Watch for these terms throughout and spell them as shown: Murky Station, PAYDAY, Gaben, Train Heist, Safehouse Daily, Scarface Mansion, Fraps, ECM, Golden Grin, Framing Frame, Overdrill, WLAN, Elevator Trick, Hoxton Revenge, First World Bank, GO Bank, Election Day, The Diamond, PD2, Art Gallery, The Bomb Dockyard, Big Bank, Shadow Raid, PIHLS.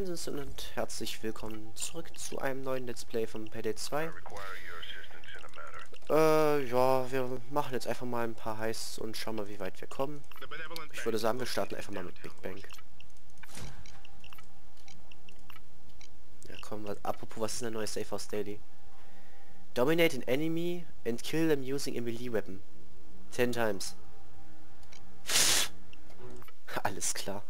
Moinsen und herzlich willkommen zurück zu einem neuen Let's Play von PD2. Ja, wir machen jetzt einfach mal ein paar Heists und schauen mal, wie weit wir kommen. Ich würde sagen, wir starten einfach mal mit Big Bank. Ja, komm, apropos, was ist denn der neue Safehouse Daily? Dominate an enemy and kill them using a melee weapon. 10 times. Alles klar.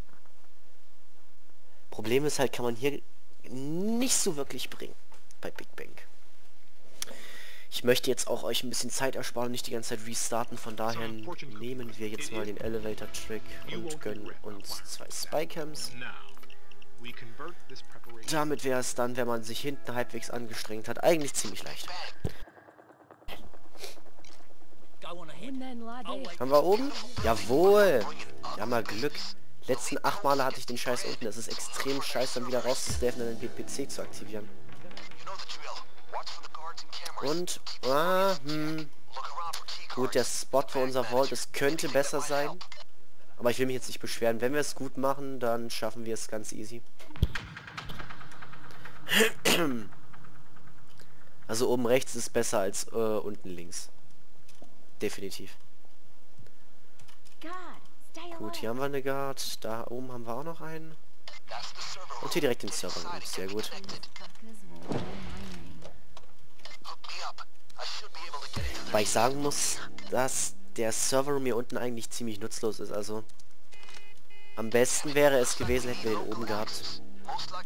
Problem ist halt, kann man hier nicht so wirklich bringen, bei Big Bank. Ich möchte jetzt auch euch ein bisschen Zeit ersparen und nicht die ganze Zeit restarten, von daher nehmen wir jetzt mal den Elevator Trick und gönnen uns 2 Spycams. Damit wäre es dann, wenn man sich hinten halbwegs angestrengt hat, eigentlich ziemlich leicht. Haben wir oben? Jawohl! Ja, mal Glück. Letzten 8 Male hatte ich den Scheiß unten. Das ist extrem scheiße, dann wieder rauszusteffen und den PPC zu aktivieren. Und, gut, der Spot für unser Vault, es könnte besser sein. Aber ich will mich jetzt nicht beschweren. Wenn wir es gut machen, dann schaffen wir es ganz easy. Also oben rechts ist besser als unten links. Definitiv. Gut, hier haben wir eine Guard, da oben haben wir auch noch einen. Und hier direkt den Server. Sehr gut. Weil ich sagen muss, dass der Server mir unten eigentlich ziemlich nutzlos ist. Also am besten wäre es gewesen, hätten wir den oben gehabt.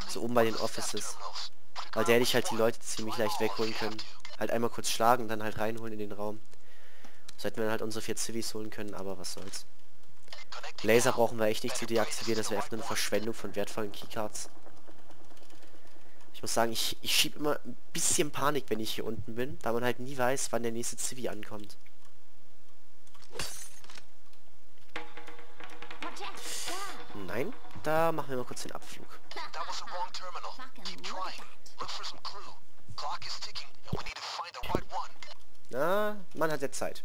So oben bei den Offices. Weil der hätte ich halt die Leute ziemlich leicht wegholen können. Halt einmal kurz schlagen, dann halt reinholen in den Raum. So hätten wir dann halt unsere 4 Civis holen können, aber was soll's. Laser brauchen wir echt nicht zu deaktivieren, das wäre einfach eine Verschwendung von wertvollen Keycards. Ich muss sagen, ich schiebe immer ein bisschen Panik, wenn ich hier unten bin, da man halt nie weiß, wann der nächste Civi ankommt. Nein, da machen wir mal kurz den Abflug. Na, man hat ja Zeit.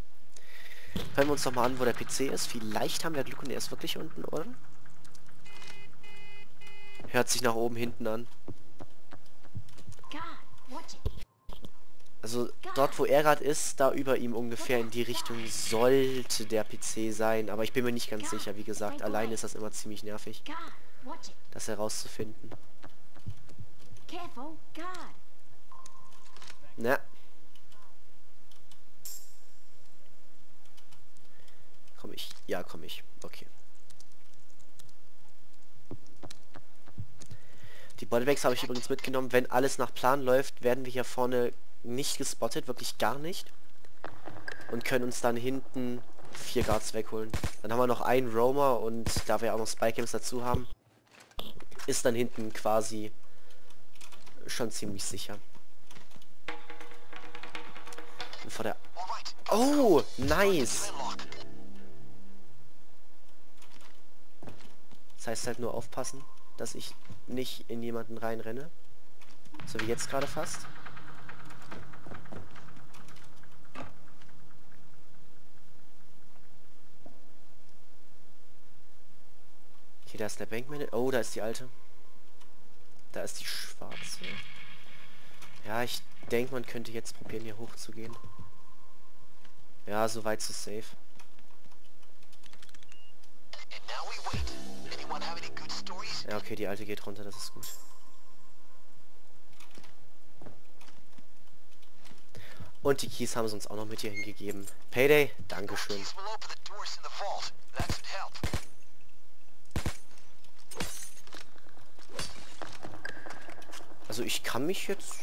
Hören wir uns noch mal an, wo der PC ist. Vielleicht haben wir Glück und er ist wirklich unten, oder? Hört sich nach oben hinten an. Also dort, wo er gerade ist, da über ihm ungefähr in die Richtung sollte der PC sein. Aber ich bin mir nicht ganz sicher. Wie gesagt, alleine ist das immer ziemlich nervig, das herauszufinden. Na. Komm ich? Ja, komm ich. Okay. Die Bodybags habe ich übrigens mitgenommen. Wenn alles nach Plan läuft, werden wir hier vorne nicht gespottet. Wirklich gar nicht. Und können uns dann hinten 4 Guards wegholen. Dann haben wir noch einen Roamer und da wir auch noch Spycams dazu haben, ist dann hinten quasi schon ziemlich sicher. Und vor der... Oh, nice! Heißt halt nur aufpassen, dass ich nicht in jemanden reinrenne. So wie jetzt gerade fast. Okay, da ist der Bankmanager. Oh, da ist die alte. Da ist die schwarze. Ja, ich denke, man könnte jetzt probieren, hier hoch zu gehen. Ja, so weit, so safe. Ja, okay, die alte geht runter, das ist gut. Und die Keys haben sie uns auch noch mit hier hingegeben. Payday, dankeschön. Also ich kann mich jetzt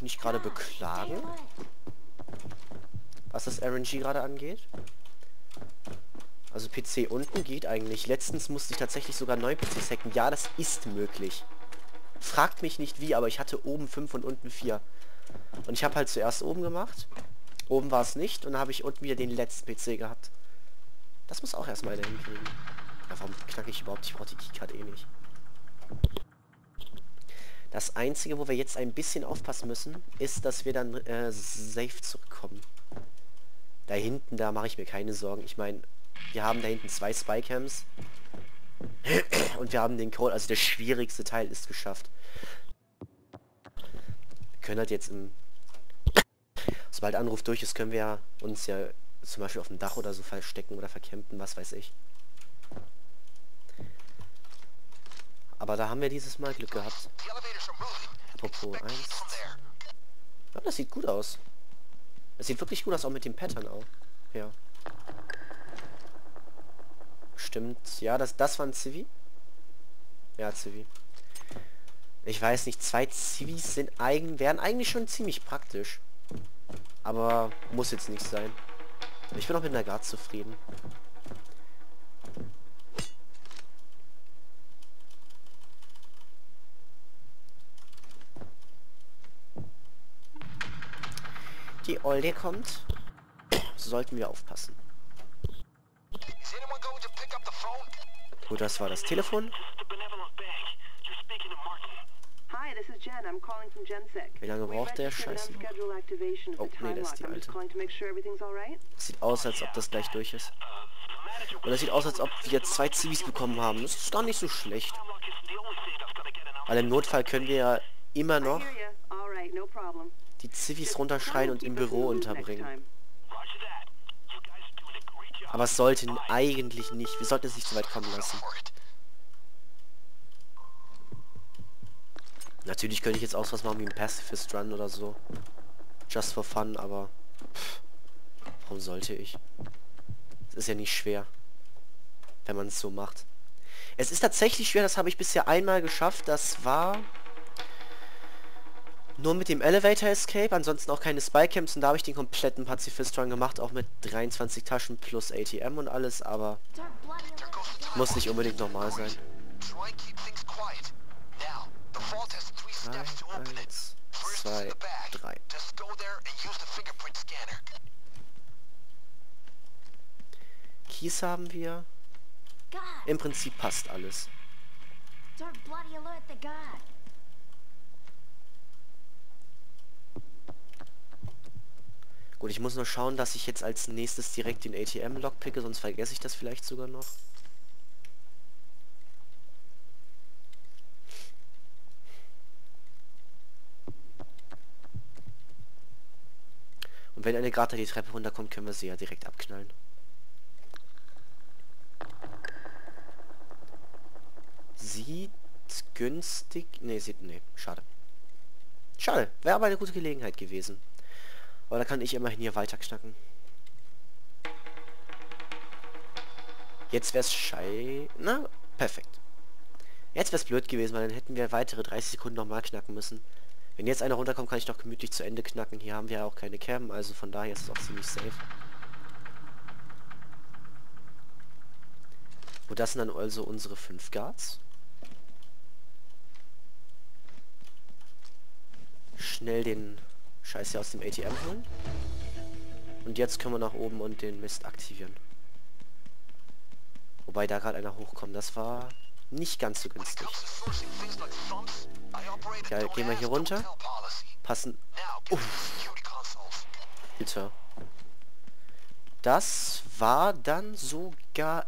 nicht gerade beklagen, was das RNG gerade angeht. Also PC unten geht eigentlich. Letztens musste ich tatsächlich sogar neue PCs hacken. Ja, das ist möglich. Fragt mich nicht wie, aber ich hatte oben 5 und unten 4. Und ich habe halt zuerst oben gemacht. Oben war es nicht und dann habe ich unten wieder den letzten PC gehabt. Das muss auch erstmal einer hinkriegen. Ja, warum knacke ich überhaupt? Ich brauche die Keycard eh nicht. Das Einzige, wo wir jetzt ein bisschen aufpassen müssen, ist, dass wir dann safe zurückkommen. Da hinten, da mache ich mir keine Sorgen. Ich meine... Wir haben da hinten 2 Spycams. Und wir haben den Code, also der schwierigste Teil ist geschafft. Wir können halt jetzt, sobald Anruf durch ist, können wir uns ja zum Beispiel auf dem Dach oder so verstecken oder vercampen, was weiß ich. Aber da haben wir dieses Mal Glück gehabt. Apropos 1. Ja, das sieht gut aus. Das sieht wirklich gut aus, auch mit dem Pattern auch. Ja. Stimmt. Ja, das war ein Zivi. Ja, Zivi. Ich weiß nicht, 2 Zivis wären eigentlich schon ziemlich praktisch. Aber muss jetzt nicht sein. Ich bin auch mit einer Guard zufrieden. Die Olde kommt. Sollten wir aufpassen. Gut, das war das Telefon. Wie lange braucht der Scheiße? Oh, nee, das ist die alte. Das sieht aus, als ob das gleich durch ist. Und das sieht aus, als ob wir jetzt 2 Zivis bekommen haben. Das ist gar nicht so schlecht. Weil im Notfall können wir ja immer noch die Zivis runterschreien und im Büro unterbringen. Aber es sollte eigentlich nicht. Wir sollten es nicht so weit kommen lassen. Natürlich könnte ich jetzt auch was machen wie ein Pacifist Run oder so. Just for fun, aber... warum sollte ich? Es ist ja nicht schwer, wenn man es so macht. Es ist tatsächlich schwer, das habe ich bisher einmal geschafft. Das war... nur mit dem Elevator Escape, ansonsten auch keine Spycams, und da habe ich den kompletten Pazifist Run gemacht, auch mit 23 Taschen plus ATM und alles, aber muss nicht unbedingt normal sein. 3, 1, 2, 3. Keys haben wir. Im Prinzip passt alles. Gut, ich muss nur schauen, dass ich jetzt als nächstes direkt den ATM-Log picke, sonst vergesse ich das vielleicht sogar noch. Und wenn eine Grata die Treppe runterkommt, können wir sie ja direkt abknallen. Sieht günstig... nee, sieht... nee, schade. Schade, wäre aber eine gute Gelegenheit gewesen. Aber da kann ich immerhin hier weiter knacken. Jetzt wär's schei... na, perfekt. Jetzt wär's blöd gewesen, weil dann hätten wir weitere 30 Sekunden nochmal knacken müssen. Wenn jetzt einer runterkommt, kann ich doch gemütlich zu Ende knacken. Hier haben wir ja auch keine Cam, also von daher ist es auch ziemlich safe. Und das sind dann also unsere 5 Guards. Schnell den... Scheiß hier aus dem ATM holen. Und jetzt können wir nach oben und den Mist aktivieren. Wobei da gerade einer hochkommt. Das war nicht ganz so günstig. Ja, gehen wir hier runter. Passen. Uff. Bitte. Das war dann sogar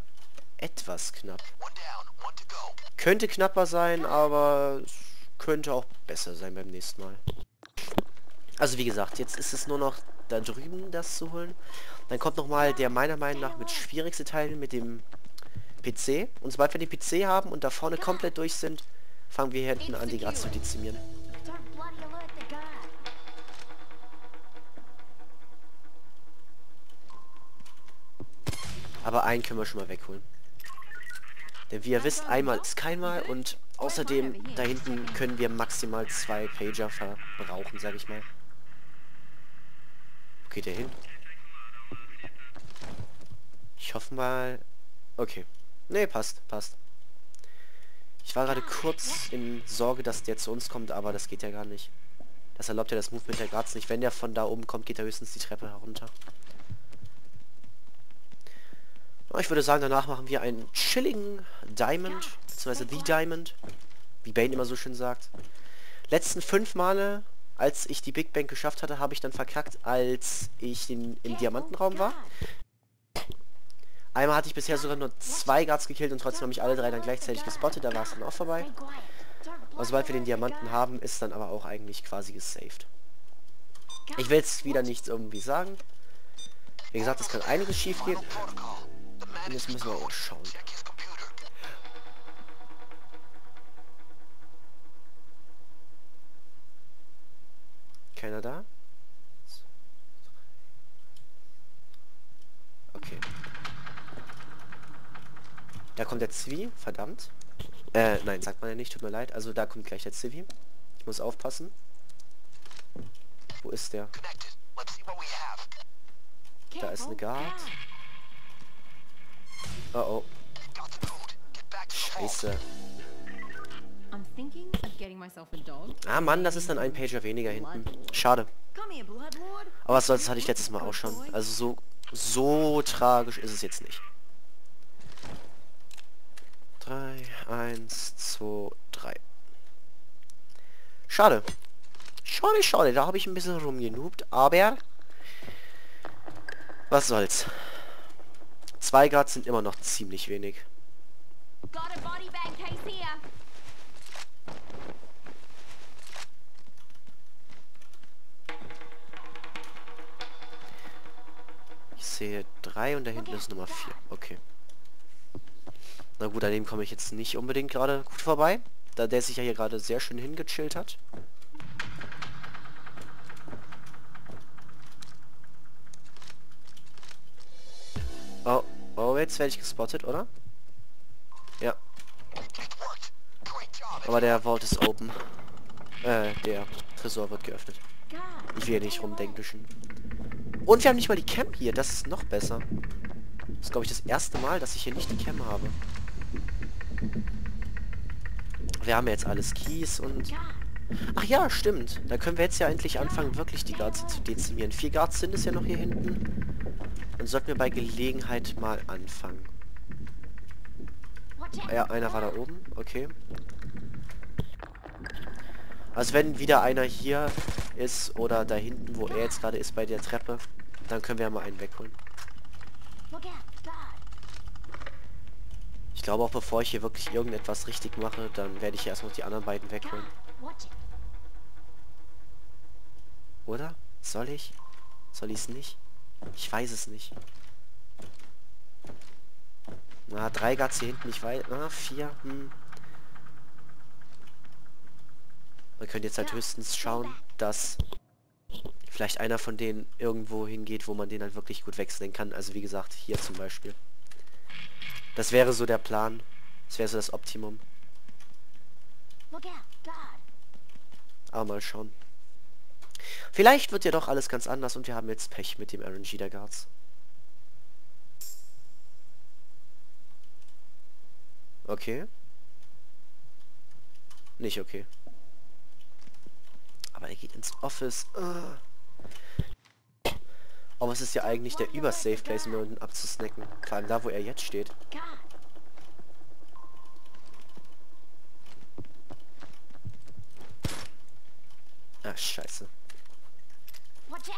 etwas knapp. Könnte knapper sein, aber könnte auch besser sein beim nächsten Mal. Also wie gesagt, jetzt ist es nur noch da drüben das zu holen. Dann kommt nochmal der meiner Meinung nach mit schwierigste Teil mit dem PC. Und sobald wir den PC haben und da vorne komplett durch sind, fangen wir hinten an, die Grad zu dezimieren. Aber einen können wir schon mal wegholen. Denn wie ihr wisst, einmal ist keinmal, und außerdem da hinten können wir maximal 2 Pager verbrauchen, sag ich mal. Geht er hin? Ich hoffe mal... okay. Nee, passt, passt. Ich war gerade kurz in Sorge, dass der zu uns kommt, aber das geht ja gar nicht. Das erlaubt ja das Movement der Guards nicht. Wenn der von da oben kommt, geht er höchstens die Treppe herunter. Ich würde sagen, danach machen wir einen chilligen Diamond, beziehungsweise The Diamond, wie Bane immer so schön sagt. Letzten 5 Male... als ich die Big Bank geschafft hatte, habe ich dann verkackt, als ich im Diamantenraum war. Einmal hatte ich bisher sogar nur 2 Guards gekillt und trotzdem haben mich alle 3 dann gleichzeitig gespottet. Da war es dann auch vorbei. Aber sobald wir den Diamanten haben, ist dann aber auch eigentlich quasi gesaved. Ich will jetzt wieder nichts irgendwie sagen. Wie gesagt, es kann einiges schief gehen. Und jetzt müssen wir auch schauen. Keiner da? Okay. Da kommt der Zwi, verdammt. Nein, sagt man ja nicht, tut mir leid. Also da kommt gleich der Zwi. Ich muss aufpassen. Wo ist der? Da ist eine Guard. Oh oh. Scheiße. Ah Mann, das ist dann ein Pager weniger hinten. Schade. Aber was soll's, das hatte ich letztes Mal auch schon. Also so tragisch ist es jetzt nicht. 3, 1, 2, 3. Schade. Schade, schade. Da habe ich ein bisschen rumgenoobt. Aber was soll's. 2 Guards sind immer noch ziemlich wenig. Ich sehe 3 und da hinten ist Nummer 4. Okay. Na gut, an dem komme ich jetzt nicht unbedingt gerade gut vorbei. Da der sich ja hier gerade sehr schön hingechillt hat. Oh, oh, jetzt werde ich gespottet, oder? Ja. Aber der Vault ist open. Der Tresor wird geöffnet. Ich will nicht rumdenken. Und wir haben nicht mal die Cam hier, das ist noch besser. Das ist, glaube ich, das erste Mal, dass ich hier nicht die Cam habe. Wir haben ja jetzt alles Keys und... Ach ja, stimmt. Da können wir jetzt ja endlich anfangen, wirklich die Guards zu dezimieren. 4 Guards sind es ja noch hier hinten. Dann sollten wir bei Gelegenheit mal anfangen. Ja, einer war da oben. Okay. Also wenn wieder einer hier ist oder da hinten, wo er jetzt gerade ist, bei der Treppe, dann können wir ja mal einen wegholen. Ich glaube auch, bevor ich hier wirklich irgendetwas richtig mache, dann werde ich hier erstmal die anderen beiden wegholen. Oder? Soll ich? Soll ich es nicht? Ich weiß es nicht. Na, 3 Guards hier hinten, ich weiß... Ah, 4. Man könnte jetzt halt höchstens schauen, dass vielleicht einer von denen irgendwo hingeht, wo man den halt wirklich gut wechseln kann. Also wie gesagt, hier zum Beispiel. Das wäre so der Plan. Das wäre so das Optimum. Aber mal schauen. Vielleicht wird ja doch alles ganz anders und wir haben jetzt Pech mit dem RNG der Guards. Okay. Nicht okay. Aber er geht ins Office. Aber es ist ja eigentlich der übersafe Place, um unten abzusnacken. Vor allem da, wo er jetzt steht. Ach, scheiße. Uff.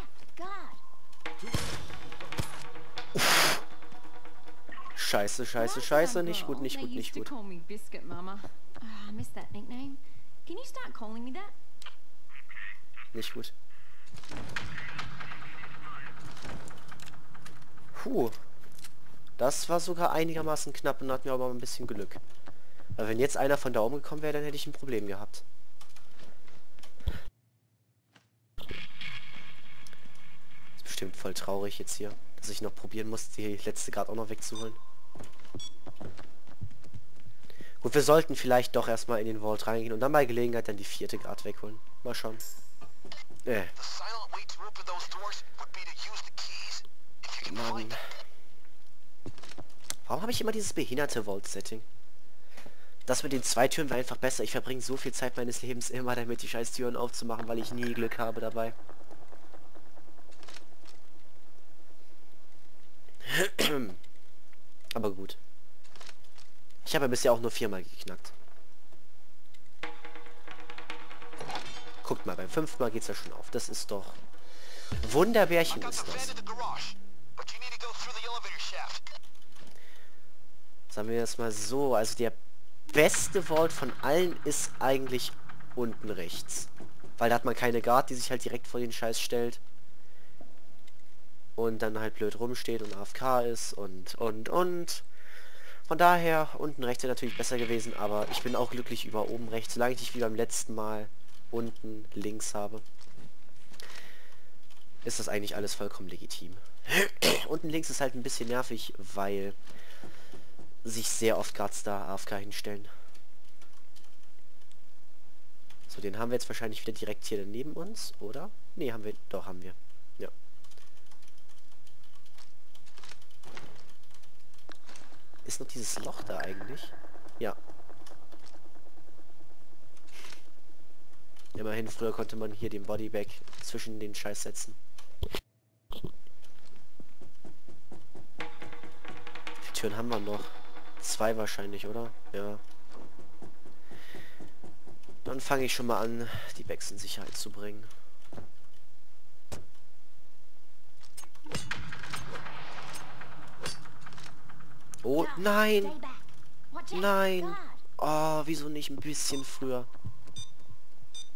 Scheiße, scheiße, scheiße. Nicht gut, nicht gut, nicht gut. Nicht gut. Puh. Das war sogar einigermaßen knapp und hatten wir aber ein bisschen Glück. Aber wenn jetzt einer von da oben gekommen wäre, dann hätte ich ein Problem gehabt. Ist bestimmt voll traurig jetzt hier, dass ich noch probieren muss, die letzte Guard auch noch wegzuholen. Gut, wir sollten vielleicht doch erstmal in den Vault reingehen und dann bei Gelegenheit dann die 4. Guard wegholen. Mal schauen. Mann. Warum habe ich immer dieses behinderte Vault-Setting? Das mit den 2 Türen war einfach besser. Ich verbringe so viel Zeit meines Lebens immer damit, die scheiß Türen aufzumachen, weil ich nie Glück habe dabei. Aber gut. Ich habe ja bisher auch nur 4-mal geknackt. Guckt mal, beim 5. Mal geht es ja schon auf. Das ist doch... Wunderbärchen ist das. Sagen wir das mal so. Also der beste Vault von allen ist eigentlich unten rechts. Weil da hat man keine Guard, die sich halt direkt vor den Scheiß stellt. Und dann halt blöd rumsteht und AFK ist und. Von daher, unten rechts wäre natürlich besser gewesen, aber ich bin auch glücklich über oben rechts, solange ich nicht wie beim letzten Mal unten links habe. Ist das eigentlich alles vollkommen legitim. Unten links ist halt ein bisschen nervig, weil sich sehr oft Guards da AFK hinstellen. So, den haben wir jetzt wahrscheinlich wieder direkt hier neben uns, oder? Ne, haben wir, doch haben wir. Ja. Ist noch dieses Loch da eigentlich? Ja. Immerhin, früher konnte man hier den Bodybag zwischen den Scheiß setzen. Die Türen haben wir noch. 2 wahrscheinlich, oder? Ja. Dann fange ich schon mal an, die Bags in Sicherheit zu bringen. Oh, nein! Nein! Oh, wieso nicht ein bisschen früher?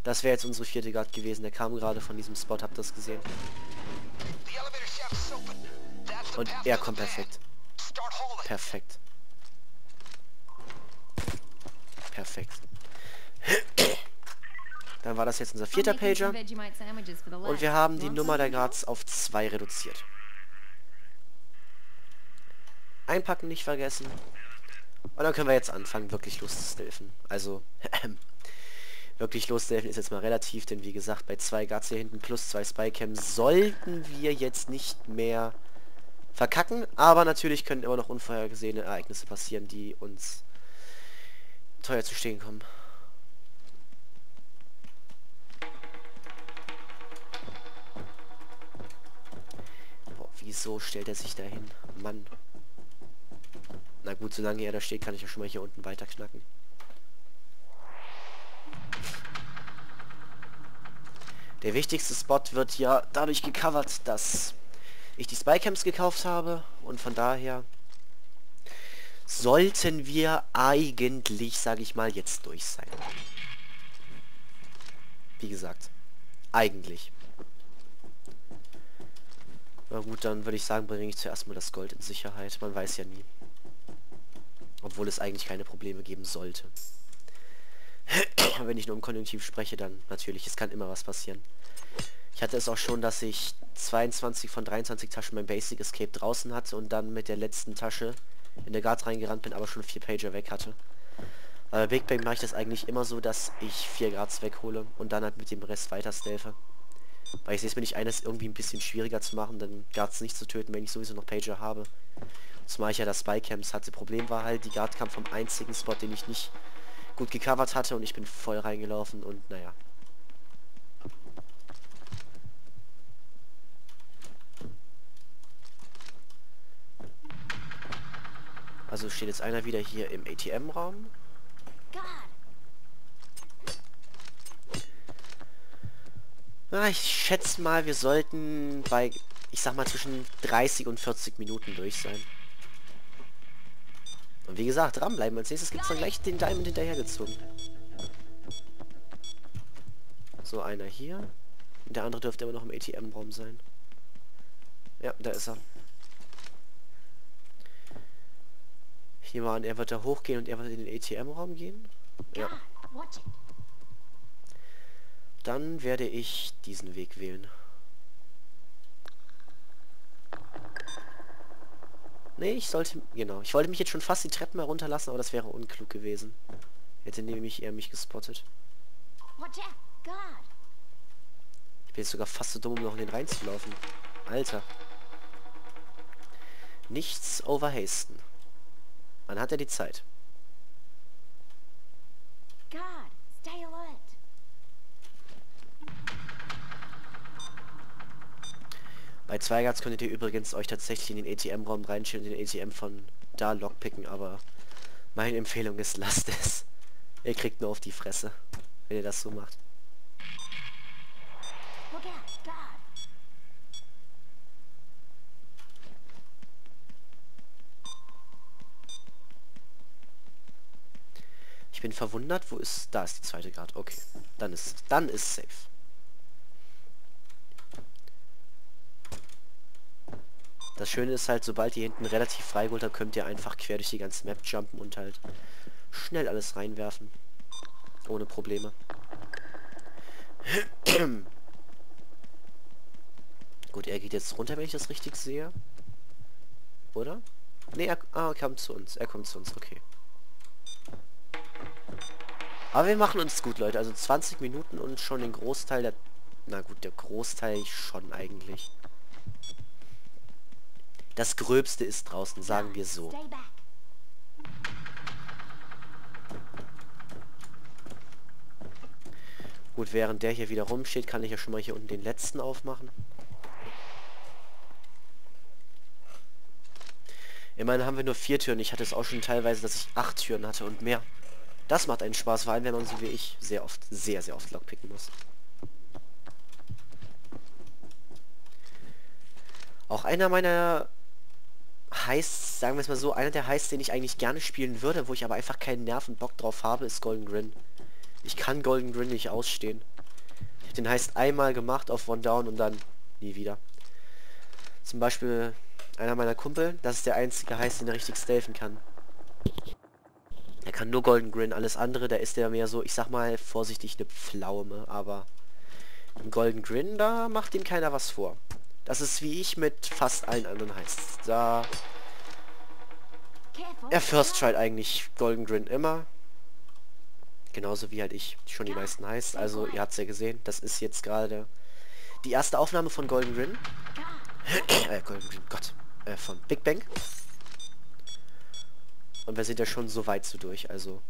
Das wäre jetzt unsere 4. Guard gewesen. Der kam gerade von diesem Spot, habt ihr das gesehen? Und er kommt perfekt. Perfekt. Perfekt. Dann war das jetzt unser 4. Pager. Und wir haben die Nummer der Guards auf 2 reduziert. Einpacken nicht vergessen. Und dann können wir jetzt anfangen, wirklich loszustelfen. Also, wirklich loszustelfen ist jetzt mal relativ, denn wie gesagt, bei 2 Guards hier hinten plus 2 Spycams sollten wir jetzt nicht mehr verkacken. Aber natürlich können immer noch unvorhergesehene Ereignisse passieren, die uns teuer zu stehen kommen. Boah, wieso stellt er sich dahin? Mann. Na gut, solange er da steht, kann ich ja schon mal hier unten weiter knacken. Der wichtigste Spot wird ja dadurch gecovert, dass ich die Spycams gekauft habe. Und von daher sollten wir eigentlich, sage ich mal, jetzt durch sein. Wie gesagt, eigentlich. Na gut, dann würde ich sagen, bringe ich zuerst mal das Gold in Sicherheit. Man weiß ja nie. Obwohl es eigentlich keine Probleme geben sollte. Wenn ich nur im Konjunktiv spreche, dann natürlich, es kann immer was passieren. Ich hatte es auch schon, dass ich 22 von 23 Taschen beim Basic Escape draußen hatte und dann mit der letzten Tasche in der Guard reingerannt bin, aber schon 4 Pager weg hatte. Aber bei Big Bank mache ich das eigentlich immer so, dass ich 4 Guards weghole und dann halt mit dem Rest weiter stealthe. Weil ich sehe es mir nicht ein, das irgendwie ein bisschen schwieriger zu machen, dann Guards nicht zu töten, wenn ich sowieso noch Pager habe. Zumal ich ja das Spycams hatte. Problem war halt, die Guard kam vom einzigen Spot, den ich nicht gut gecovert hatte und ich bin voll reingelaufen und naja. Also steht jetzt einer wieder hier im ATM-Raum. Na, ich schätze mal, wir sollten bei, ich sag mal, zwischen 30 und 40 Minuten durch sein. Und wie gesagt, dranbleiben. Als nächstes gibt es dann gleich den Diamond hinterhergezogen. So, einer hier. Und der andere dürfte immer noch im ATM-Raum sein. Ja, da ist er. Ich nehme an, er wird da hochgehen und er wird in den ATM-Raum gehen. Ja. Dann werde ich diesen Weg wählen. Nee, ich sollte... Genau. Ich wollte mich jetzt schon fast die Treppen herunterlassen, aber das wäre unklug gewesen. Hätte nämlich er mich gespottet. Ich bin jetzt sogar fast so dumm, um noch in den Rhein zu laufen. Alter. Nichts overhasten. Wann hat er die Zeit? Bei 2 Guards könntet ihr übrigens euch tatsächlich in den ATM-Raum reinschieben und den ATM von da lockpicken, aber meine Empfehlung ist, lasst es. Ihr kriegt nur auf die Fresse, wenn ihr das so macht. Ich bin verwundert. Wo ist... Da ist die zweite Karte. Okay. Dann ist safe. Das Schöne ist halt, sobald ihr hinten relativ frei geholt habt, könnt ihr einfach quer durch die ganze Map jumpen und halt schnell alles reinwerfen. Ohne Probleme. Gut, er geht jetzt runter, wenn ich das richtig sehe. Oder? Ne, er kommt zu uns. Er kommt zu uns, okay. Aber wir machen uns gut, Leute. Also 20 Minuten und schon den Großteil der... Na gut, der Großteil schon eigentlich. Das Gröbste ist draußen, sagen wir so. Gut, während der hier wieder rumsteht, kann ich ja schon mal hier unten den letzten aufmachen. Immerhin haben wir nur 4 Türen. Ich hatte es auch schon teilweise, dass ich 8 Türen hatte und mehr. Das macht einen Spaß, vor allem wenn man so wie ich sehr oft, sehr, sehr oft lockpicken muss. Auch einer meiner Heists, sagen wir es mal so, einer der Heists, den ich eigentlich gerne spielen würde, wo ich aber einfach keinen Nerv und Bock drauf habe, ist Golden Grin. Ich kann Golden Grin nicht ausstehen. Ich habe den Heist einmal gemacht auf One Down und dann nie wieder. Zum Beispiel einer meiner Kumpel, das ist der einzige Heist, den er richtig stealthen kann. Er kann nur Golden Grin, alles andere, da ist er mehr so, ich sag mal vorsichtig, eine Pflaume, aber Golden Grin, da macht ihm keiner was vor. Das ist wie ich mit fast allen anderen Heists. Da... Er first tried eigentlich Golden Grin immer. Genauso wie halt ich schon die meisten Heists. Also, ihr habt es ja gesehen. Das ist jetzt gerade die erste Aufnahme von Golden Grin. Golden Grin, Gott. Von Big Bank. Und wir sind ja schon so weit so durch, also...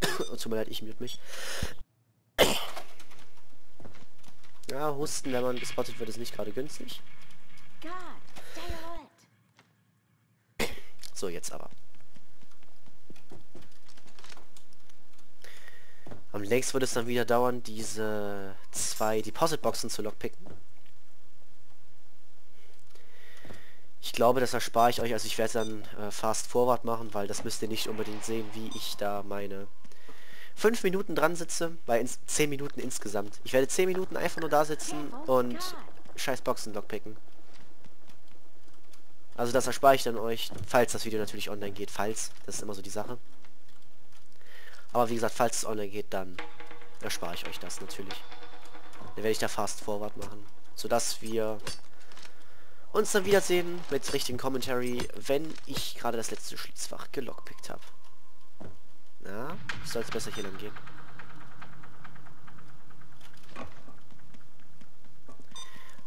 Tut mir leid, ich mute mich. Ja, Husten, wenn man gespottet wird, ist nicht gerade günstig. So, jetzt aber. Am längst würde es dann wieder dauern, diese 2 Deposit-Boxen zu lockpicken. Ich glaube, das erspare ich euch, also ich werde dann fast forward machen, weil das müsst ihr nicht unbedingt sehen, wie ich da meine 5 Minuten dran sitze, weil 10 Minuten insgesamt. Ich werde 10 Minuten einfach nur da sitzen und scheiß Boxen lockpicken. Also das erspare ich dann euch, falls das Video natürlich online geht, falls, das ist immer so die Sache. Aber wie gesagt, falls es online geht, dann erspare ich euch das natürlich. Dann werde ich da fast forward machen, sodass wir uns dann wiedersehen mit richtigen Commentary, wenn ich gerade das letzte Schließfach gelockpickt habe. Na, ich soll es besser hier lang gehen.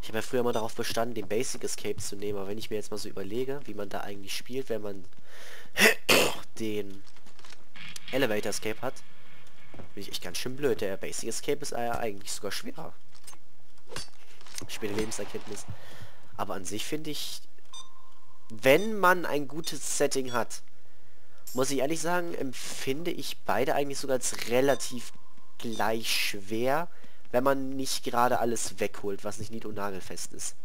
Ich habe ja früher mal darauf bestanden, den Basic Escape zu nehmen, aber wenn ich mir jetzt mal so überlege, wie man da eigentlich spielt, wenn man den Elevator Escape hat, bin ich echt ganz schön blöd. Der Basic Escape ist ja eigentlich sogar schwerer. Späte Lebenserkenntnis. Aber an sich finde ich, wenn man ein gutes Setting hat, muss ich ehrlich sagen, empfinde ich beide eigentlich sogar als relativ gleich schwer, wenn man nicht gerade alles wegholt, was nicht nied- und nagelfest ist.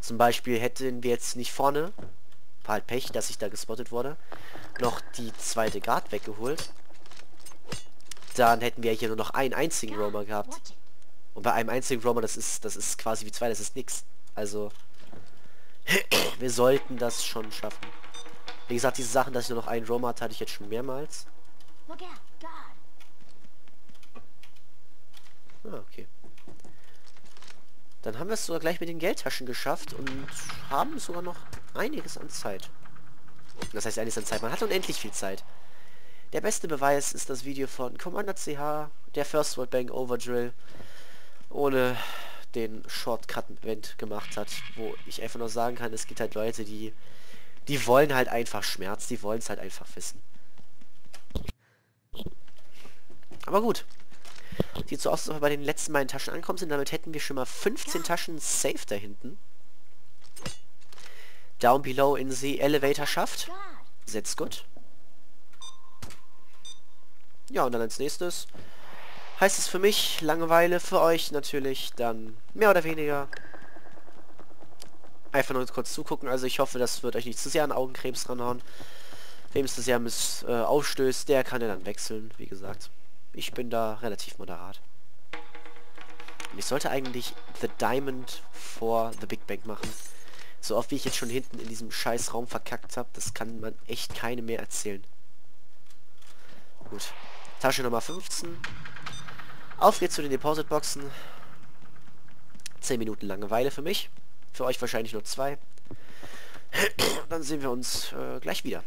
Zum Beispiel hätten wir jetzt nicht vorne, war halt Pech, dass ich da gespottet wurde, noch die zweite Guard weggeholt, dann hätten wir hier nur noch einen einzigen Roamer gehabt. Und bei einem einzigen Roamer, das ist quasi wie 2, das ist nix. Also, wir sollten das schon schaffen. Wie gesagt, diese Sachen, dass ich nur noch einen Roamer hatte, hatte ich jetzt schon mehrmals. Ah, okay. Dann haben wir es sogar gleich mit den Geldtaschen geschafft und haben sogar noch einiges an Zeit. Das heißt, einiges an Zeit. Man hat unendlich viel Zeit. Der beste Beweis ist das Video von Commander CH, der First World Bank Overdrill, ohne den Shortcut-Event gemacht hat, wo ich einfach nur sagen kann, es gibt halt Leute, die wollen halt einfach Schmerz, die wollen es halt einfach wissen. Aber gut. Sieht so aus, als ob wir bei den letzten beiden Taschen ankommen sind, damit hätten wir schon mal 15 Taschen safe da hinten. Down below in the Elevator Shaft. That's good. Ja, und dann als nächstes heißt es für mich Langeweile, für euch natürlich dann mehr oder weniger einfach nur kurz zugucken. Also ich hoffe, das wird euch nicht zu sehr an Augenkrebs ranhauen. Wem es das ja aufstößt, der kann ja dann wechseln, wie gesagt. Ich bin da relativ moderat. Und ich sollte eigentlich The Diamond vor The Big Bank machen. So oft wie ich jetzt schon hinten in diesem scheiß Raum verkackt habe, das kann man echt keine mehr erzählen. Gut. Tasche Nummer 15. Auf geht's zu den Deposit-Boxen. 10 Minuten Langeweile für mich. Für euch wahrscheinlich nur 2. Dann sehen wir uns gleich wieder.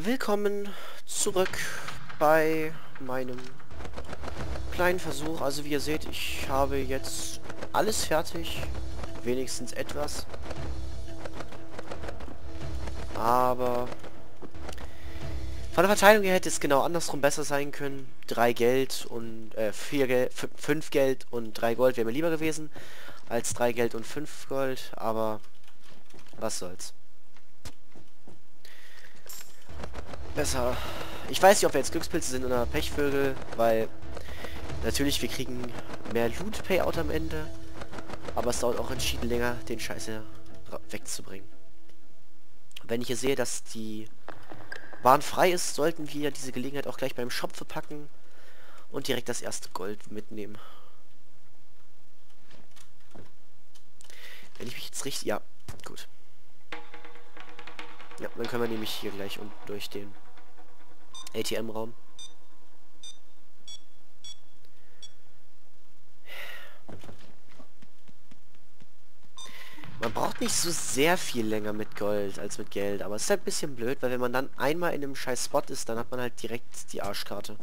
Willkommen zurück bei meinem kleinen Versuch. Also wie ihr seht, ich habe jetzt alles fertig. Wenigstens etwas. Aber von der Verteilung her hätte es genau andersrum besser sein können. 3 Geld und 5 Geld und 3 Gold wäre mir lieber gewesen. Als 3 Geld und 5 Gold. Aber was soll's. Besser. Ich weiß nicht, ob wir jetzt Glückspilze sind oder Pechvögel, weil natürlich wir kriegen mehr Loot-Payout am Ende, aber es dauert auch entschieden länger, den Scheiße wegzubringen. Wenn ich hier sehe, dass die Bahn frei ist, sollten wir diese Gelegenheit auch gleich beim Shop verpacken und direkt das erste Gold mitnehmen. Wenn ich mich jetzt richtig... Ja, gut. Ja, dann können wir nämlich hier gleich unten durch den ATM-Raum. Man braucht nicht so sehr viel länger mit Gold als mit Geld, aber es ist halt ein bisschen blöd, weil wenn man dann einmal in einem scheiß Spot ist, dann hat man halt direkt die Arschkarte.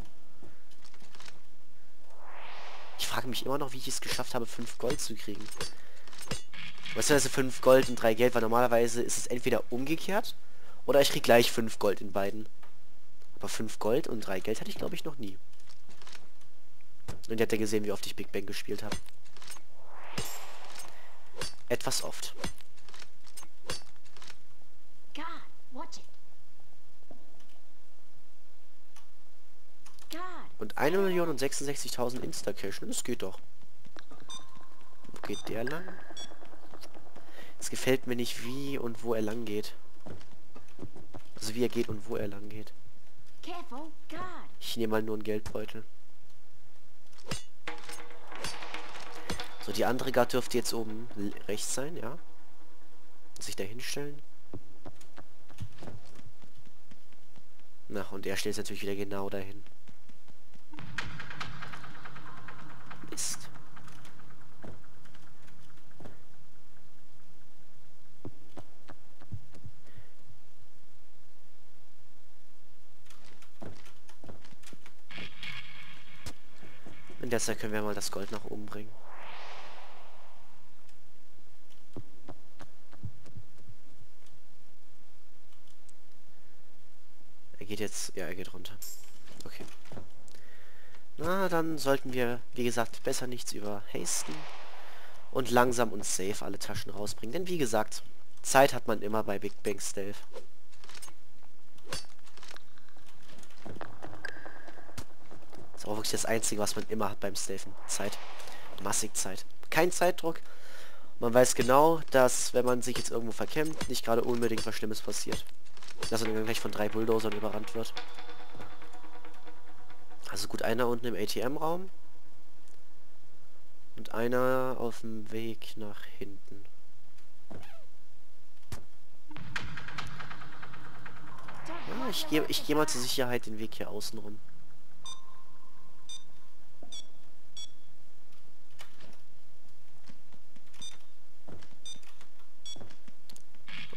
Ich frage mich immer noch, wie ich es geschafft habe, 5 Gold zu kriegen. Weißt du, also 5 Gold und 3 Geld, weil normalerweise ist es entweder umgekehrt oder ich krieg gleich 5 Gold in beiden. Aber 5 Gold und 3 Geld hatte ich, glaube ich, noch nie. Und ihr habt ja gesehen, wie oft ich Big Bang gespielt habe. Etwas oft. God, watch it. God. Und 1.066.000 Instacash, das geht doch. Wo geht der lang? Es gefällt mir nicht, wie und wo er lang geht. Also wie er geht und wo er lang geht. Ich nehme mal nur einen Geldbeutel. So, die andere Gart dürfte jetzt oben rechts sein, ja. Sich da hinstellen. Na, und er steht natürlich wieder genau dahin. Mist. Und deshalb können wir mal das Gold nach oben bringen. Er geht jetzt... Ja, er geht runter. Okay. Na, dann sollten wir, wie gesagt, besser nichts überhasten. Und langsam und safe alle Taschen rausbringen. Denn wie gesagt, Zeit hat man immer bei Big Bank Stealth. Auch wirklich das Einzige, was man immer hat beim Stealthen. Zeit. Massig Zeit. Kein Zeitdruck. Man weiß genau, dass, wenn man sich jetzt irgendwo verkämmt, nicht gerade unbedingt was Schlimmes passiert. Dass man dann gleich von 3 Bulldozern überrannt wird. Also gut, einer unten im ATM-Raum. Und einer auf dem Weg nach hinten. Ja, ich geh mal zur Sicherheit den Weg hier außen rum.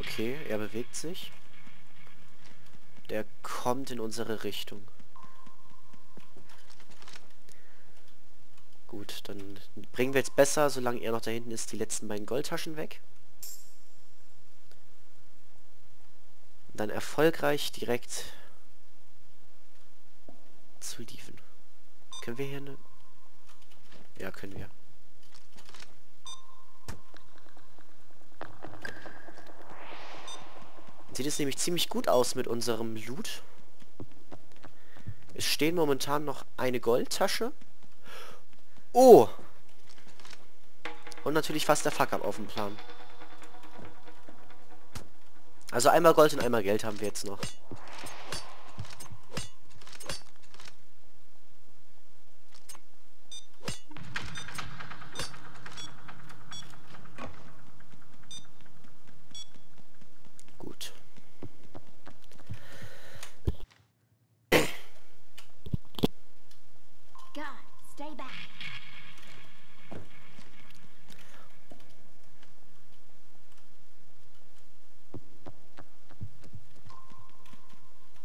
Okay, er bewegt sich. Der kommt in unsere Richtung. Gut, dann bringen wir jetzt besser, solange er noch da hinten ist, die letzten beiden Goldtaschen weg. Und dann erfolgreich direkt zu Dieven. Können wir hier eine... Ja, können wir. Sieht es nämlich ziemlich gut aus mit unserem Loot. Es stehen momentan noch eine Goldtasche. Oh! Und natürlich fast der Fuck-Up auf dem Plan. Also einmal Gold und einmal Geld haben wir jetzt noch.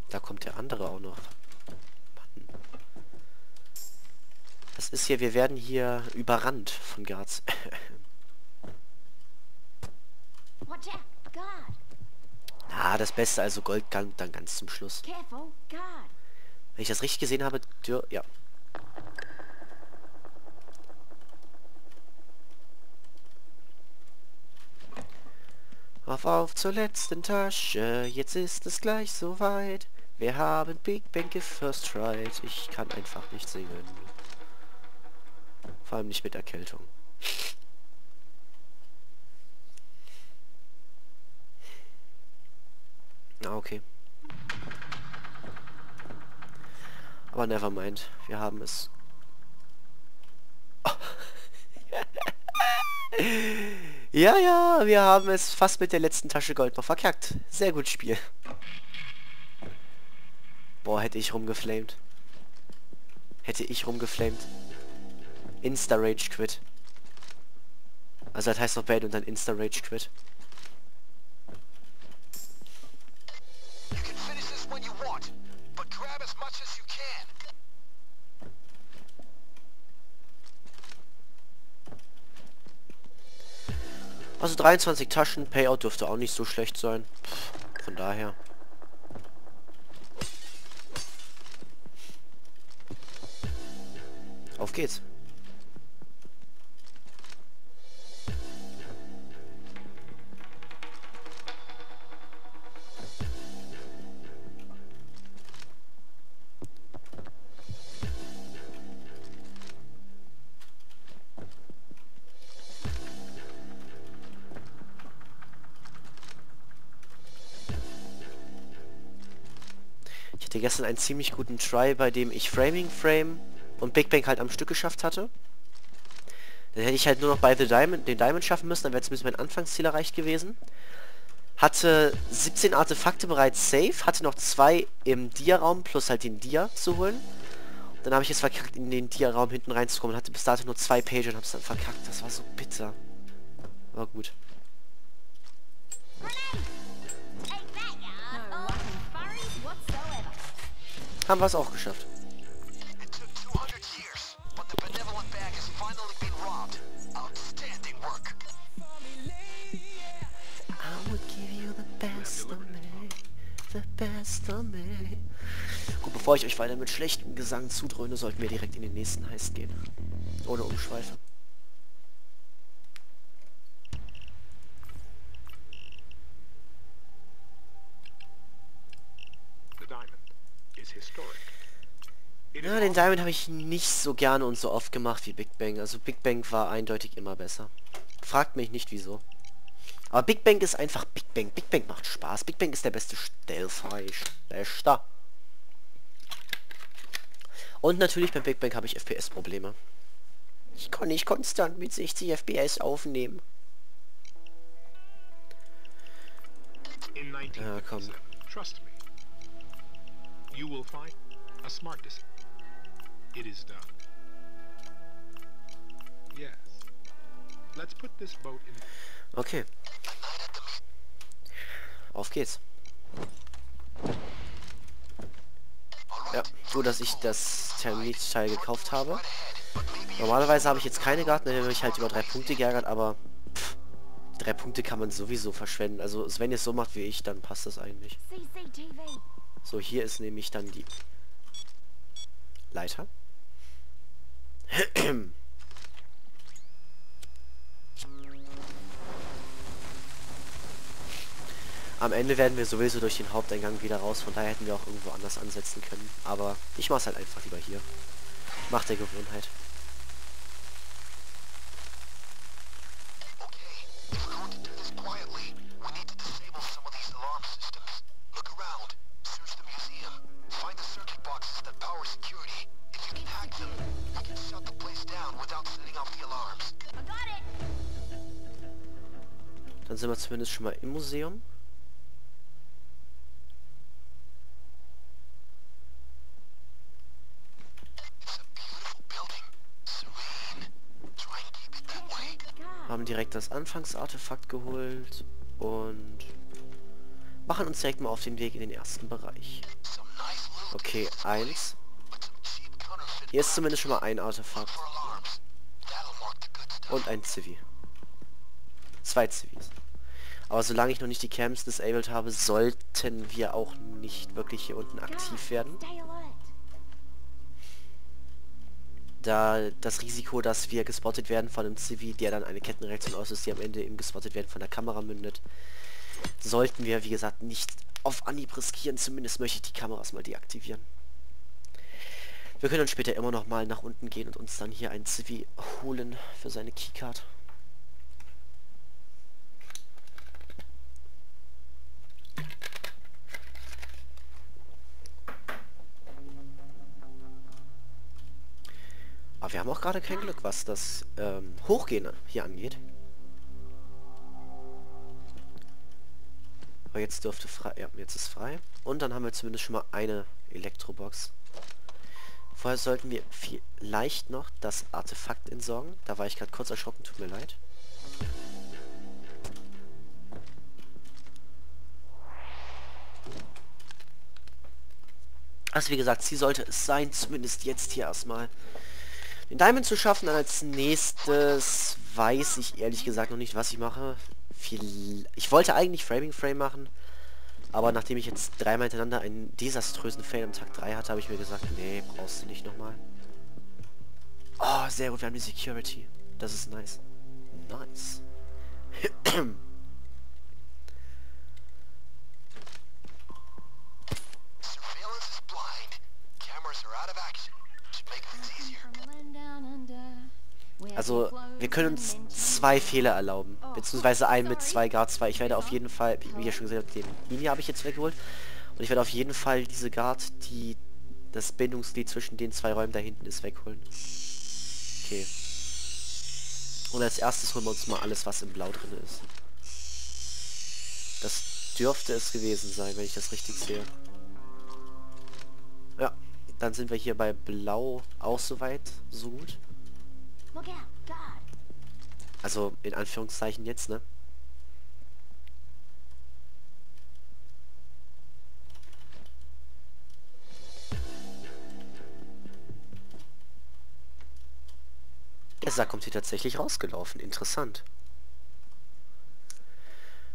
Da kommt der andere auch noch. Mann. Das ist hier, wir werden hier überrannt von Guards. Ah, das Beste, also Gold dann ganz zum Schluss. Wenn ich das richtig gesehen habe, ja. Auf zur letzten Tasche, jetzt ist es gleich soweit. Wir haben Big Bank First Ride. Ich kann einfach nicht singen. Vor allem nicht mit Erkältung. Na, okay. Aber never mind. Wir haben es. Oh. Ja, ja, wir haben es fast mit der letzten Tasche Gold noch verkackt. Sehr gut Spiel. Boah, hätte ich rumgeflamed. Hätte ich rumgeflamed. Insta-Rage-Quit. Also das heißt noch Bad und dann Insta-Rage-Quit. Also 23 Taschen, Payout dürfte auch nicht so schlecht sein. Pff, von daher. Auf geht's. Gestern einen ziemlich guten Try, bei dem ich Framing Frame und Big Bank halt am Stück geschafft hatte. Dann hätte ich halt nur noch bei The Diamond, den Diamond schaffen müssen, dann wäre zumindest mein Anfangsziel erreicht gewesen. hatte 17 Artefakte bereits safe, hatte noch 2 im Dia-Raum plus halt den Dia zu holen. Dann habe ich es verkackt, in den Dia-Raum hinten reinzukommen, hatte bis dato nur 2 Pages und habe es dann verkackt. Das war so bitter. Aber gut. Haben wir es auch geschafft. Gut, bevor ich euch weiter mit schlechtem Gesang zudröhne, sollten wir direkt in den nächsten Heist gehen. Ohne Umschweife. Ja, den Diamond habe ich nicht so gerne und so oft gemacht wie Big Bank. Also Big Bank war eindeutig immer besser. Fragt mich nicht wieso. Aber Big Bank ist einfach Big Bank. Big Bank macht Spaß. Big Bank ist der beste Stealth-Heist. Bester. Und natürlich bei Big Bank habe ich FPS-Probleme. Ich kann nicht konstant mit 60 FPS aufnehmen. Ja, komm. Okay. Auf geht's. Ja, so dass ich das Terminiteil gekauft habe. Normalerweise habe ich jetzt keine Garten, dann habe ich halt über 3 Punkte geärgert, aber pff, 3 Punkte kann man sowieso verschwenden. Also wenn ihr es so macht wie ich, dann passt das eigentlich. So, hier ist nämlich dann die Leiter. Am Ende werden wir sowieso durch den Haupteingang wieder raus, von daher hätten wir auch irgendwo anders ansetzen können. Aber ich mach's halt einfach lieber hier. Macht der Gewohnheit. Dann sind wir zumindest schon mal im Museum. Haben direkt das Anfangsartefakt geholt und machen uns direkt mal auf den Weg in den ersten Bereich. Okay, 1. Hier ist zumindest schon mal ein Artefakt. Und ein Zivi. 2 Zivis. Aber solange ich noch nicht die Camps disabled habe, sollten wir auch nicht wirklich hier unten aktiv werden. Da das Risiko, dass wir gespottet werden von einem Zivi, der dann eine Kettenreaktion auslöst, die am Ende im gespottet werden von der Kamera mündet, sollten wir, wie gesagt, nicht auf Anhieb riskieren. Zumindest möchte ich die Kameras mal deaktivieren. Wir können dann später immer noch mal nach unten gehen und uns dann hier einen Zivi holen für seine Keycard. Aber wir haben auch gerade kein Glück, was das Hochgehen hier angeht. Aber jetzt dürfte frei... Ja, jetzt ist frei. Und dann haben wir zumindest schon mal eine Elektrobox. Vorher sollten wir vielleicht noch das Artefakt entsorgen. Da war ich gerade kurz erschrocken, tut mir leid. Also wie gesagt, sie sollte es sein, zumindest jetzt hier erstmal. Den Diamond zu schaffen, dann als nächstes weiß ich ehrlich gesagt noch nicht, was ich mache. Ich wollte eigentlich Framing Frame machen, aber nachdem ich jetzt 3-mal hintereinander einen desaströsen Fail am Tag 3 hatte, habe ich mir gesagt, nee, brauchst du nicht nochmal. Oh, sehr gut, wir haben die Security. Das ist nice. Nice. Also, wir können uns 2 Fehler erlauben. Beziehungsweise einen mit 2 Guards, weil ich werde auf jeden Fall, wie ihr schon gesehen habt, den Linie habe ich jetzt weggeholt. Und ich werde auf jeden Fall diese Guard, die das Bindungsglied zwischen den 2 Räumen da hinten ist, wegholen. Okay. Und als erstes holen wir uns mal alles, was in Blau drin ist. Das dürfte es gewesen sein, wenn ich das richtig sehe. Ja, dann sind wir hier bei Blau auch soweit. So gut. Also in Anführungszeichen jetzt, ne? Der Sack kommt hier tatsächlich rausgelaufen. Interessant.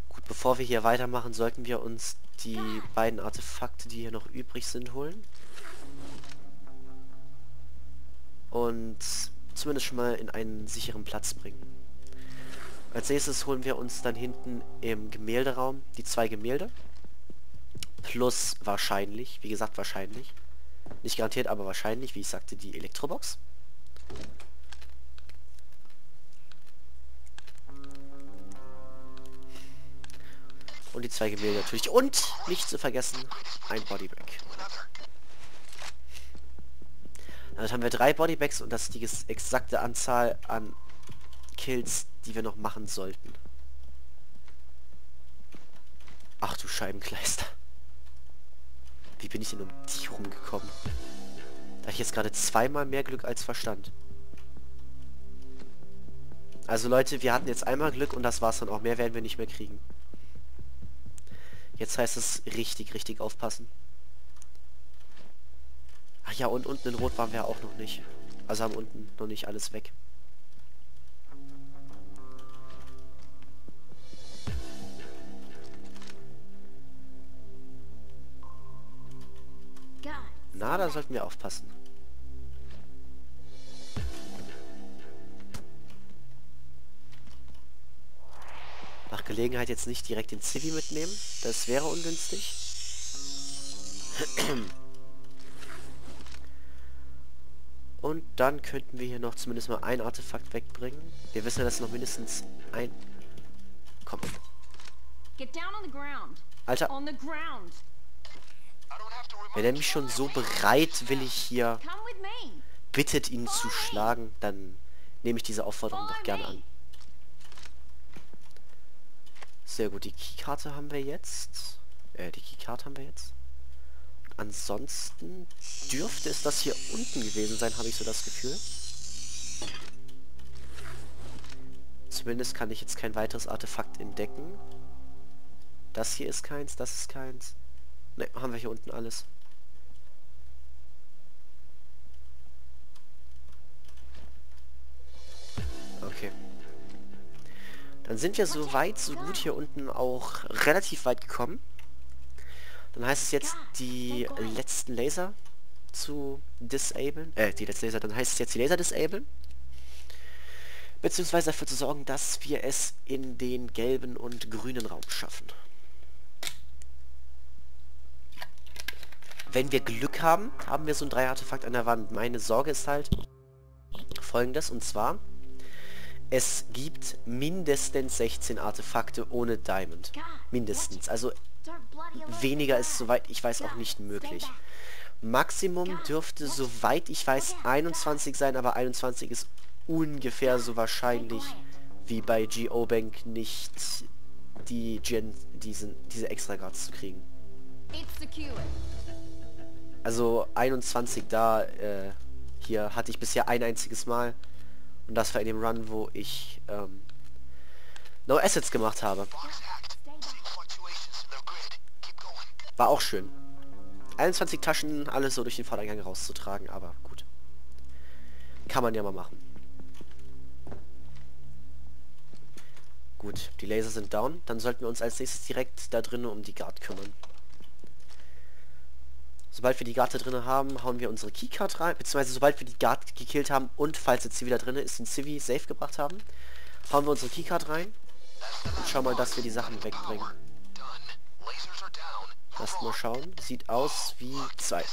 Gut, bevor wir hier weitermachen, sollten wir uns die beiden Artefakte, die hier noch übrig sind, holen. Und zumindest schon mal in einen sicheren Platz bringen. Als nächstes holen wir uns dann hinten im Gemälderaum die 2 Gemälde. Plus wahrscheinlich, wie gesagt wahrscheinlich. Nicht garantiert, aber wahrscheinlich, wie ich sagte, die Elektrobox. Und die 2 Gemälde natürlich. Und nicht zu vergessen, ein Bodybag. Damit haben wir 3 Bodybags und das ist die exakte Anzahl an Kills, die wir noch machen sollten. Ach du Scheibenkleister. Wie bin ich denn um die rumgekommen? Da hatte ich jetzt gerade zweimal mehr Glück als Verstand. Also Leute, wir hatten jetzt einmal Glück und das war's dann auch. Mehr werden wir nicht mehr kriegen. Jetzt heißt es richtig, richtig aufpassen. Ach ja, und unten in Rot waren wir auch noch nicht. Also haben unten noch nicht alles weg. Na, da sollten wir aufpassen. Nach Gelegenheit jetzt nicht direkt den Zivi mitnehmen. Das wäre ungünstig. Und dann könnten wir hier noch zumindest mal ein Artefakt wegbringen. Wir wissen ja, dass noch mindestens ein... Komm. Alter. Wenn er mich schon so bereitwillig hier bittet, ihn zu schlagen, dann nehme ich diese Aufforderung doch gerne an. Sehr gut, die Keykarte haben wir jetzt. Ansonsten dürfte es das hier unten gewesen sein, habe ich so das Gefühl. Zumindest kann ich jetzt kein weiteres Artefakt entdecken. Das hier ist keins, das ist keins. Ne, haben wir hier unten alles. Okay. Dann sind wir so weit, so gut hier unten auch relativ weit gekommen. Dann heißt es jetzt, die letzten Laser zu disablen. Dann heißt es jetzt, die Laser disablen. Beziehungsweise dafür zu sorgen, dass wir es in den gelben und grünen Raum schaffen. Wenn wir Glück haben, haben wir so ein 3-Artefakt an der Wand. Meine Sorge ist halt folgendes, und zwar, es gibt mindestens 16 Artefakte ohne Diamond. Mindestens. Also weniger ist, soweit ich weiß, auch nicht möglich. Maximum dürfte, soweit ich weiß, 21 sein, aber 21 ist ungefähr so wahrscheinlich wie bei GO Bank nicht die diese Extra Guards zu kriegen. Also 21 da, hier hatte ich bisher ein einziges Mal und das war in dem Run, wo ich No Assets gemacht habe. War auch schön. 21 Taschen, alles so durch den Fahreingang rauszutragen, aber gut. Kann man ja mal machen. Gut, die Laser sind down. Dann sollten wir uns als nächstes direkt da drinnen um die Guard kümmern. Sobald wir die Guard da drinnen haben, hauen wir unsere Keycard rein. Beziehungsweise sobald wir die Guard gekillt haben und falls der Zivi da drinnen ist, den Zivi safe gebracht haben, hauen wir unsere Keycard rein und schauen mal, dass wir die Sachen wegbringen. Lasst mal schauen. Sieht aus wie 2.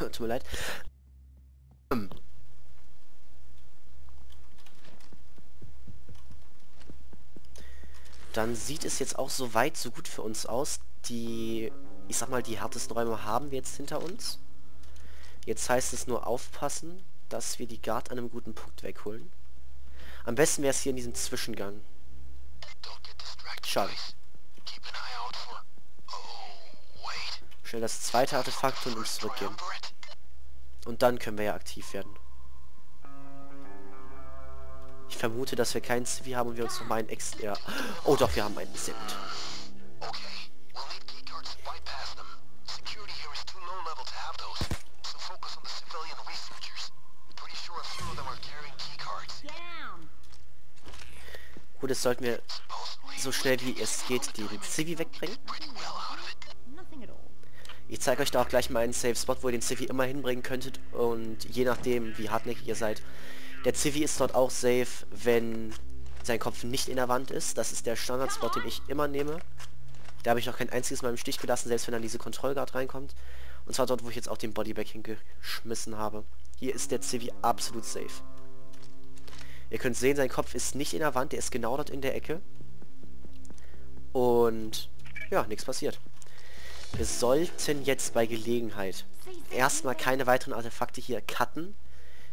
Tut mir leid. Dann sieht es jetzt auch so weit, so gut für uns aus. Die ich sag mal, die härtesten Räume haben wir jetzt hinter uns. Jetzt heißt es nur aufpassen, dass wir die Guard an einem guten Punkt wegholen. Am besten wäre es hier in diesem Zwischengang. Schade. Schnell das zweite Artefakt und uns zurückgehen. Und dann können wir ja aktiv werden. Ich vermute, dass wir keinen Zivi haben und wir uns noch mal einen Exit... Ja. Oh doch, wir haben einen. Sehr gut. Gut, jetzt sollten wir so schnell wie es geht die Civi wegbringen. Ich zeige euch da auch gleich mal einen Safe Spot, wo ihr den Civi immer hinbringen könntet, und je nachdem wie hartnäckig ihr seid. Der Civi ist dort auch safe, wenn sein Kopf nicht in der Wand ist. Das ist der Standard-Spot, den ich immer nehme. Da habe ich noch kein einziges Mal im Stich gelassen, selbst wenn dann diese Kontrollguard reinkommt. Und zwar dort, wo ich jetzt auch den Bodybag hingeschmissen habe. Hier ist der Civi absolut safe. Ihr könnt sehen, sein Kopf ist nicht in der Wand, der ist genau dort in der Ecke. Und ja, nichts passiert. Wir sollten jetzt bei Gelegenheit erstmal keine weiteren Artefakte hier cutten,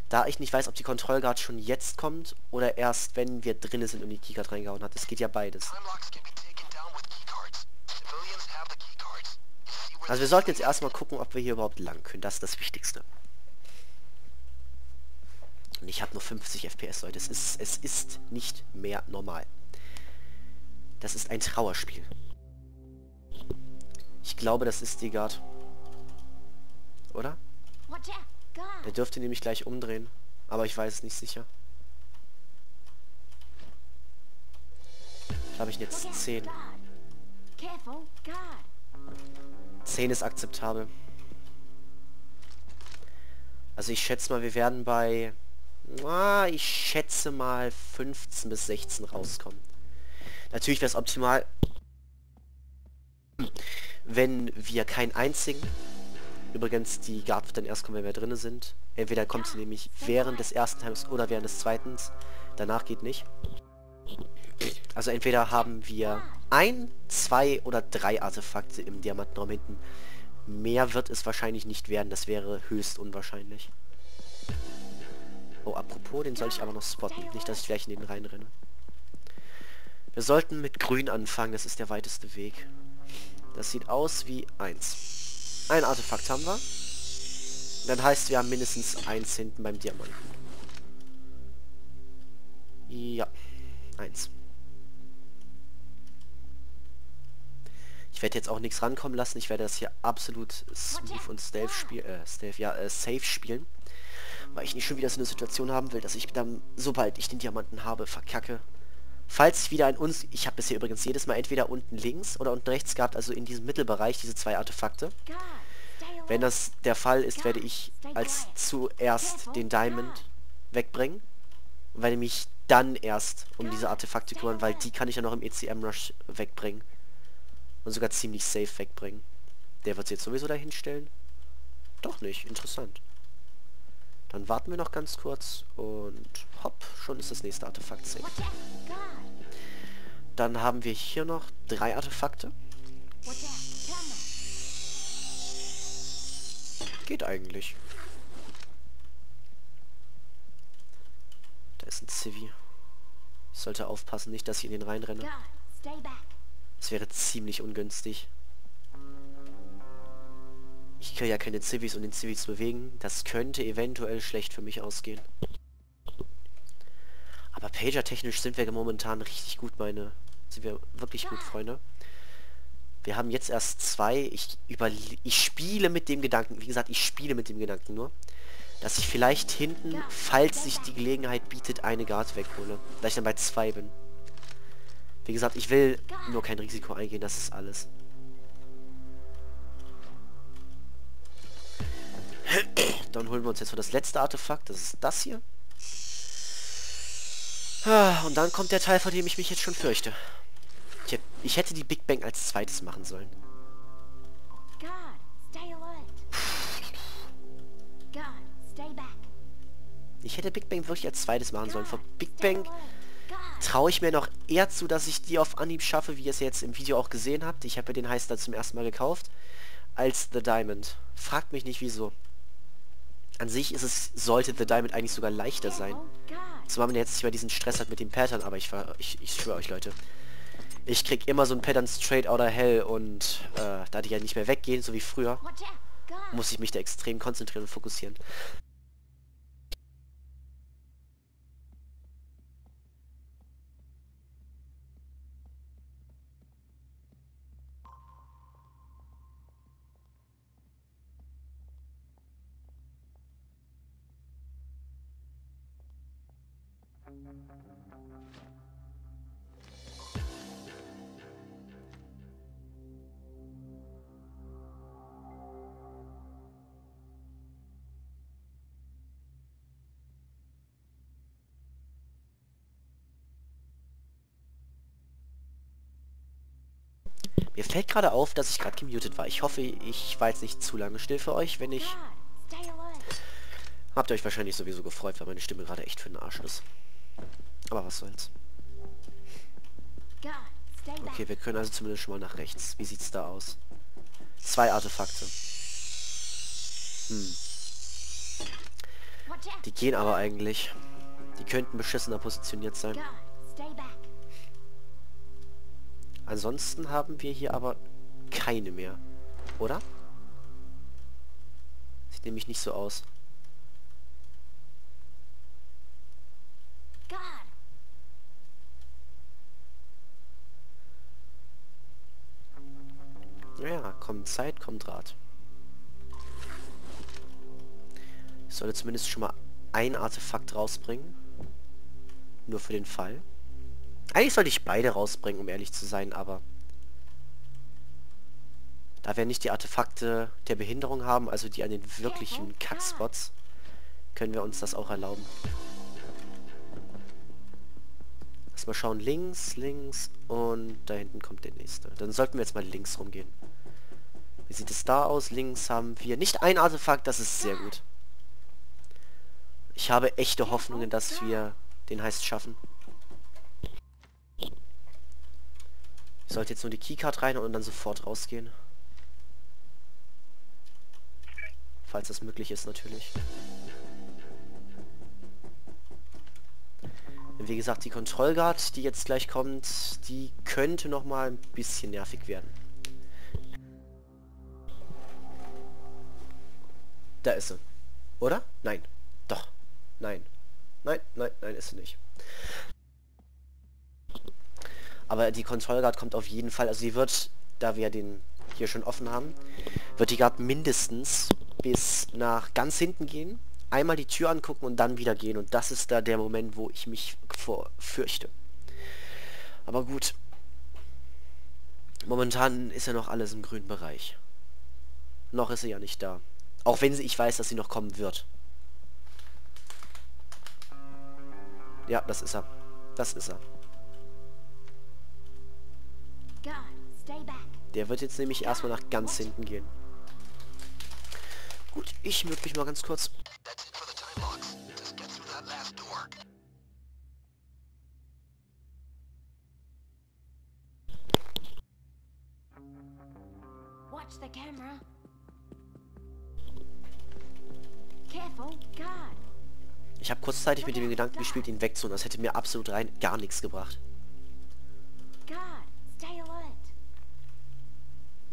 da ich nicht weiß, ob die Kontrollguard schon jetzt kommt oder erst, wenn wir drinnen sind und die Keycard reingehauen hat. Es geht ja beides. Also wir sollten jetzt erstmal gucken, ob wir hier überhaupt lang können. Das ist das Wichtigste. Und ich habe nur 50 FPS, Leute. Es ist nicht mehr normal. Das ist ein Trauerspiel. Ich glaube, das ist die Guard. Oder? Der dürfte nämlich gleich umdrehen. Aber ich weiß es nicht sicher. Da habe ich jetzt 10. 10 ist akzeptabel. Also ich schätze mal, wir werden bei... ich schätze mal 15 bis 16 rauskommen. Natürlich wäre es optimal, wenn wir keinen einzigen... Übrigens, die Guard wird dann erst kommen, wenn wir drinnen sind. Entweder kommt sie nämlich während des ersten Times oder während des zweiten. Danach geht nicht. Also entweder haben wir 1, 2 oder 3 Artefakte im Diamantenraum hinten. Mehr wird es wahrscheinlich nicht werden. Das wäre höchst unwahrscheinlich. Oh, apropos, den soll ich aber noch spotten. Nicht, dass ich gleich in den reinrenne. Wir sollten mit grün anfangen. Das ist der weiteste Weg. Das sieht aus wie 1. Ein Artefakt haben wir. Und dann heißt, wir haben mindestens 1 hinten beim Diamanten. Ja, 1. Ich werde jetzt auch nichts rankommen lassen. Ich werde das hier absolut smooth und stealth safe spielen. Weil ich nicht schon wieder so eine Situation haben will, dass ich dann, sobald ich den Diamanten habe, verkacke. Falls wieder ein uns... Ich habe bisher übrigens jedes Mal entweder unten links oder unten rechts gehabt, also in diesem Mittelbereich, diese 2 Artefakte. Wenn das der Fall ist, werde ich als zuerst den Diamond wegbringen. Und werde mich dann erst um diese Artefakte kümmern, weil die kann ich ja noch im ECM-Rush wegbringen. Und sogar ziemlich safe wegbringen. Der wird sie jetzt sowieso dahin stellen. Doch nicht, interessant. Dann warten wir noch ganz kurz und hopp, schon ist das nächste Artefakt safe. Dann haben wir hier noch 3 Artefakte. Geht eigentlich. Da ist ein Civi. Ich sollte aufpassen, nicht, dass ich in den reinrenne. Das wäre ziemlich ungünstig. Ich kann ja keine Civis und den Civis bewegen. Das könnte eventuell schlecht für mich ausgehen. Aber Pager-technisch sind wir momentan richtig gut, sind wir wirklich gut, Freunde. Wir haben jetzt erst 2. Ich spiele mit dem Gedanken, wie gesagt, ich spiele mit dem Gedanken nur, dass ich vielleicht hinten, falls sich die Gelegenheit bietet, eine Guard weghole. Da ich dann bei 2 bin. Wie gesagt, ich will nur kein Risiko eingehen, das ist alles. Dann holen wir uns jetzt für das letzte Artefakt, das ist das hier. Und dann kommt der Teil, vor dem ich mich jetzt schon fürchte. Ich hätte die Big Bank als zweites machen sollen. Ich hätte Big Bank wirklich als zweites machen sollen. Vor Big Bank traue ich mir noch eher zu, dass ich die auf Anhieb schaffe, wie ihr es jetzt im Video auch gesehen habt. Ich habe mir den Heister zum ersten Mal gekauft, als The Diamond. Fragt mich nicht wieso. An sich ist es, sollte The Diamond eigentlich sogar leichter sein. Zumal man jetzt nicht mehr diesen Stress hat mit dem Pattern, aber ich schwöre euch, Leute. Ich krieg immer so ein Pattern straight out of hell und da die ja nicht mehr weggehen, so wie früher, muss ich mich da extrem konzentrieren und fokussieren. Mir fällt gerade auf, dass ich gerade gemutet war. Ich hoffe, ich war jetzt nicht zu lange still für euch. Wenn nicht, habt ihr euch wahrscheinlich sowieso gefreut, weil meine Stimme gerade echt für den Arsch ist. Aber was soll's. Okay, wir können also zumindest schon mal nach rechts. Wie sieht's da aus? 2 Artefakte. Die gehen aber eigentlich. Die könnten beschissener positioniert sein. Ansonsten haben wir hier aber keine mehr, oder? Sieht nämlich nicht so aus. Naja, kommt Zeit, kommt Rat. Ich sollte zumindest schon mal ein Artefakt rausbringen. Nur für den Fall. Eigentlich sollte ich beide rausbringen, um ehrlich zu sein, aber da wir nicht die Artefakte der Behinderung haben, also die an den wirklichen Kackspots, können wir uns das auch erlauben. Erstmal schauen, links, links und da hinten kommt der nächste. Dann sollten wir jetzt mal links rumgehen. Wie sieht es da aus? Links haben wir nicht ein Artefakt, das ist sehr gut. Ich habe echte Hoffnungen, dass wir den Heist schaffen. Ich sollte jetzt nur die Keycard rein und dann sofort rausgehen. Falls das möglich ist, natürlich. Und wie gesagt, die Kontrollguard, die jetzt gleich kommt, die könnte nochmal ein bisschen nervig werden. Da ist sie. Oder? Nein. Doch. Nein. Nein, nein, nein, ist sie nicht. Aber die Kontrollguard kommt auf jeden Fall, also die wird, da wir den hier schon offen haben, wird die Guard mindestens bis nach ganz hinten gehen, einmal die Tür angucken und dann wieder gehen. Und das ist da der Moment, wo ich mich fürchte. Aber gut, momentan ist ja noch alles im grünen Bereich. Noch ist sie ja nicht da. Auch wenn sie, ich weiß, dass sie noch kommen wird. Ja, das ist er. Das ist er. Der wird jetzt nämlich erstmal nach ganz hinten gehen. Gut, ich mute mich mal ganz kurz. Ich habe kurzzeitig mit dem Gedanken gespielt, ihn wegzuholen. Das hätte mir absolut rein gar nichts gebracht.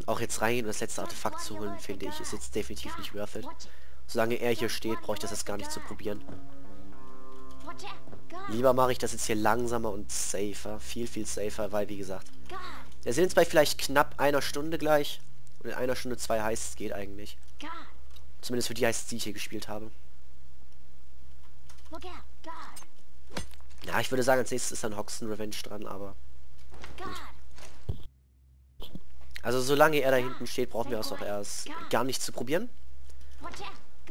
Auch jetzt reingehen und das letzte Artefakt zu holen, finde ich, ist jetzt definitiv nicht worth it. Solange er hier steht, brauche ich das jetzt gar nicht zu probieren. Lieber mache ich das jetzt hier langsamer und safer, viel, viel safer, weil, wie gesagt, wir sind jetzt bei vielleicht knapp einer Stunde gleich. Und in einer Stunde 2 Heists geht eigentlich. Zumindest für die Heists, die ich hier gespielt habe. Ja, ich würde sagen, als nächstes ist dann Hoxton Revenge dran, aber gut. Also solange er da hinten steht, brauchen wir das auch erst gar nicht zu probieren.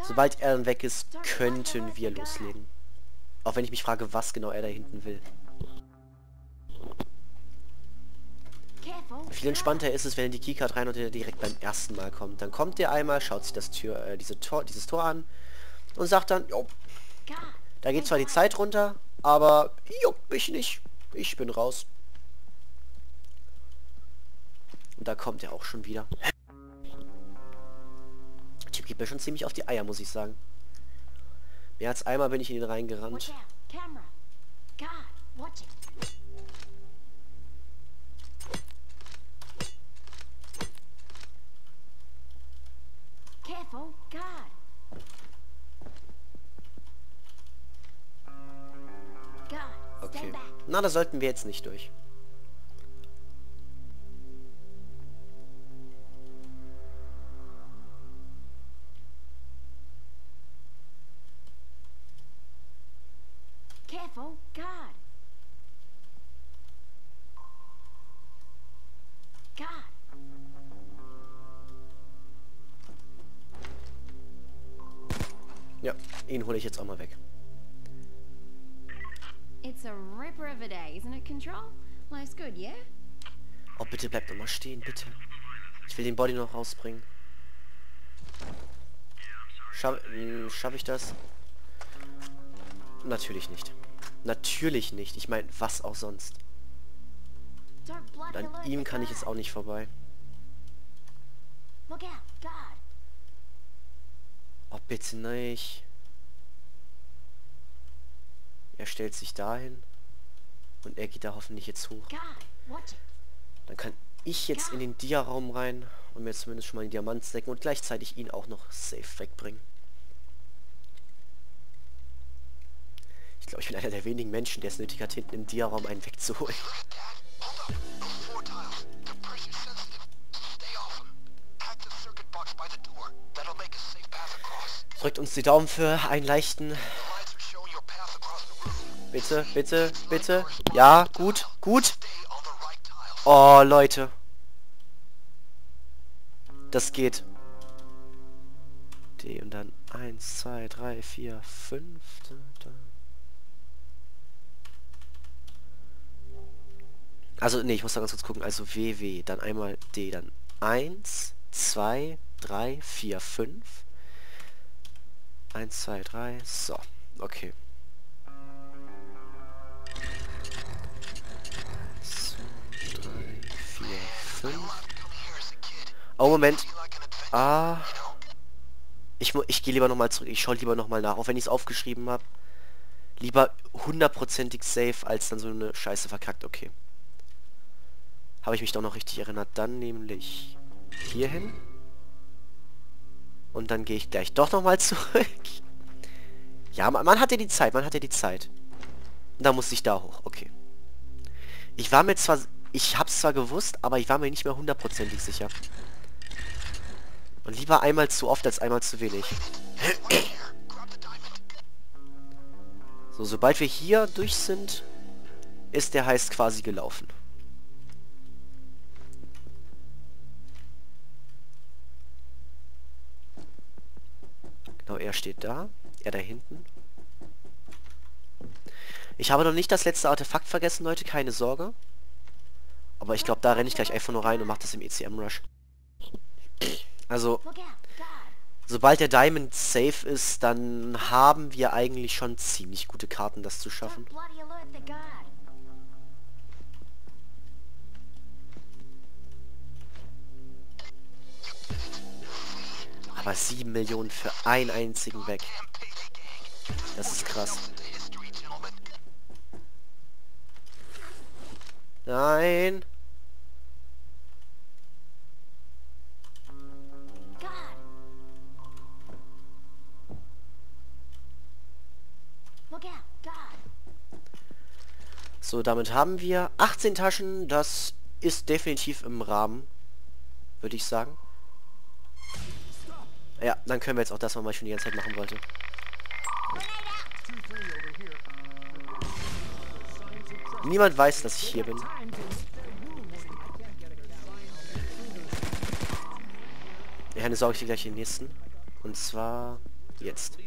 Sobald er dann weg ist, könnten wir loslegen. Auch wenn ich mich frage, was genau er da hinten will. Viel entspannter ist es, wenn er die Keycard rein und er direkt beim ersten Mal kommt. Dann kommt er einmal, schaut sich das dieses Tor an und sagt dann, jo, da geht zwar die Zeit runter, aber juckt mich nicht. Ich bin raus. Und da kommt er auch schon wieder. Der Typ geht mir schon ziemlich auf die Eier, muss ich sagen. Mehr als einmal bin ich in ihn reingerannt. Okay. Na, da sollten wir jetzt nicht durch. Careful, God. God. Ja, ihn hole ich jetzt auch mal weg. Oh, bitte bleibt doch mal stehen, bitte. Ich will den Body noch rausbringen. Schaff ich das? Natürlich nicht. Natürlich nicht. Ich meine, was auch sonst. Und an ihm kann ich jetzt auch nicht vorbei. Oh, bitte nicht. Er stellt sich dahin und er geht da hoffentlich jetzt hoch. Dann kann ich jetzt in den Dia-Raum rein und mir zumindest schon mal den Diamant stecken und gleichzeitig ihn auch noch safe wegbringen. Ich glaube, ich bin einer der wenigen Menschen, der es nötig hat, hinten im Dia-Raum einen wegzuholen. Drückt uns die Daumen für einen leichten... Bitte, bitte, bitte. Ja, gut, gut. Oh, Leute. Das geht. D und dann 1, 2, 3, 4, 5. Also, nee, ich muss da ganz kurz gucken. Also WW, dann einmal D, dann 1, 2, 3, 4, 5. 1, 2, 3, so. Okay. Oh, Moment. Ah. Ich gehe lieber nochmal zurück. Ich schaue lieber nochmal nach, auch wenn ich es aufgeschrieben habe. Lieber hundertprozentig safe, als dann so eine Scheiße verkackt. Okay. Habe ich mich doch noch richtig erinnert. Dann nämlich hier hin. Und dann gehe ich gleich doch nochmal zurück. Ja, man hat ja die Zeit. Man hat ja die Zeit. Und dann musste ich da hoch. Okay. Ich war mir zwar... Ich hab's zwar gewusst, aber ich war mir nicht mehr hundertprozentig sicher. Und lieber einmal zu oft als einmal zu wenig. So, sobald wir hier durch sind, ist der Heist quasi gelaufen. Genau, er steht da. Er da hinten. Ich habe noch nicht das letzte Artefakt vergessen, Leute. Keine Sorge. Aber ich glaube, da renne ich gleich einfach nur rein und mache das im ECM-Rush. Also, sobald der Diamond safe ist, dann haben wir eigentlich schon ziemlich gute Karten, das zu schaffen. Aber 7 Millionen für einen einzigen weg. Das ist krass. Nein! So, damit haben wir 18 Taschen. Das ist definitiv im Rahmen, würde ich sagen. Ja, dann können wir jetzt auch das machen, was ich schon die ganze Zeit machen wollte. Niemand weiß, dass ich hier bin. Ja, dann sorge ich dir gleich den nächsten. Und zwar jetzt.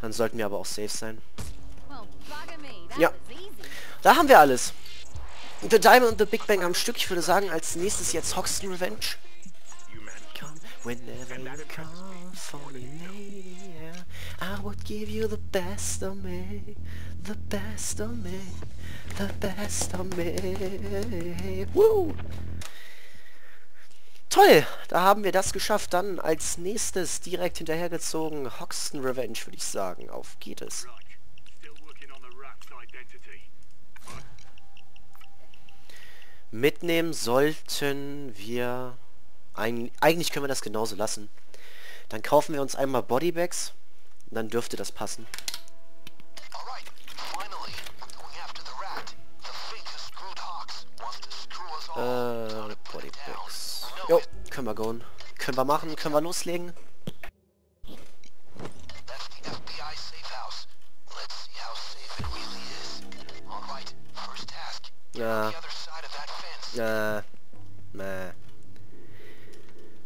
Dann sollten wir aber auch safe sein. Ja. Da haben wir alles. The Diamond und The Big Bank am Stück. Ich würde sagen, als nächstes jetzt Hoxton Revenge. Whenever you come for me, yeah, I would give you the best of me, the best of me, the best of me. Woo! Toll, da haben wir das geschafft. Dann als nächstes direkt hinterhergezogen Hoxton Revenge, würde ich sagen. Auf geht es. Mitnehmen sollten wir... Eigentlich können wir das genauso lassen. Dann kaufen wir uns einmal Bodybags. Dann dürfte das passen. Bodybags. Jo, können wir gehen. Können wir machen, können wir loslegen.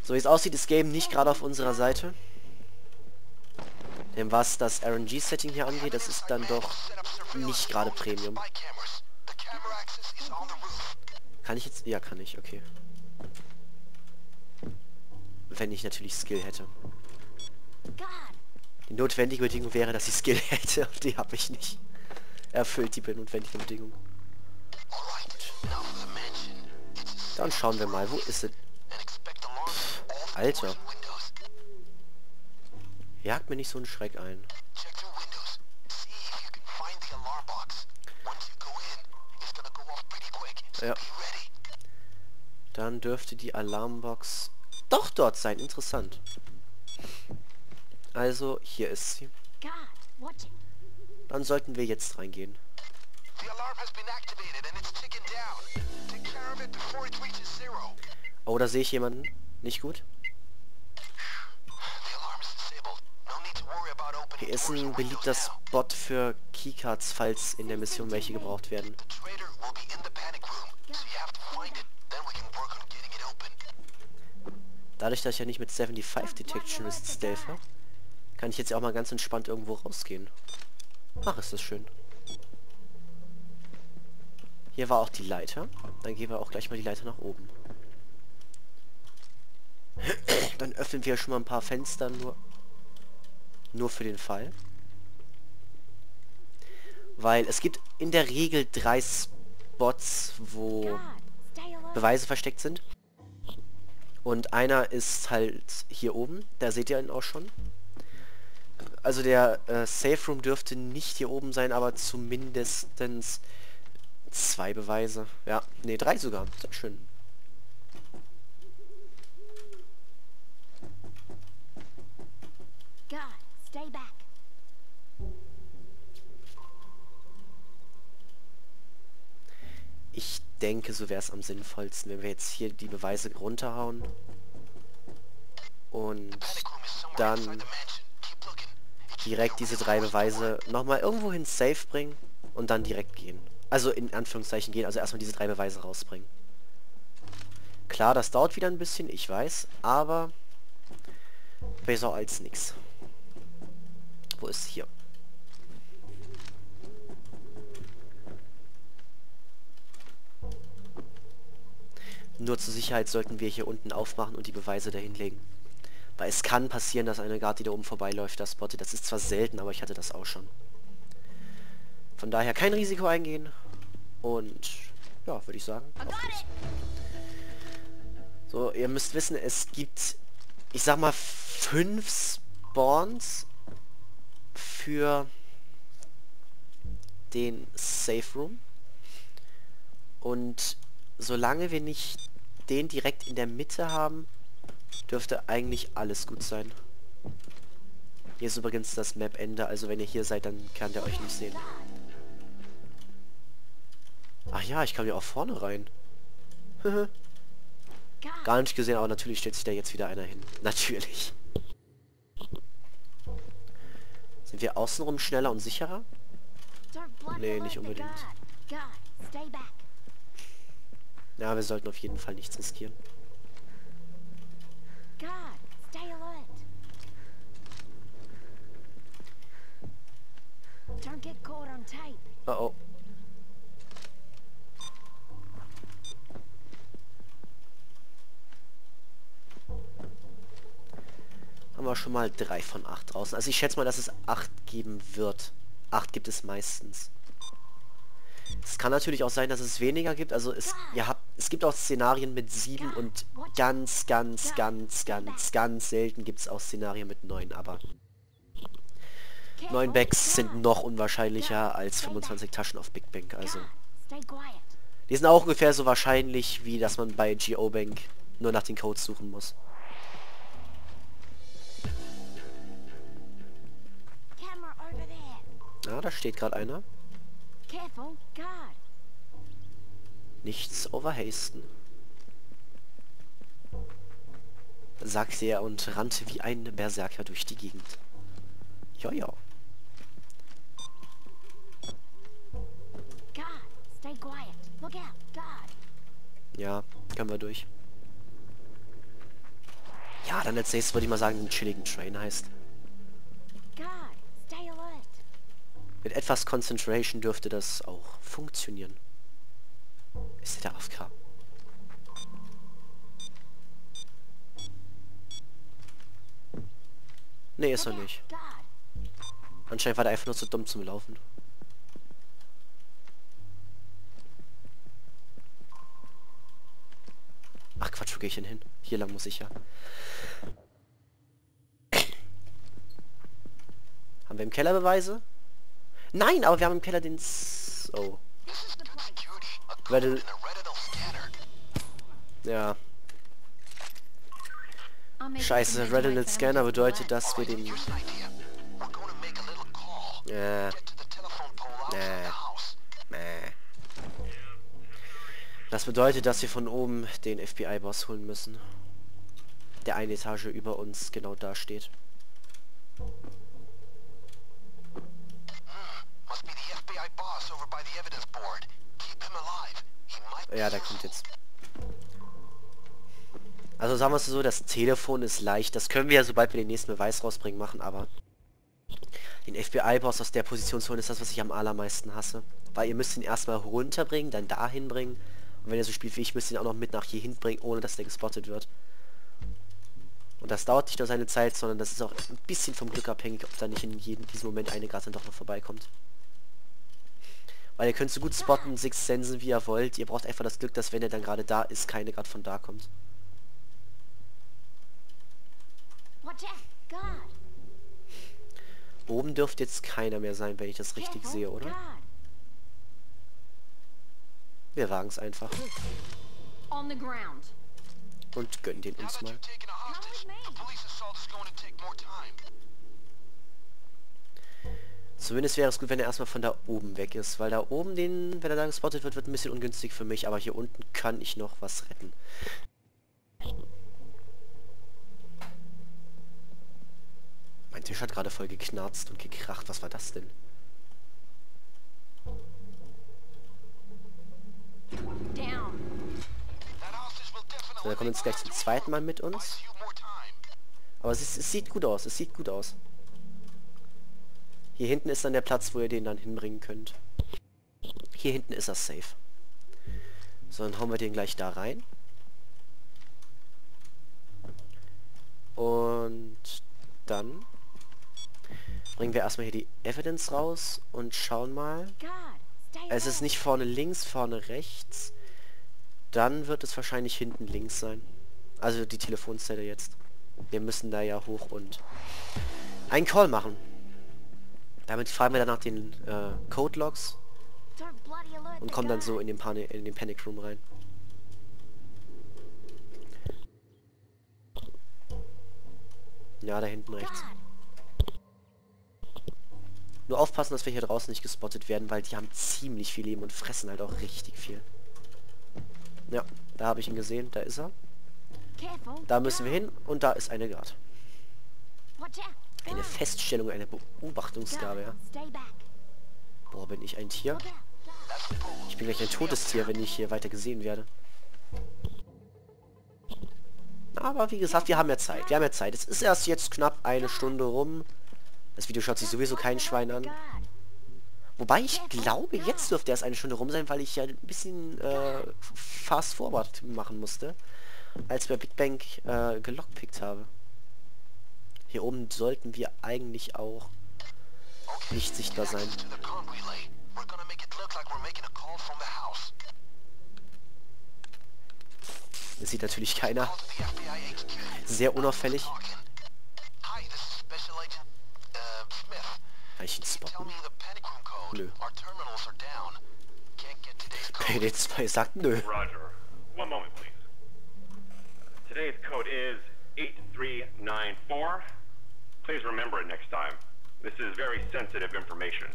So wie es aussieht, ist Game nicht gerade auf unserer Seite. Denn was das RNG-Setting hier angeht, das ist dann doch nicht gerade Premium. Kann ich jetzt? Ja, kann ich, okay. Wenn ich natürlich Skill hätte. Die notwendige Bedingung wäre, dass ich Skill hätte. Und die habe ich nicht erfüllt, die notwendige Bedingung. Dann schauen wir mal, wo ist es? Alter. Jagt mir nicht so einen Schreck ein. Ja. Dann dürfte die Alarmbox... doch dort sein, interessant. Also, hier ist sie. Dann sollten wir jetzt reingehen. Oh, da sehe ich jemanden. Nicht gut. Hier ist ein beliebter Spot für Keycards, falls in der Mission welche gebraucht werden. Dadurch, dass ich ja nicht mit 75 Detection ist Stealth habe, kann ich jetzt auch mal ganz entspannt irgendwo rausgehen. Ach, ist das schön. Hier war auch die Leiter. Dann gehen wir auch gleich mal die Leiter nach oben. Dann öffnen wir schon mal ein paar Fenster, nur für den Fall. Weil es gibt in der Regel 3 Spots, wo Beweise versteckt sind. Und einer ist halt hier oben. Da seht ihr ihn auch schon. Also der Safe Room dürfte nicht hier oben sein, aber zumindest 2 Beweise. Ja, ne, 3 sogar. Sehr schön. God, stay back. Ich denke, so wäre es am sinnvollsten, wenn wir jetzt hier die Beweise runterhauen und dann direkt diese 3 Beweise nochmal irgendwo hin safe bringen und dann direkt gehen. Also in Anführungszeichen gehen, also erstmal diese 3 Beweise rausbringen. Klar, das dauert wieder ein bisschen, ich weiß, aber besser als nichts. Wo ist hier? Nur zur Sicherheit sollten wir hier unten aufmachen und die Beweise dahin legen. Weil es kann passieren, dass eine Guard, die da oben vorbeiläuft, das spottet. Das ist zwar selten, aber ich hatte das auch schon. Von daher kein Risiko eingehen. Und ja, würde ich sagen. Auf geht's. So, ihr müsst wissen, es gibt, ich sag mal, 5 Spawns für den Safe Room. Und solange wir nicht den direkt in der Mitte haben, dürfte eigentlich alles gut sein. Hier ist übrigens das Map-Ende, also wenn ihr hier seid, dann kann der euch nicht sehen. Ach ja, ich kann hier auch vorne rein. Gar nicht gesehen, aber natürlich stellt sich da jetzt wieder einer hin. Natürlich. Sind wir außenrum schneller und sicherer? Nee, nicht unbedingt. Ja, wir sollten auf jeden Fall nichts riskieren. Oh oh. haben wir schon mal 3 von 8 draußen. Also ich schätze mal, dass es 8 geben wird. 8 gibt es meistens. Es kann natürlich auch sein, dass es weniger gibt. Also es gibt auch Szenarien mit 7 und ganz selten gibt es auch Szenarien mit 9, aber 9 Bags sind noch unwahrscheinlicher als 25 Taschen auf Big Bank. Also die sind auch ungefähr so wahrscheinlich, wie dass man bei GO Bank nur nach den Codes suchen muss. Ja, da steht gerade einer. Nichts overhasten, sagte er und rannte wie ein Berserker durch die Gegend. Jojo. Ja, können wir durch. Ja, dann als nächstes würde ich mal sagen, einen chilligen Train heißt. Mit etwas Concentration dürfte das auch funktionieren. Ist der AFK? Nee, ist er nicht. Anscheinend war der einfach nur zu dumm zum Laufen. Ach Quatsch, wo gehe ich denn hin? Hier lang muss ich ja. Haben wir im Keller Beweise? Nein, aber wir haben im Keller den... Oh. Weil... Ja. Scheiße, Retinal Scanner bedeutet, dass wir den... Das bedeutet, dass wir von oben den FBI-Boss holen müssen. Der eine Etage über uns genau da steht. Ja, der kommt jetzt. Also sagen wir es so, das Telefon ist leicht. Das können wir ja, sobald wir den nächsten Beweis rausbringen, machen, aber... Den FBI-Boss aus der Position zu holen, ist das, was ich am allermeisten hasse. Weil ihr müsst ihn erstmal runterbringen, dann dahin bringen. Und wenn er so spielt wie ich, müsst ihr ihn auch noch mit nach hier hinbringen, ohne dass der gespottet wird. Und das dauert nicht nur seine Zeit, sondern das ist auch ein bisschen vom Glück abhängig, ob da nicht in diesem Moment eine Gasse doch noch vorbeikommt. Weil ihr könnt so gut spotten, Six Sensen, wie ihr wollt. Ihr braucht einfach das Glück, dass wenn er dann gerade da ist, keine gerade von da kommt. Oben dürfte jetzt keiner mehr sein, wenn ich das richtig sehe, oder? Wir wagen es einfach. Und gönnen den uns mal. Zumindest wäre es gut, wenn er erstmal von da oben weg ist, weil da oben, wenn er da gespottet wird, wird ein bisschen ungünstig für mich, aber hier unten kann ich noch was retten. Mein Tisch hat gerade voll geknarzt und gekracht, was war das denn? So, da kommen wir jetzt gleich zum zweiten Mal mit uns. Aber es sieht gut aus, es sieht gut aus. Hier hinten ist dann der Platz, wo ihr den dann hinbringen könnt. Hier hinten ist das safe. So, dann hauen wir den gleich da rein. Und dann bringen wir erstmal hier die Evidence raus und schauen mal. Es ist nicht vorne links, vorne rechts. Dann wird es wahrscheinlich hinten links sein. Also die Telefonzelle jetzt. Wir müssen da ja hoch und einen Call machen. Damit fahren wir dann nach den Code-Logs und kommen dann so in den, Panic Room rein. Ja, da hinten rechts. Nur aufpassen, dass wir hier draußen nicht gespottet werden, weil die haben ziemlich viel Leben und fressen halt auch richtig viel. Ja, da habe ich ihn gesehen, da ist er. Da müssen wir hin und da ist eine Guard. Eine Feststellung, eine Beobachtungsgabe, ja. Boah, bin ich ein Tier? Ich bin gleich ein totes Tier, wenn ich hier weiter gesehen werde. Aber wie gesagt, wir haben ja Zeit. Wir haben ja Zeit. Es ist erst jetzt knapp eine Stunde rum. Das Video schaut sich sowieso kein Schwein an. Wobei ich glaube, jetzt dürfte erst eine Stunde rum sein, weil ich ja ein bisschen fast forward machen musste, als wir Big Bank gelogpickt habe. Hier oben sollten wir eigentlich auch nicht sichtbar sein. Das sieht natürlich keiner. Sehr unauffällig. Kann ich ihn spotten? Nö. PD2 sagt nö. Today's code is 8394. Please remember it next time. This is very sensitive information.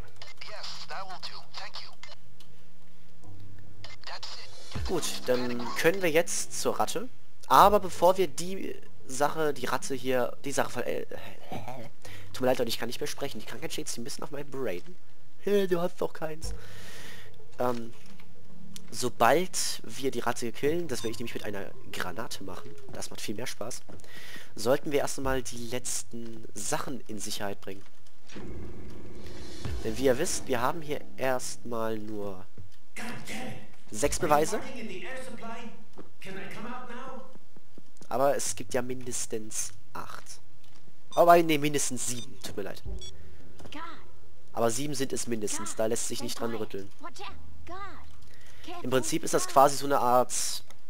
Yes, that will do. Thank you. That's it. Gut, dann können wir jetzt zur Ratte. Aber bevor wir tut mir leid, Leute, ich kann nicht mehr sprechen. Die Krankheit steht ein bisschen auf meinem Brain. Hey, du hast doch keins. Sobald wir die Ratte killen, das werde ich nämlich mit einer Granate machen, das macht viel mehr Spaß, sollten wir erst einmal die letzten Sachen in Sicherheit bringen. Denn wie ihr wisst, wir haben hier erstmal nur 6 Beweise. Aber es gibt ja mindestens 8. Aber ne, mindestens 7, tut mir leid. Aber 7 sind es mindestens, da lässt sich nicht dran rütteln. Im Prinzip ist das quasi so eine Art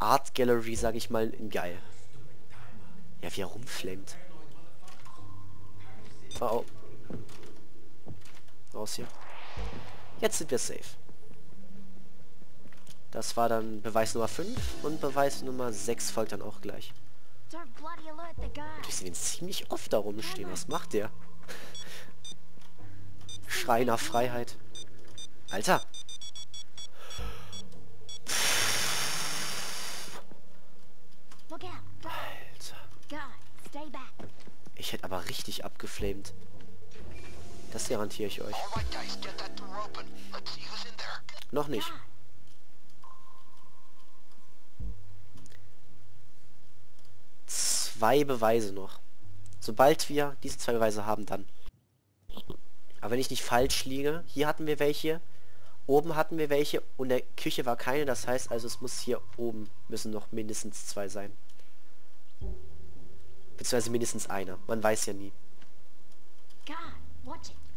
Art Gallery, sage ich mal, in geil. Ja, wie er rumflammt. Oh, oh. Raus hier. Jetzt sind wir safe. Das war dann Beweis Nummer 5 und Beweis Nummer 6 folgt dann auch gleich. Und ich sehe ihn ziemlich oft da rumstehen. Was macht der? Schrei nach Freiheit. Alter! Alter. Ich hätte aber richtig abgeflamed. Das garantiere ich euch. Noch nicht. Zwei Beweise noch. Sobald wir diese 2 Beweise haben, dann. Aber wenn ich nicht falsch liege, hier hatten wir welche, oben hatten wir welche und der Küche war keine, das heißt also, es muss hier oben, müssen noch mindestens 2 sein. Beziehungsweise mindestens einer. Man weiß ja nie.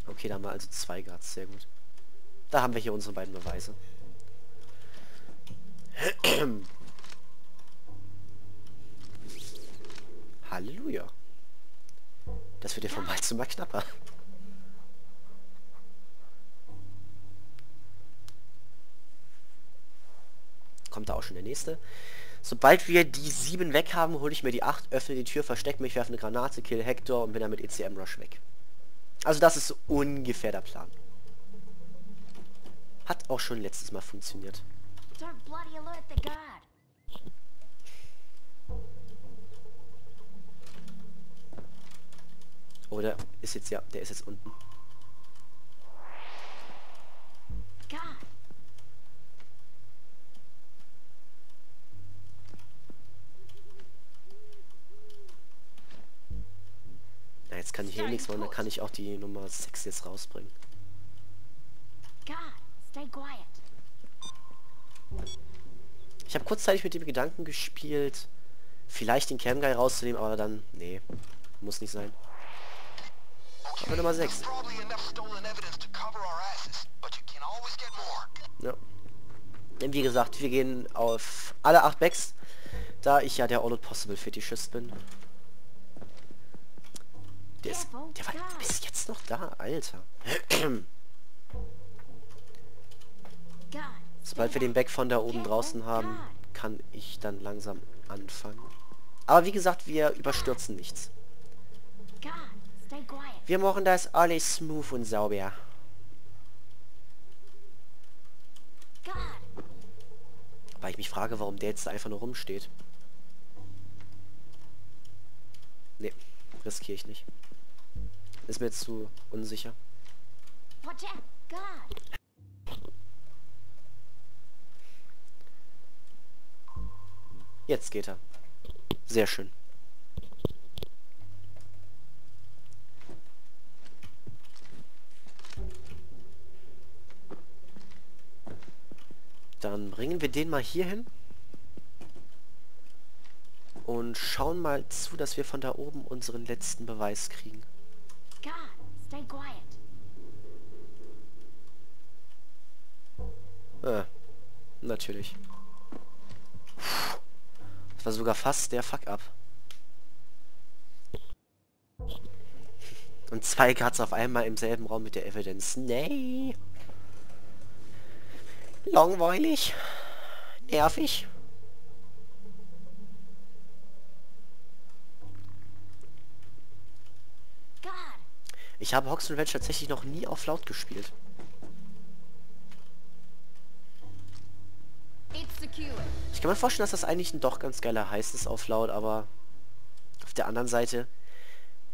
Okay, da haben wir also 2 Guards. Sehr gut. Da haben wir hier unsere beiden Beweise. Halleluja. Das wird ja von Mal zu Mal knapper. Kommt da auch schon der nächste. Sobald wir die 7 weg haben, hole ich mir die 8, öffne die Tür, verstecke mich, werfe eine Granate, kill Hector und bin dann mit ECM Rush weg. Also das ist ungefähr der Plan. Hat auch schon letztes Mal funktioniert. Oh, der ist jetzt, ja, der ist jetzt unten. Jetzt kann ich hier nichts machen, dann kann ich auch die Nummer 6 jetzt rausbringen. Ich habe kurzzeitig mit dem Gedanken gespielt, vielleicht den Cam Guy rauszunehmen, aber dann, nee, muss nicht sein. Aber Nummer 6. Ja. Denn wie gesagt, wir gehen auf alle 8 Backs, da ich ja der All Not Possible Fetischist bin. Der war bis jetzt noch da, Alter. Sobald wir den Back von da oben draußen haben, kann ich dann langsam anfangen. Aber wie gesagt, wir überstürzen nichts. Wir machen das alles smooth und sauber. Weil ich mich frage, warum der jetzt einfach nur rumsteht. Nee, riskiere ich nicht. Ist mir jetzt zu unsicher. Jetzt geht er. Sehr schön. Dann bringen wir den mal hier hin. und schauen mal zu, dass wir von da oben unseren letzten Beweis kriegen. God, stay quiet. Ah, natürlich. Das war sogar fast der Fuck-Up. Und zwei Guards auf einmal im selben Raum mit der Evidence. Nee. Langweilig. Nervig. Ich habe Hoxton Revenge tatsächlich noch nie auf laut gespielt. Ich kann mir vorstellen, dass das eigentlich ein doch ganz geiler Heist ist auf laut, aber auf der anderen Seite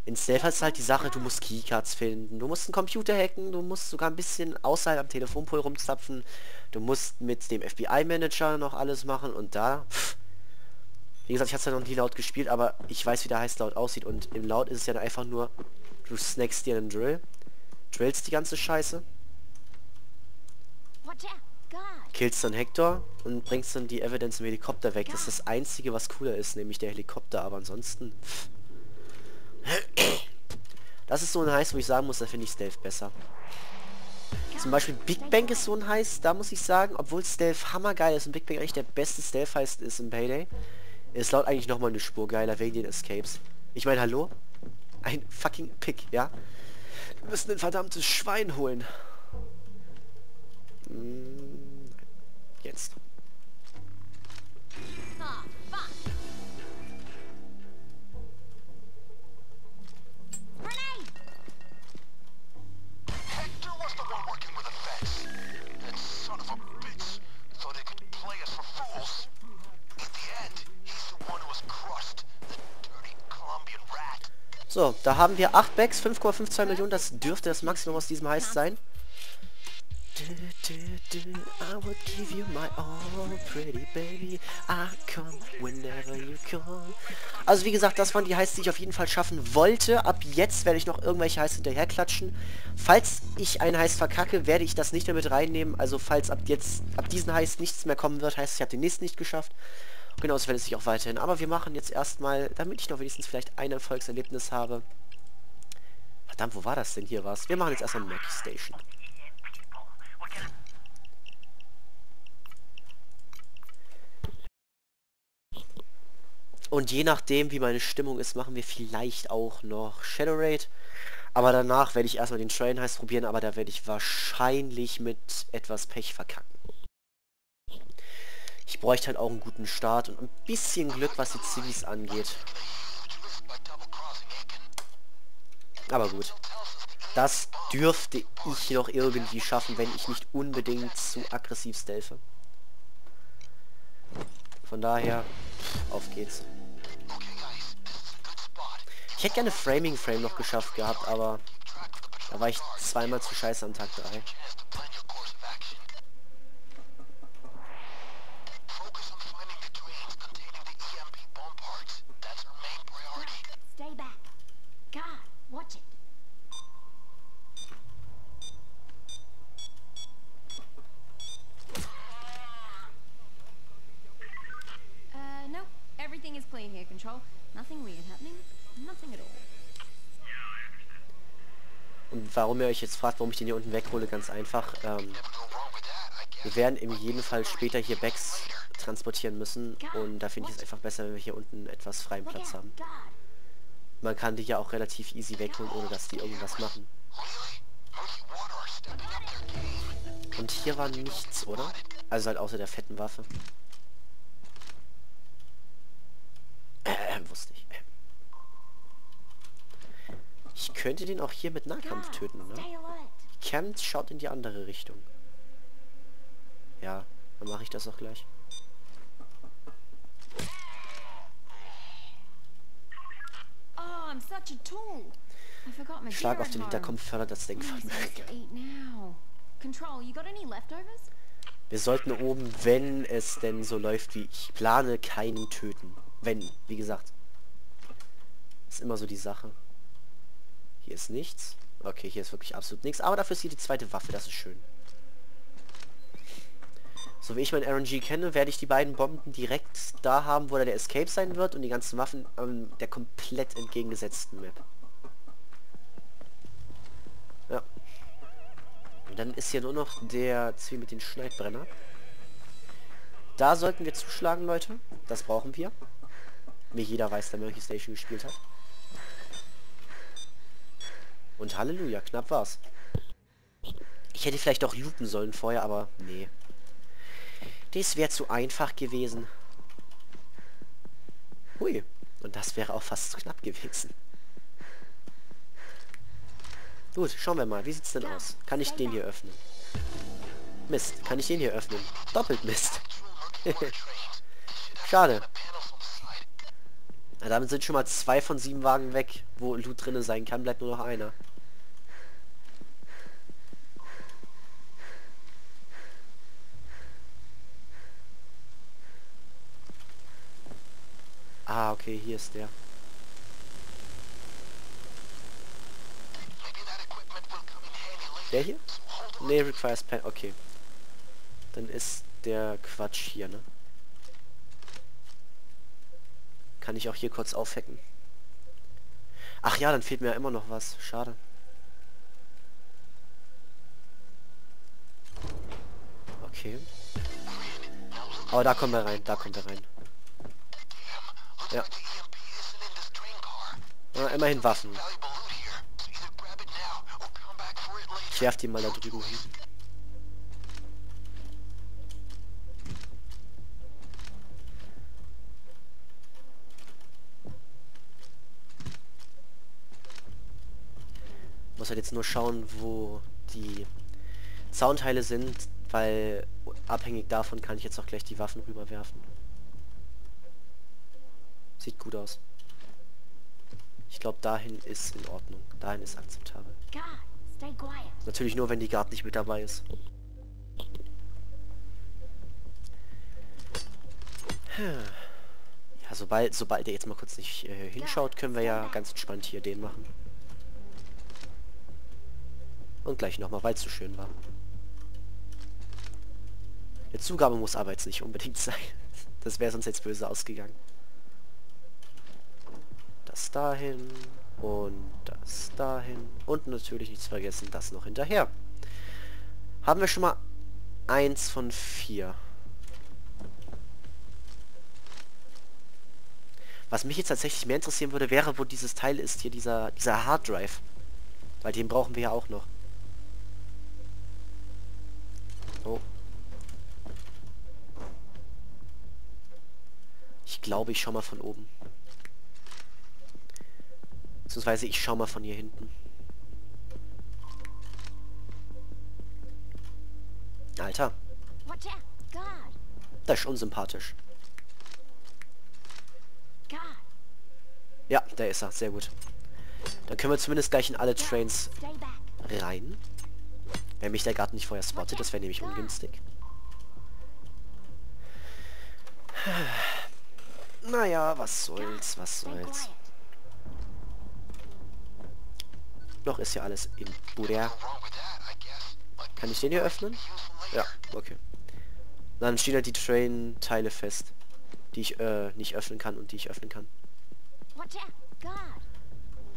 in Stealth ist halt die Sache, du musst Keycards finden, du musst einen Computer hacken, du musst sogar ein bisschen außerhalb am Telefonpool rumzapfen, du musst mit dem FBI-Manager noch alles machen und da... Wie gesagt, ich habe es ja noch nie laut gespielt, aber ich weiß, wie der Heist laut aussieht und im Laut ist es ja einfach nur, du snackst dir einen Drill, drillst die ganze Scheiße, killst dann Hector und bringst dann die Evidence im Helikopter weg. Das ist das Einzige, was cooler ist, nämlich der Helikopter, aber ansonsten... Das ist so ein Heist, wo ich sagen muss, da finde ich Stealth besser. Zum Beispiel Big Bank ist so ein Heist, da muss ich sagen, obwohl Stealth hammergeil ist und Big Bank eigentlich der beste Stealth-Heist ist im Payday, ist laut eigentlich nochmal eine Spur geiler wegen den Escapes. Ich meine, hallo? Ein fucking Pick, ja? Wir müssen ein verdammtes Schwein holen. Jetzt. So, da haben wir 8 Bags, 5,52 Millionen, das dürfte das Maximum aus diesem Heist sein. I would give you my all, pretty baby. I come whenever you call. Also wie gesagt, das waren die Heists, die ich auf jeden Fall schaffen wollte. Ab jetzt werde ich noch irgendwelche Heists hinterherklatschen. Falls ich einen Heist verkacke, werde ich das nicht mehr mit reinnehmen. Also falls ab diesen Heist nichts mehr kommen wird, heißt es, ich habe den nächsten nicht geschafft. Genauso werde ich es auch weiterhin. Aber wir machen jetzt erstmal, damit ich noch wenigstens vielleicht ein Erfolgserlebnis habe. Verdammt, wo war das denn? Hier war es. Wir machen jetzt erstmal Murky Station. Und je nachdem, wie meine Stimmung ist, machen wir vielleicht auch noch Shadow Raid. Aber danach werde ich erstmal den Train Heist probieren, aber da werde ich wahrscheinlich mit etwas Pech verkacken. Ich bräuchte halt auch einen guten Start und ein bisschen Glück, was die Zivis angeht. Aber gut. Das dürfte ich noch irgendwie schaffen, wenn ich nicht unbedingt zu aggressiv stealthe. Von daher, auf geht's. Ich hätte gerne Framing Frame noch geschafft gehabt, aber da war ich zweimal zu scheiße am Tag 3. Und warum ihr euch jetzt fragt, warum ich den hier unten weghole, ganz einfach. Wir werden in jedem Fall später hier Bags transportieren müssen und da finde ich es einfach besser, wenn wir hier unten etwas freien Platz haben. Man kann die ja auch relativ easy wegholen, ohne dass die irgendwas machen. Und hier war nichts, oder? Also halt außer der fetten Waffe. Wusste ich. Ich könnte den auch hier mit Nahkampf töten, ne? Camp schaut in die andere Richtung. Ja, dann mache ich das auch gleich. Schlag auf den Hinterkopf fördert das Denkvermögen. Wir sollten oben, wenn es denn so läuft, wie ich plane, keinen töten. Wenn, wie gesagt. Ist immer so die Sache. Hier ist nichts. Okay, hier ist wirklich absolut nichts. Aber dafür ist hier die zweite Waffe, das ist schön. So wie ich mein RNG kenne, werde ich die beiden Bomben direkt da haben, wo da der Escape sein wird, und die ganzen Waffen der komplett entgegengesetzten Map. Ja. Und dann ist hier nur noch der Zwie mit dem Schneidbrenner. Da sollten wir zuschlagen, Leute. Das brauchen wir. Wie jeder weiß, der Murky Station gespielt hat. Und Halleluja, knapp war's. Ich hätte vielleicht auch loopen sollen vorher, aber nee. Das wäre zu einfach gewesen. Hui. Und das wäre auch fast zu knapp gewesen. Gut, schauen wir mal. Wie sieht's denn aus? Kann ich den hier öffnen? Mist. Kann ich den hier öffnen? Doppelt Mist. Schade. Na, damit sind schon mal 2 von 7 Wagen weg, wo Loot drinne sein kann. Bleibt nur noch einer. Ah, okay, hier ist der. Der hier? Ne, requires plan. Okay. Dann ist der Quatsch hier, ne? Kann ich auch hier kurz aufhacken. Ach ja, dann fehlt mir ja immer noch was. Schade. Okay. Oh, da kommen wir rein, da kommen wir rein. Ja. Ja, immerhin Waffen. Ich werf die mal da drüben hin. Muss halt jetzt nur schauen, wo die Soundteile sind, weil abhängig davon kann ich jetzt auch gleich die Waffen rüberwerfen. Sieht gut aus. Ich glaube, dahin ist in Ordnung. Dahin ist akzeptabel. Natürlich nur, wenn die Guard nicht mit dabei ist. Ja, sobald er jetzt mal kurz nicht hinschaut, können wir ja ganz entspannt hier den machen. Und gleich nochmal, weil es so schön war. Die Zugabe muss aber jetzt nicht unbedingt sein. Das wäre sonst jetzt böse ausgegangen. Das dahin und das dahin und natürlich nichts vergessen, das noch hinterher. Haben wir schon mal 1 von 4. Was mich jetzt tatsächlich mehr interessieren würde, wäre, wo dieses Teil ist, hier dieser Hard Drive. Weil den brauchen wir ja auch noch. Oh. Ich glaube, ich schau mal von oben. Beziehungsweise ich schau mal von hier hinten. Alter. Das ist unsympathisch. Ja, da ist er. Sehr gut. Dann können wir zumindest gleich in alle Trains rein. Wenn mich der Garten nicht vorher spottet, das wäre nämlich ungünstig. Naja, was soll's, was soll's. Noch ist ja alles im Buder. Kann ich den hier öffnen? Ja, okay. Dann stehen halt die Train-Teile fest, die ich nicht öffnen kann und die ich öffnen kann.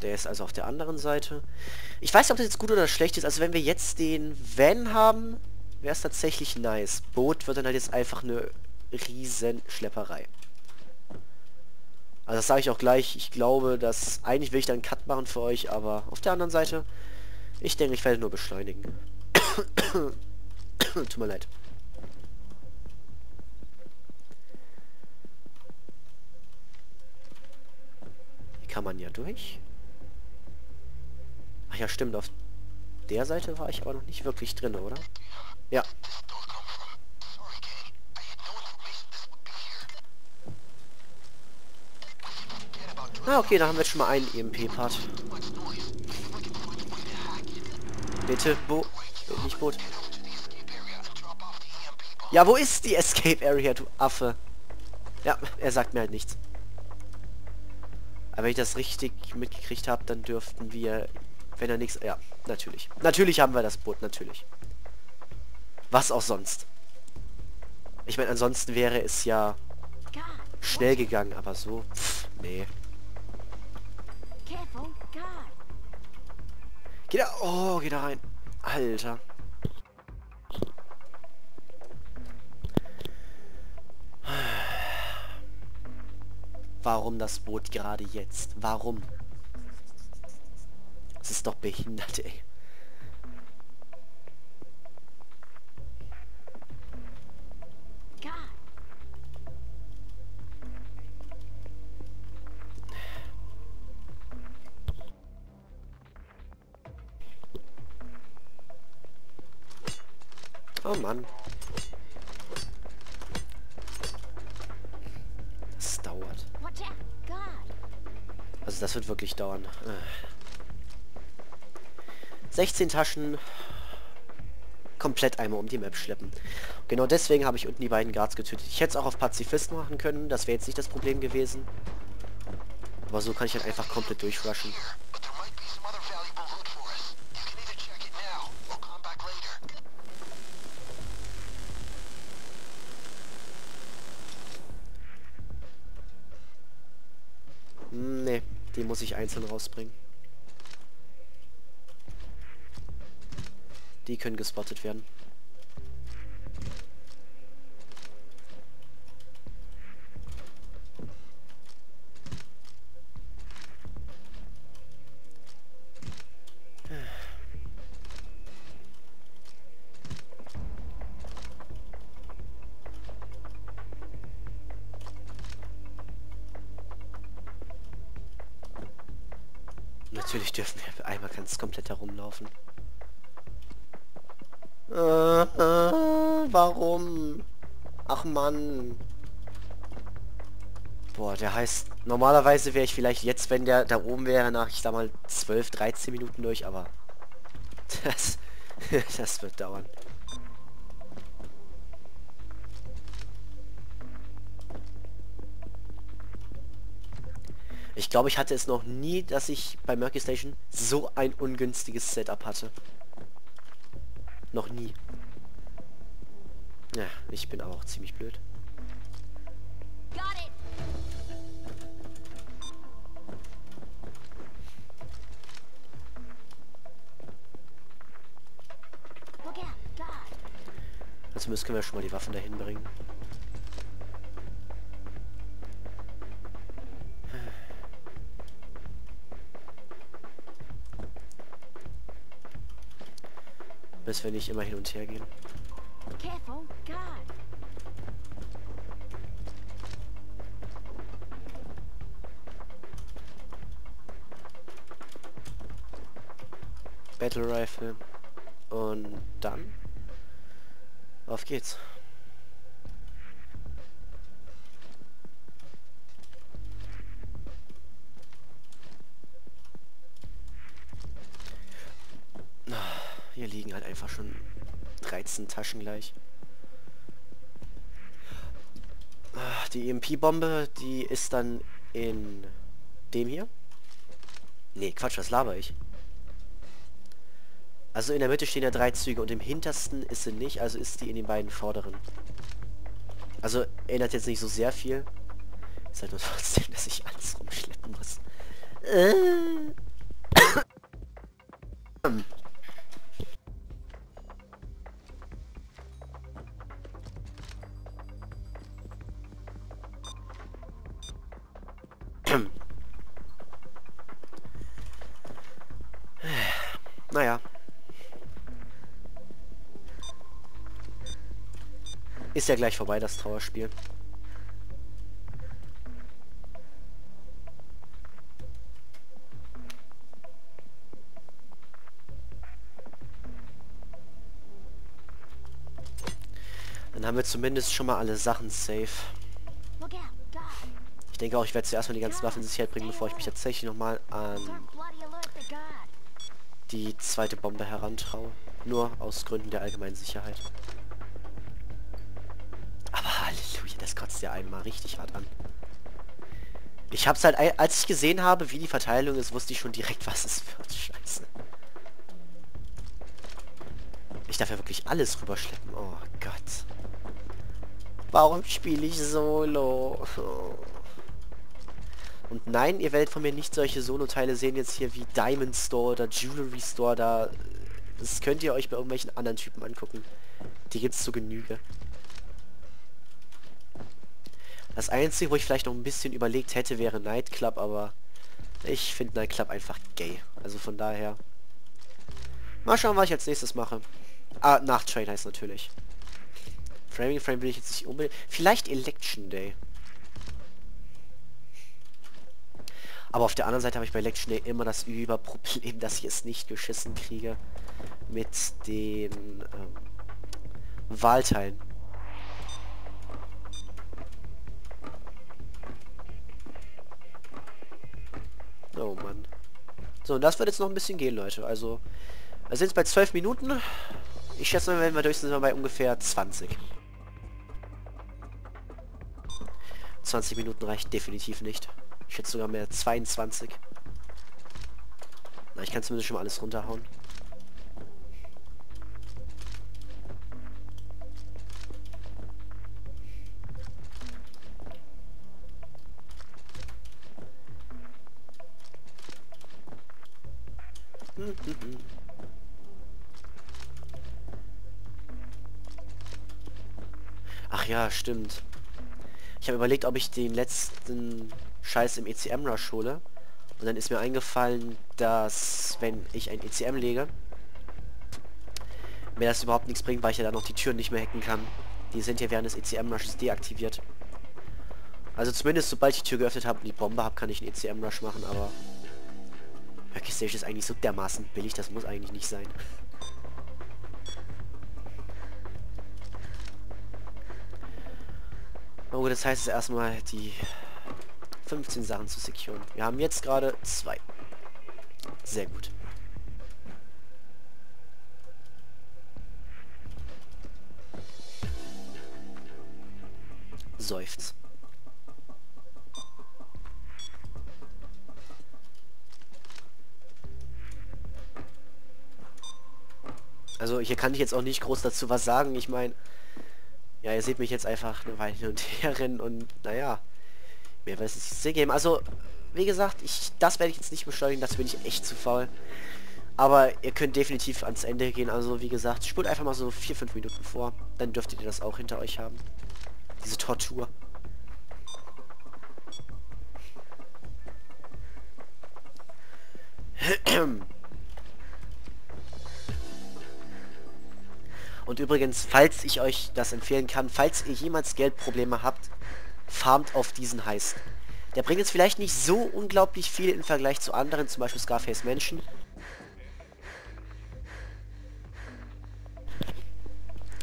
Der ist also auf der anderen Seite. Ich weiß nicht, ob das jetzt gut oder schlecht ist. Also wenn wir jetzt den Van haben, wäre es tatsächlich nice. Boot wird dann halt jetzt einfach eine riesen Schlepperei. Also das sage ich auch gleich, ich glaube, dass eigentlich will ich dann einen Cut machen für euch, aber auf der anderen Seite, ich denke, ich werde nur beschleunigen. Tut mir leid. Hier kann man ja durch. Ach ja, stimmt, auf der Seite war ich aber noch nicht wirklich drin, oder? Ja. Ah, okay, da haben wir jetzt schon mal einen EMP-Part. Bitte, nicht Boot. Ja, wo ist die Escape Area, du Affe? Ja, er sagt mir halt nichts. Aber wenn ich das richtig mitgekriegt habe, dann dürften wir... Wenn er nichts... Ja, natürlich. Natürlich haben wir das Boot, natürlich. Was auch sonst. Ich meine, ansonsten wäre es ja schnell gegangen, aber so, pff, nee. Geh da, oh, geh da rein. Alter. Warum das Boot gerade jetzt? Warum? Das ist doch behindert, ey. Oh Mann. Das dauert. Also das wird wirklich dauern. 16 Taschen komplett einmal um die Map schleppen. Genau deswegen habe ich unten die beiden Guards getötet. Ich hätte es auch auf Pazifisten machen können, das wäre jetzt nicht das Problem gewesen. Aber so kann ich halt einfach komplett durchrushen. Nee, die muss ich einzeln rausbringen. Die können gespottet werden. Natürlich dürfen wir einmal ganz komplett herumlaufen. Warum? Ach Mann. Boah, der heißt... Normalerweise wäre ich vielleicht jetzt, wenn der da oben wäre, nach, ich sag mal, 12, 13 Minuten durch, aber... Das... das wird dauern. Ich glaube, ich hatte es noch nie, dass ich bei Murky Station so ein ungünstiges Setup hatte. Noch nie. Ja, ich bin aber auch ziemlich blöd. Also müssen wir schon mal die Waffen dahin bringen. Bis wir nicht immer hin und her gehen. Battle Rifle. Und dann... auf geht's. Hier liegen halt einfach schon 13 Taschen gleich. Die EMP-Bombe, die ist dann in dem hier. Nee, Quatsch, was laber ich? Also in der Mitte stehen ja 3 Züge und im hintersten ist sie nicht, also ist die in den beiden vorderen. Also ändert jetzt nicht so sehr viel. Ist halt nur trotzdem, dass ich alles rumschleppen muss. Naja. Ist ja gleich vorbei, das Trauerspiel. Dann haben wir zumindest schon mal alle Sachen safe. Ich denke auch, ich werde zuerst mal die ganzen Waffen in Sicherheit bringen, bevor ich mich tatsächlich nochmal an die zweite Bombe herantraue. Nur aus Gründen der allgemeinen Sicherheit. Aber Halleluja, das kotzt ja einmal richtig hart an. Ich hab's halt, als ich gesehen habe, wie die Verteilung ist, wusste ich schon direkt, was es wird. Scheiße. Ich darf ja wirklich alles rüberschleppen. Oh Gott. Warum spiele ich Solo? Und nein, ihr werdet von mir nicht solche Solo-Teile sehen, jetzt hier wie Diamond Store oder Jewelry Store, da... Das könnt ihr euch bei irgendwelchen anderen Typen angucken. Die gibt's zu Genüge. Das Einzige, wo ich vielleicht noch ein bisschen überlegt hätte, wäre Nightclub, aber... Ich finde Nightclub einfach gay. Also von daher... Mal schauen, was ich als nächstes mache. Ah, nach Train Heist natürlich. Framing Frame will ich jetzt nicht unbedingt... Vielleicht Election Day. Aber auf der anderen Seite habe ich bei Election Day immer das Überproblem, dass ich es nicht geschissen kriege mit den Wahlteilen. Oh Mann. So, und das wird jetzt noch ein bisschen gehen, Leute. Also, wir sind jetzt bei 12 Minuten. Ich schätze mal, wenn wir durch sind, sind wir bei ungefähr 20. 20 Minuten reicht definitiv nicht. Ich hätte sogar mehr 22. Na, ich kann zumindest schon mal alles runterhauen. Ach ja, stimmt. Ich habe überlegt, ob ich den letzten Scheiß im ECM-Rush hole. Und dann ist mir eingefallen, dass, wenn ich ein ECM lege, mir das überhaupt nichts bringt, weil ich ja dann noch die Türen nicht mehr hacken kann. Die sind ja während des ECM-Rushes deaktiviert. Also zumindest, sobald ich die Tür geöffnet habe und die Bombe habe, kann ich einen ECM-Rush machen, aber... Murky Station ist eigentlich so dermaßen billig, das muss eigentlich nicht sein. Oh, das heißt es erstmal, die 15 Sachen zu securen. Wir haben jetzt gerade 2. Sehr gut. Seufz. Also hier kann ich jetzt auch nicht groß dazu was sagen. Ich meine, ja, ihr seht mich jetzt einfach eine Weile hin und her rennen und naja. Mir weiß es nicht Sinn geben. Also, wie gesagt, das werde ich jetzt nicht beschleunigen, das bin ich echt zu faul. Aber ihr könnt definitiv ans Ende gehen. Also, wie gesagt, spult einfach mal so 4-5 Minuten vor. Dann dürftet ihr das auch hinter euch haben. Diese Tortur. Und übrigens, falls ich euch das empfehlen kann, falls ihr jemals Geldprobleme habt, farmt auf diesen Heist. Der bringt jetzt vielleicht nicht so unglaublich viel im Vergleich zu anderen, zum Beispiel Scarface Mansion.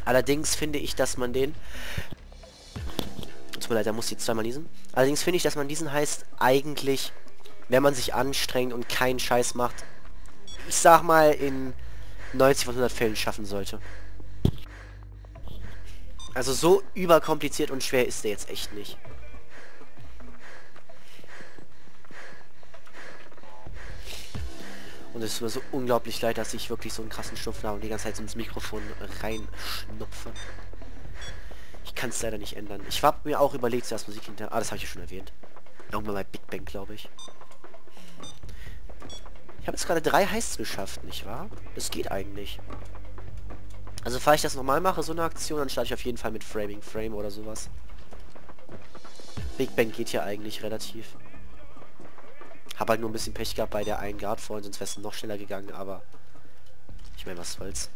Allerdings finde ich, dass man den... Tut mir leid, da muss ich zweimal lesen. Allerdings finde ich, dass man diesen Heist eigentlich, wenn man sich anstrengt und keinen Scheiß macht, ich sag mal in 90 von 100 Fällen schaffen sollte. Also so überkompliziert und schwer ist der jetzt echt nicht. Und es tut mir so unglaublich leid, dass ich wirklich so einen krassen Schnupfen habe und die ganze Zeit so ins Mikrofon reinschnupfe. Ich kann es leider nicht ändern. Ich habe mir auch überlegt, zuerst Musik hinter... Ah, das habe ich ja schon erwähnt. Irgendwann bei Big Bank, glaube ich. Ich habe jetzt gerade 3 Heists geschafft, nicht wahr? Das geht eigentlich. Also falls ich das normal mache, so eine Aktion, dann starte ich auf jeden Fall mit Framing Frame oder sowas. Big Bang geht ja eigentlich relativ. Hab halt nur ein bisschen Pech gehabt bei der einen Guard vorhin, sonst wäre es noch schneller gegangen, aber... Ich meine, was soll's.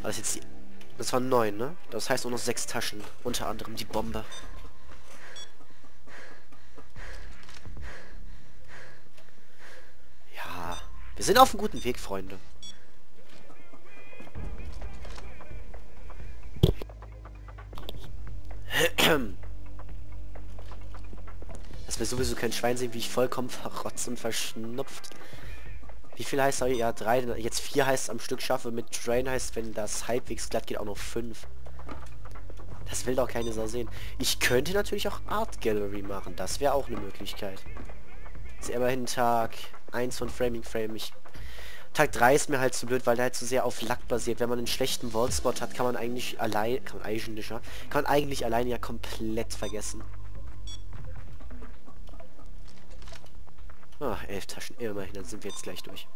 War das jetzt die... Das waren 9, ne? Das heißt nur noch 6 Taschen, unter anderem die Bombe. Wir sind auf einem guten Weg, Freunde. Dass wir sowieso kein Schwein sehen, wie ich vollkommen verrotzt und verschnupft. Wie viel heißt er? Ja, 3. Jetzt 4 heißt am Stück schaffe. Mit Train heißt, wenn das halbwegs glatt geht, auch noch 5. Das will doch keine Sau sehen. Ich könnte natürlich auch Art Gallery machen. Das wäre auch eine Möglichkeit. Ist immerhin Tag 1 von Framing Frame. Tag 3 ist mir halt zu blöd, weil der halt zu sehr auf Luck basiert. Wenn man einen schlechten Wallspot hat, kann man eigentlich allein, kann man eigentlich alleine ja komplett vergessen. Ah, 11 Taschen, immerhin, dann sind wir jetzt gleich durch.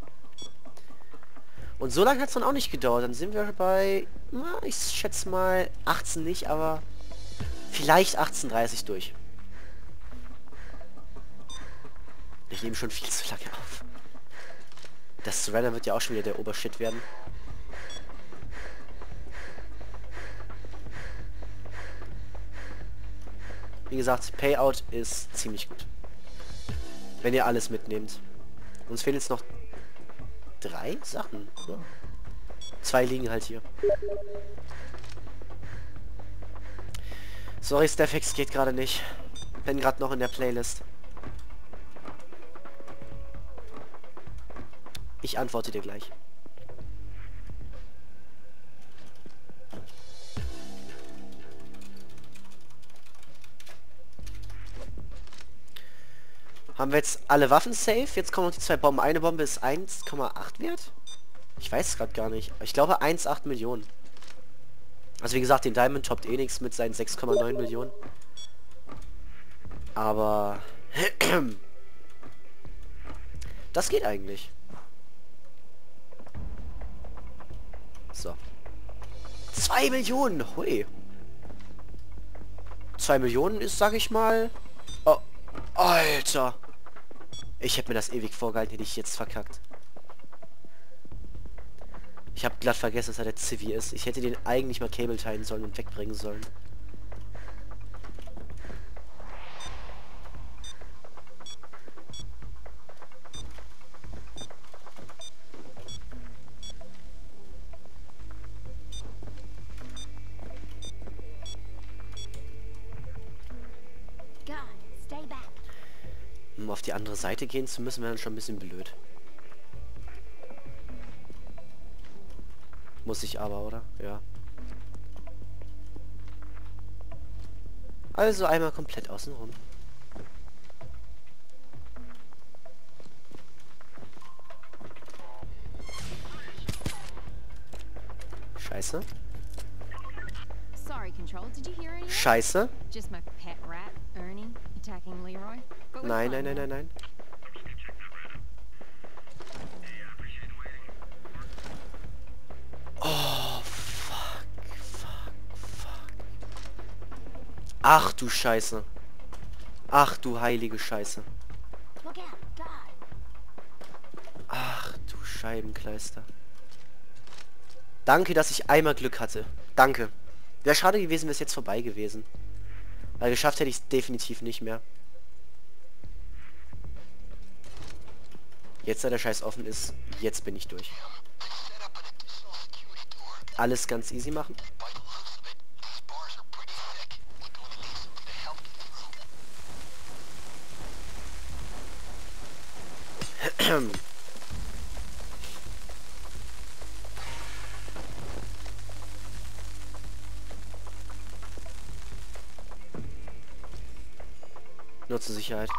Und so lange hat es dann auch nicht gedauert. Dann sind wir bei, na, ich schätze mal 18 nicht, aber vielleicht 18:30 durch. Ich nehme schon viel zu lange auf. Das Surrender wird ja auch schon wieder der Obershit werden. Wie gesagt, Payout ist ziemlich gut. Wenn ihr alles mitnehmt. Uns fehlen jetzt noch 3 Sachen. Ja. 2 liegen halt hier. Sorry, Staffix geht gerade nicht. Bin gerade noch in der Playlist. Ich antworte dir gleich. Haben wir jetzt alle Waffen safe? Jetzt kommen noch die 2 Bomben. Eine Bombe ist 1,8 wert? Ich weiß es gerade gar nicht. Ich glaube 1,8 Millionen. Also wie gesagt, den Diamond toppt eh nichts mit seinen 6,9 Millionen. Aber... das geht eigentlich. So. 2 Millionen! Hui! 2 Millionen ist, sag ich mal... Oh, Alter! Ich hätte mir das ewig vorgehalten, hätte ich jetzt verkackt. Ich habe glatt vergessen, dass er der Zivi ist. Ich hätte den eigentlich mal Cable teilen sollen und wegbringen sollen. Um auf die andere Seite gehen zu müssen, wäre dann schon ein bisschen blöd. Muss ich aber, oder? Ja. Also einmal komplett außenrum. Scheiße. Scheiße. Nein, nein, nein, nein, nein. Oh, fuck. Ach du Scheiße. Ach du heilige Scheiße. Ach du Scheibenkleister. Danke, dass ich einmal Glück hatte. Danke. Wäre schade gewesen, wäre es jetzt vorbei gewesen. Weil geschafft hätte ich es definitiv nicht mehr. Jetzt, da der Scheiß offen ist, jetzt bin ich durch. Alles ganz easy machen. Nur zur Sicherheit.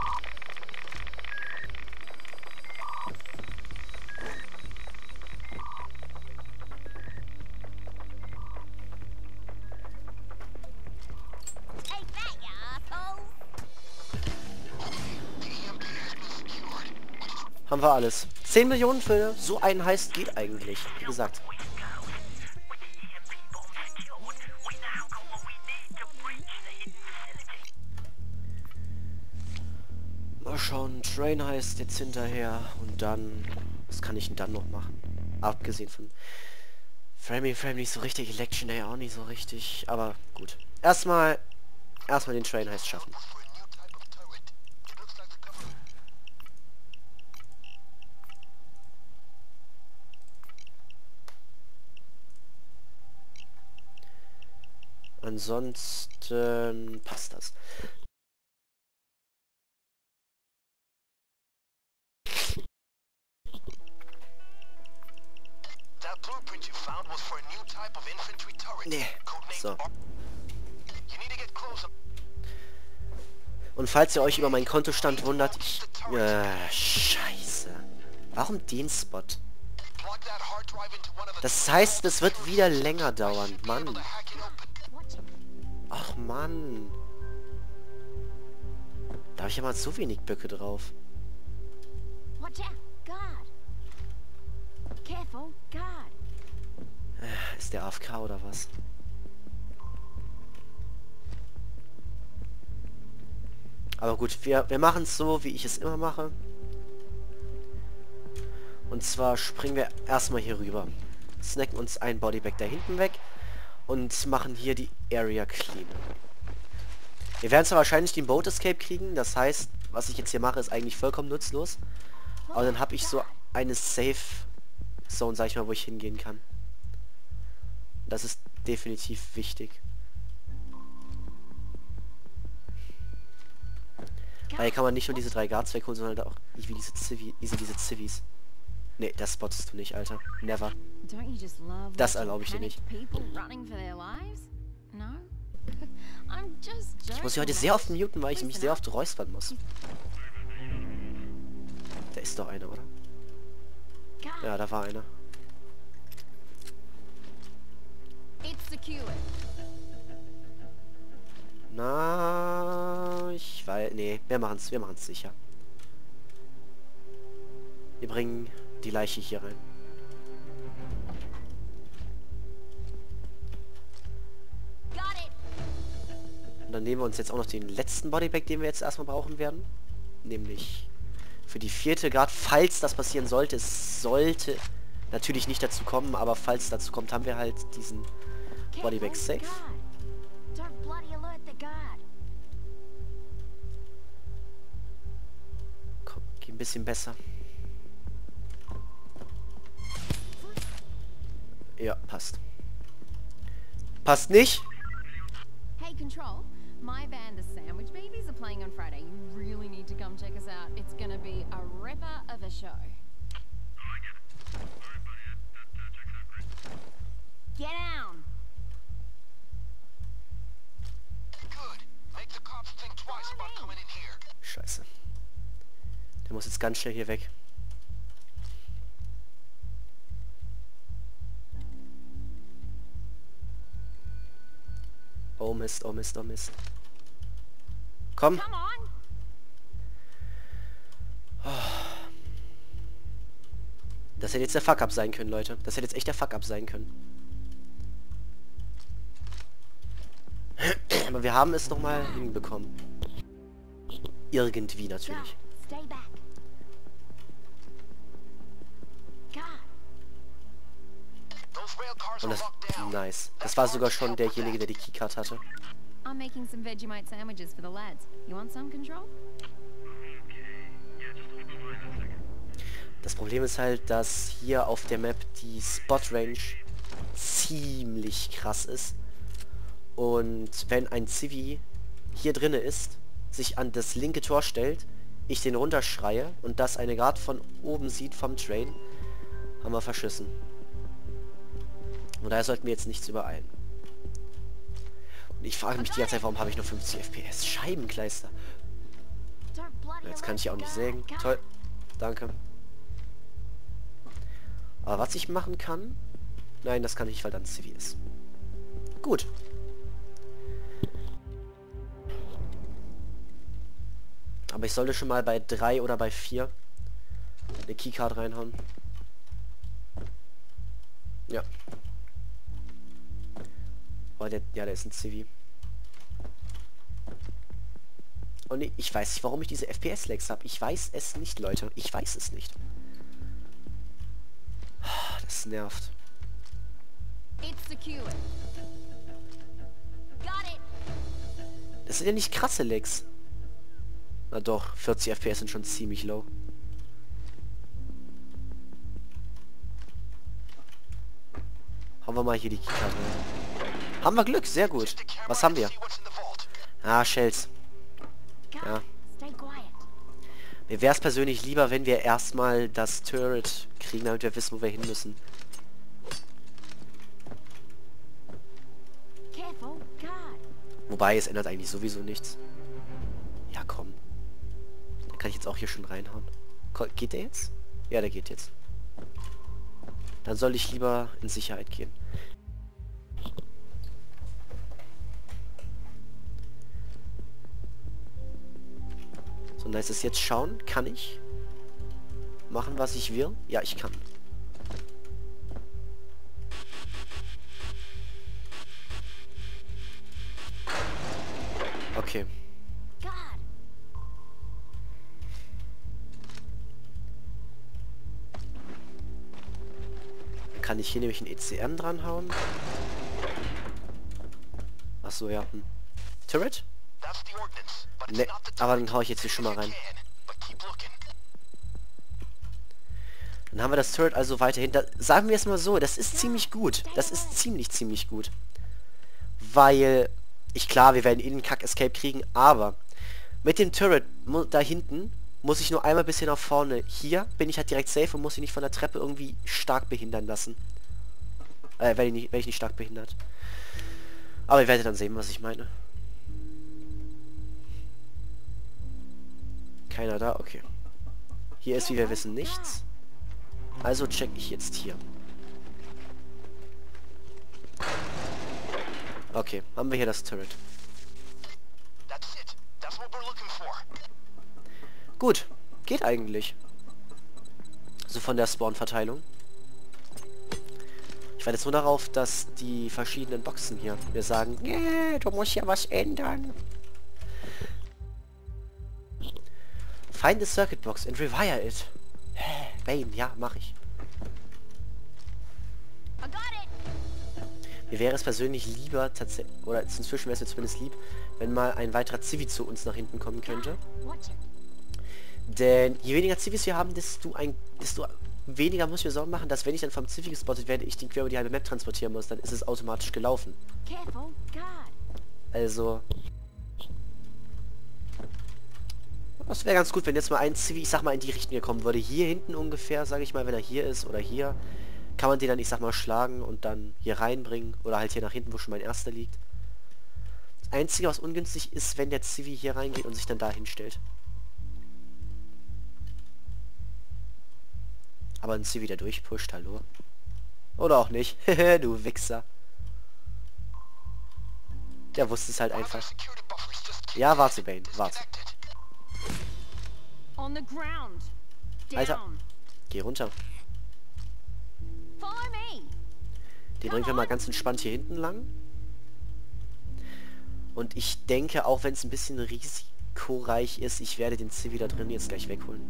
Haben wir alles. 10 Millionen für so einen Heist geht eigentlich, wie gesagt. Mal schauen, Train Heist jetzt hinterher und dann... Was kann ich denn dann noch machen? Abgesehen von... Framing Frame nicht so richtig, Election Day auch nicht so richtig, aber gut. Erstmal den Train Heist schaffen. Ansonsten passt das. Nee. So. Und falls ihr euch über meinen Kontostand wundert, ich... scheiße. Warum den Spot? Das heißt, es wird wieder länger dauern. Mann. Ach, Mann. Da habe ich ja mal so wenig Böcke drauf. Ist der AFK oder was? Aber gut, wir machen es so, wie ich es immer mache. Und zwar springen wir erstmal hier rüber. Snacken uns ein Bodybag da hinten weg. Und machen hier die Area clean. Wir werden zwar wahrscheinlich den Boat Escape kriegen. Das heißt, was ich jetzt hier mache, ist eigentlich vollkommen nutzlos. Aber dann habe ich so eine Safe Zone, sag ich mal, wo ich hingehen kann. Das ist definitiv wichtig. Weil hier kann man nicht nur diese 3 Guards wegholen, sondern halt auch nicht wie diese Zivis. Ne, das spottest du nicht, Alter. Never. Das erlaube ich dir nicht. Ich muss hier heute sehr oft muten, weil ich mich sehr oft räuspern muss. Da ist doch einer, oder? Ja, da war einer. Na, ich weiß... Nee, wir machen's sicher. Wir bringen die Leiche hier rein. Und dann nehmen wir uns jetzt auch noch den letzten Bodybag, den wir jetzt erstmal brauchen werden. Nämlich für die 4. Guard, falls das passieren sollte. Es sollte natürlich nicht dazu kommen, aber falls dazu kommt, haben wir halt diesen Bodybag safe. Komm, geh ein bisschen besser. Ja, passt. Passt nicht? Hey Control, my band the Sandwich Babies are playing on Friday. You really need to come check us out. It's gonna be a ripper of a show. Get down. Good. Make the cops think twice about coming in here. Scheiße. Der muss jetzt ganz schnell hier weg. Oh Mist, oh Mist, oh Mist. Komm. Oh. Das hätte jetzt der Fuck-Up sein können, Leute. Das hätte jetzt echt der Fuck-Up sein können. Aber wir haben es nochmal hinbekommen. Irgendwie natürlich. Und das, nice. Das war sogar schon derjenige, der die Keycard hatte. Das Problem ist halt, dass hier auf der Map die Spot Range ziemlich krass ist. Und wenn ein Civi hier drinne ist, sich an das linke Tor stellt, ich den runterschreie und das eine Guard von oben sieht vom Train, haben wir verschissen. Und daher sollten wir jetzt nichts übereilen. Und ich frage mich die ganze Zeit, warum habe ich nur 50 FPS? Scheibenkleister. Jetzt kann ich ja auch nicht sägen. Toll. Danke. Aber was ich machen kann... Nein, das kann ich, weil dann Civi ist. Gut. Aber ich sollte schon mal bei 3 oder bei 4 eine Keycard reinhauen. Ja. Oh, der ist ein Civi. Oh ne, ich weiß nicht, warum ich diese FPS-Lags habe. Ich weiß es nicht, Leute. Ich weiß es nicht. Das nervt. Das sind ja nicht krasse Lags. Na doch, 40 FPS sind schon ziemlich low. Haben wir mal hier die Karte. Haben wir Glück, sehr gut. Was haben wir? Ah, Shells. Ja. Mir wäre es persönlich lieber, wenn wir erstmal das Turret kriegen, damit wir wissen, wo wir hin müssen. Wobei, es ändert eigentlich sowieso nichts. Ja, komm. kann ich jetzt auch hier schon reinhauen. Geht der jetzt? Ja, der geht jetzt. Dann soll ich lieber in Sicherheit gehen. So, da ist es jetzt schauen. Kann ich machen, was ich will? Ja, ich kann. Okay. Dann kann ich hier nämlich ein ECM dranhauen. Ach so, ja. Hm. Turret? Ne, aber dann hau ich jetzt hier schon mal rein. Dann haben wir das Turret also weiterhin. Da, sagen wir es mal so, das ist ziemlich gut. Das ist ziemlich gut. Weil... Klar, wir werden innen Kack-Escape kriegen, aber mit dem Turret da hinten muss ich nur einmal ein bisschen nach vorne. Hier bin ich halt direkt safe und muss mich nicht von der Treppe irgendwie stark behindern lassen. Werde ich nicht stark behindert. Aber ihr werdet dann sehen, was ich meine. Keiner da? Okay. Hier ist, wie wir wissen, nichts. Also check ich jetzt hier. Okay, haben wir hier das Turret. Gut, geht eigentlich. So von der Spawn-Verteilung. Ich warte jetzt nur darauf, dass die verschiedenen Boxen hier mir sagen, yeah, du musst ja was ändern. Find the circuit box and rewire it. Bane, ja, mach ich. Mir wäre es persönlich lieber, tatsächlich, oder inzwischen wäre es mir zumindest lieb, wenn mal ein weiterer Zivi zu uns nach hinten kommen könnte. Denn je weniger Zivis wir haben, desto weniger muss ich mir Sorgen machen, dass wenn ich dann vom Zivi gespottet werde, ich den quer über die halbe Map transportieren muss, dann ist es automatisch gelaufen. Also... Das wäre ganz gut, wenn jetzt mal ein Zivi, ich sag mal, in die Richtung kommen würde. Hier hinten ungefähr, sage ich mal, wenn er hier ist oder hier... Kann man den dann, ich sag mal, schlagen und dann hier reinbringen. Oder halt hier nach hinten, wo schon mein erster liegt. Das Einzige, was ungünstig ist, wenn der Zivi hier reingeht und sich dann da hinstellt. Aber ein Zivi, der durchpusht, hallo. Oder auch nicht. Du Wichser. Der wusste es halt einfach. Ja, warte, Bane, warte. Alter, geh runter. Den bringen wir mal ganz entspannt hier hinten lang. Und ich denke, auch wenn es ein bisschen risikoreich ist, ich werde den Zivi da drin jetzt gleich wegholen.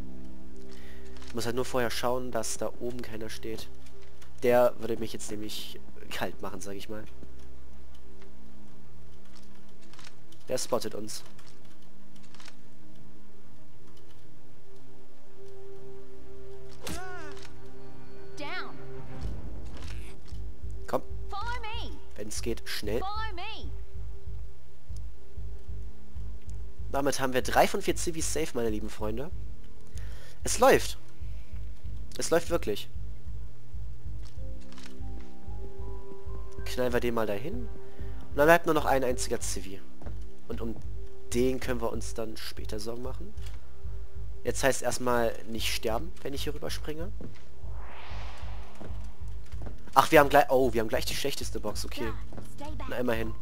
Ich muss halt nur vorher schauen, dass da oben keiner steht. Der würde mich jetzt nämlich kalt machen, sage ich mal. Der spottet uns. Komm. Wenn es geht, schnell. Damit haben wir 3 von 4 Zivis safe, meine lieben Freunde. Es läuft. Es läuft wirklich. Knallen wir den mal dahin. Und dann bleibt nur noch ein einziger Zivi. Und um den können wir uns dann später Sorgen machen. Jetzt heißt erstmal nicht sterben, wenn ich hier rüberspringe. Ach, wir haben gleich... Oh, wir haben gleich die schlechteste Box, okay. Na, immerhin.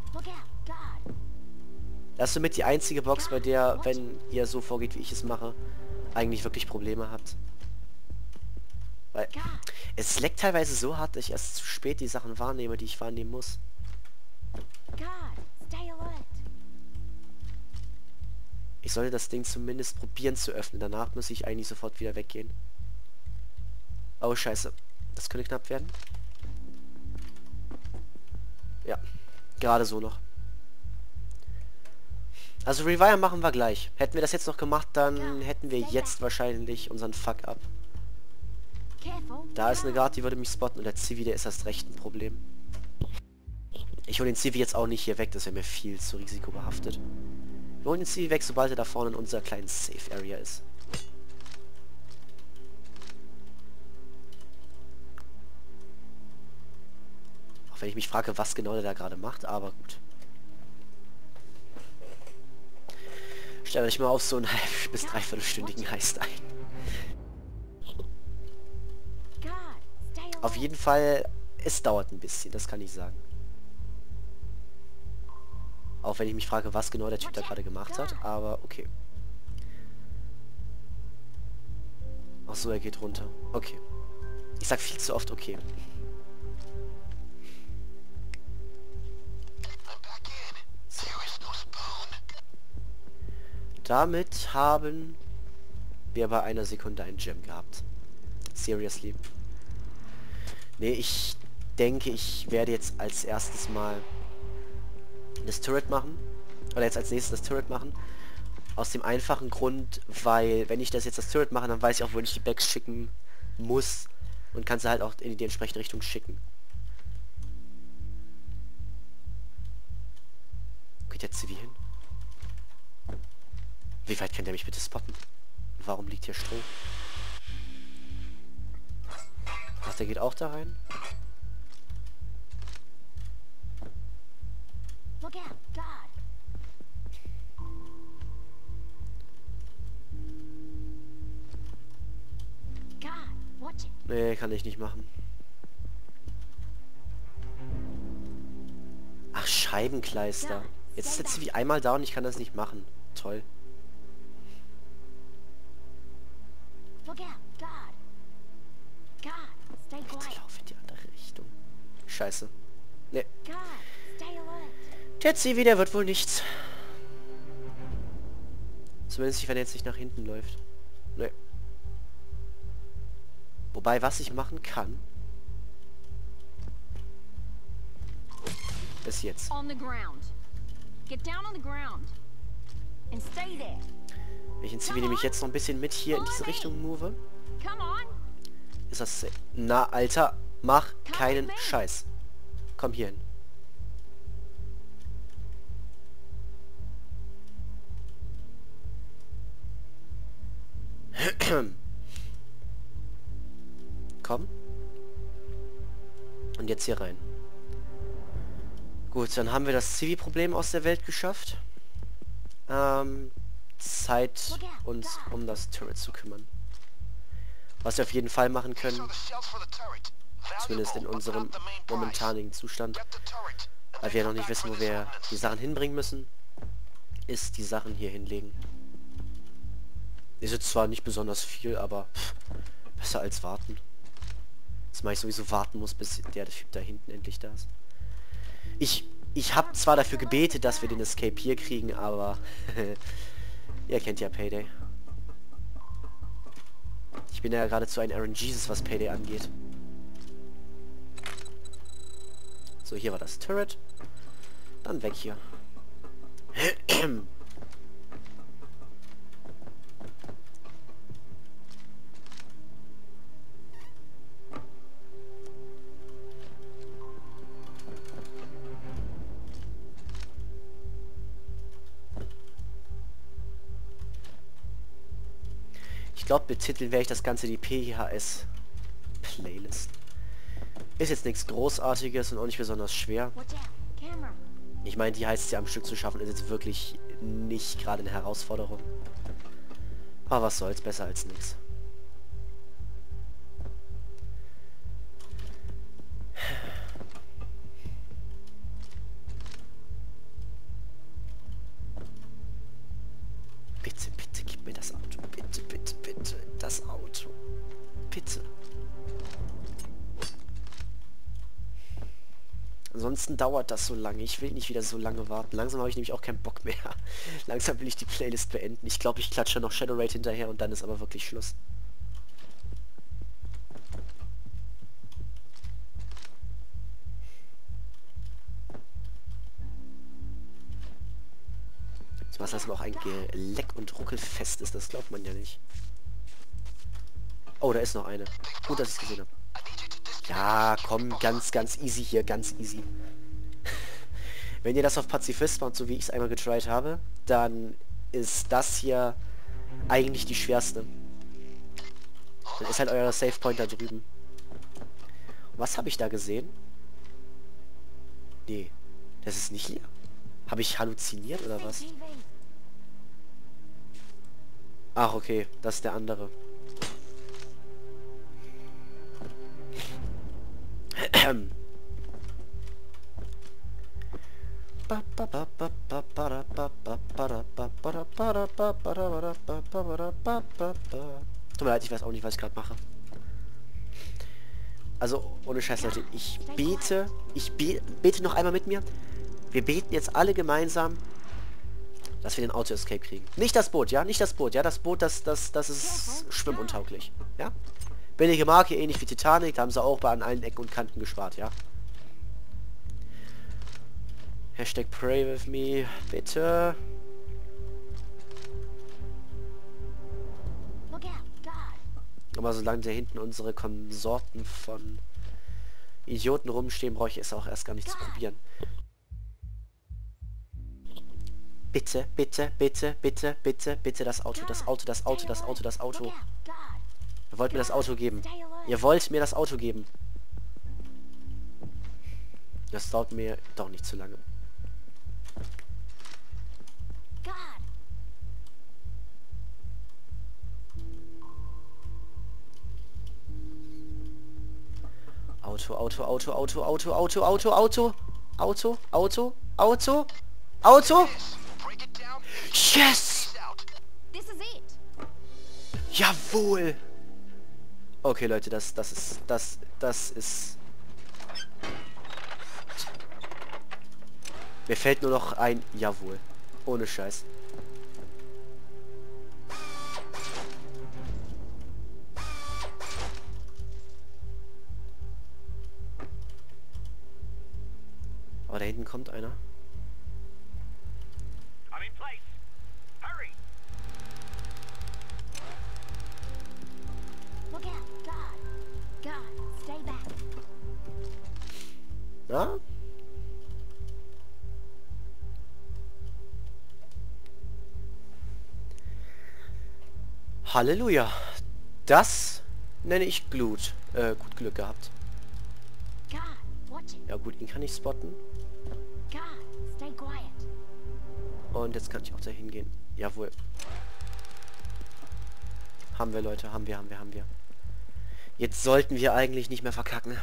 Das ist somit die einzige Box, bei der, wenn ihr so vorgeht, wie ich es mache, eigentlich wirklich Probleme habt. Weil es leckt teilweise so hart, dass ich erst zu spät die Sachen wahrnehme, die ich wahrnehmen muss. Ich sollte das Ding zumindest probieren zu öffnen. Danach muss ich eigentlich sofort wieder weggehen. Oh, scheiße. Das könnte knapp werden. Ja, gerade so noch. Also Rewire machen wir gleich. Hätten wir das jetzt noch gemacht, dann hätten wir jetzt wahrscheinlich unseren Fuck-Up. Da ist eine Guard, die würde mich spotten. Und der Zivi, der ist erst recht ein Problem. Ich hole den Zivi jetzt auch nicht hier weg. Das wäre mir viel zu risikobehaftet. Wir holen den Zivi weg, sobald er da vorne in unserer kleinen Safe-Area ist. Auch wenn ich mich frage, was genau der da gerade macht, aber gut. Stellt euch mal auf so einen halb- bis dreiviertelstündigen Heist ein. Auf jeden Fall, es dauert ein bisschen, das kann ich sagen. Auch wenn ich mich frage, was genau der Typ da gerade gemacht hat, aber okay. Ach so, er geht runter. Okay. Ich sag viel zu oft okay. Damit haben wir bei einer Sekunde einen Gem gehabt. Seriously. Nee, ich denke, ich werde jetzt als erstes mal das Turret machen. Oder jetzt als nächstes das Turret machen. Aus dem einfachen Grund, weil wenn ich das Turret mache, dann weiß ich auch, wo ich die Bags schicken muss. Und kann sie halt auch in die entsprechende Richtung schicken. Geht der Zivi hin? Wie weit kann der mich bitte spotten? Warum liegt hier Stroh? Ach, der geht auch da rein? Nee, kann ich nicht machen. Ach, Scheibenkleister. Jetzt ist der Zivi einmal da und ich kann das nicht machen. Toll. Ich laufe in die andere Richtung. Scheiße. Nee. Der Zivi, der wird wohl nichts. Zumindest nicht, wenn er jetzt nicht nach hinten läuft. Nee. Wobei, was ich machen kann... Bis jetzt. Wenn ich den Zivi nämlich jetzt noch ein bisschen mit hier in diese Richtung move... Ist das safe? Na, Alter, mach keinen Scheiß. Komm hier hin. Komm. Und jetzt hier rein. Gut, dann haben wir das Zivi-Problem aus der Welt geschafft. Zeit, uns um das Turret zu kümmern. Was wir auf jeden Fall machen können, zumindest in unserem momentanigen Zustand, weil wir noch nicht wissen, wo wir die Sachen hinbringen müssen, ist die Sachen hier hinlegen. Ist jetzt zwar nicht besonders viel, aber besser als warten. Jetzt mache ich sowieso warten muss, bis der Typ da hinten endlich da ist. Ich habe zwar dafür gebetet, dass wir den Escape hier kriegen, aber ihr kennt ja Payday. Ich bin ja geradezu ein Aaron Jesus, was Payday angeht. So, hier war das Turret. Dann weg hier. Ich glaube, betiteln werde ich das Ganze die PHS-Playlist. Ist jetzt nichts Großartiges und auch nicht besonders schwer. Ich meine, die heißt ja am Stück zu schaffen, ist jetzt wirklich nicht gerade eine Herausforderung. Aber was soll's, besser als nichts. Ansonsten dauert das so lange. Ich will nicht wieder so lange warten. Langsam habe ich nämlich auch keinen Bock mehr. Langsam will ich die Playlist beenden. Ich glaube, ich klatsche noch Shadow Raid hinterher und dann ist aber wirklich Schluss. So, was das auch ein Geleck- und Ruckelfest ist, das glaubt man ja nicht. Oh, da ist noch eine. Gut, dass ich es gesehen habe. Ja, komm, ganz easy hier, ganz easy. Wenn ihr das auf Pazifist macht, so wie ich es einmal getried habe, dann ist das hier eigentlich die schwerste. Dann ist halt euer Save Point da drüben. Und was habe ich da gesehen? Nee, das ist nicht hier. Habe ich halluziniert oder was? Ach, okay. Das ist der andere. Tut mir leid, ich weiß auch nicht, was ich gerade mache. Also, ohne Scheiß, Leute. Ich bete noch einmal mit mir. Wir beten jetzt alle gemeinsam, dass wir den Auto-Escape kriegen. Nicht das Boot, ja? Nicht das Boot, ja? Das Boot, das ist schwimmuntauglich, ja? Billige Marke, ähnlich wie Titanic. Da haben sie auch an allen Ecken und Kanten gespart, ja? Hashtag pray with me, bitte. Aber solange da hinten unsere Konsorten von Idioten rumstehen, brauche ich es auch erst gar nicht zu probieren. Bitte, bitte, bitte, bitte, bitte, bitte das Auto, das Auto, das Auto, das Auto, das Auto. Ihr wollt mir das Auto geben. Ihr wollt mir das Auto geben. Das dauert mir doch nicht zu lange. Auto, Auto, Auto, Auto, Auto, Auto, Auto, Auto, Auto, Auto, Auto, Auto. Yes! Jawohl! Okay, Leute, das ist... Mir fällt nur noch ein Jawohl. Ohne Scheiß. Oh, da hinten kommt einer. Na? Halleluja. Das nenne ich Glut. Gut Glück gehabt. Ja gut, ihn kann ich spotten. Und jetzt kann ich auch dahin gehen. Jawohl. Haben wir, Leute. Haben wir. Jetzt sollten wir eigentlich nicht mehr verkacken.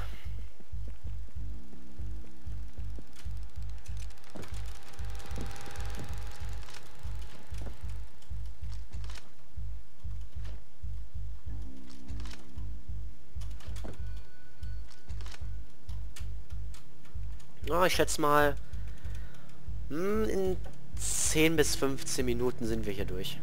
Na, ich schätze mal... in 10 bis 15 Minuten sind wir hier durch.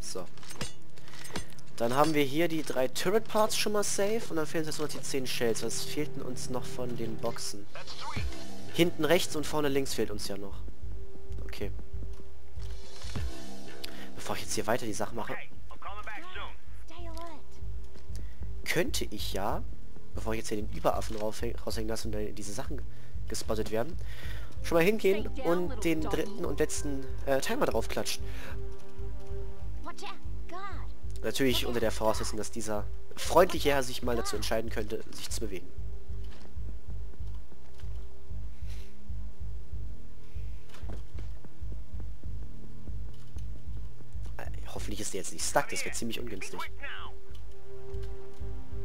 So. Dann haben wir hier die 3 Turret-Parts schon mal safe und dann fehlen uns jetzt noch die 10 Shells. Was fehlten uns noch von den Boxen? Hinten rechts und vorne links fehlt uns ja noch. Okay. Bevor ich jetzt hier weiter die Sache mache... Könnte ich ja, bevor ich jetzt hier den Überaffen raushängen lasse und diese Sachen gespottet werden, schon mal hingehen und den dritten und letzten Timer drauf klatschen. Natürlich unter der Voraussetzung, dass dieser freundliche Herr sich mal dazu entscheiden könnte, sich zu bewegen. Hoffentlich ist der jetzt nicht stuck, das wäre ziemlich ungünstig.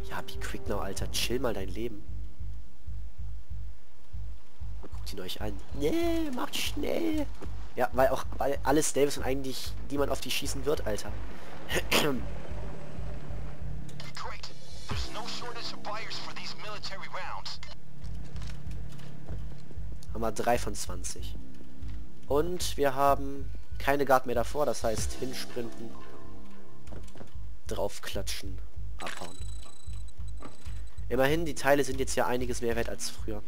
Ja, be quick now, Alter. Chill mal dein Leben. Guckt ihn euch an. Nee, macht schnell. Ja, weil alle Stables und eigentlich, die man auf die schießen wird, Alter. Haben wir 3 von 20. Und wir haben keine Guard mehr davor, das heißt hinsprinten, draufklatschen, abhauen. Immerhin, die Teile sind jetzt ja einiges mehr wert als früher.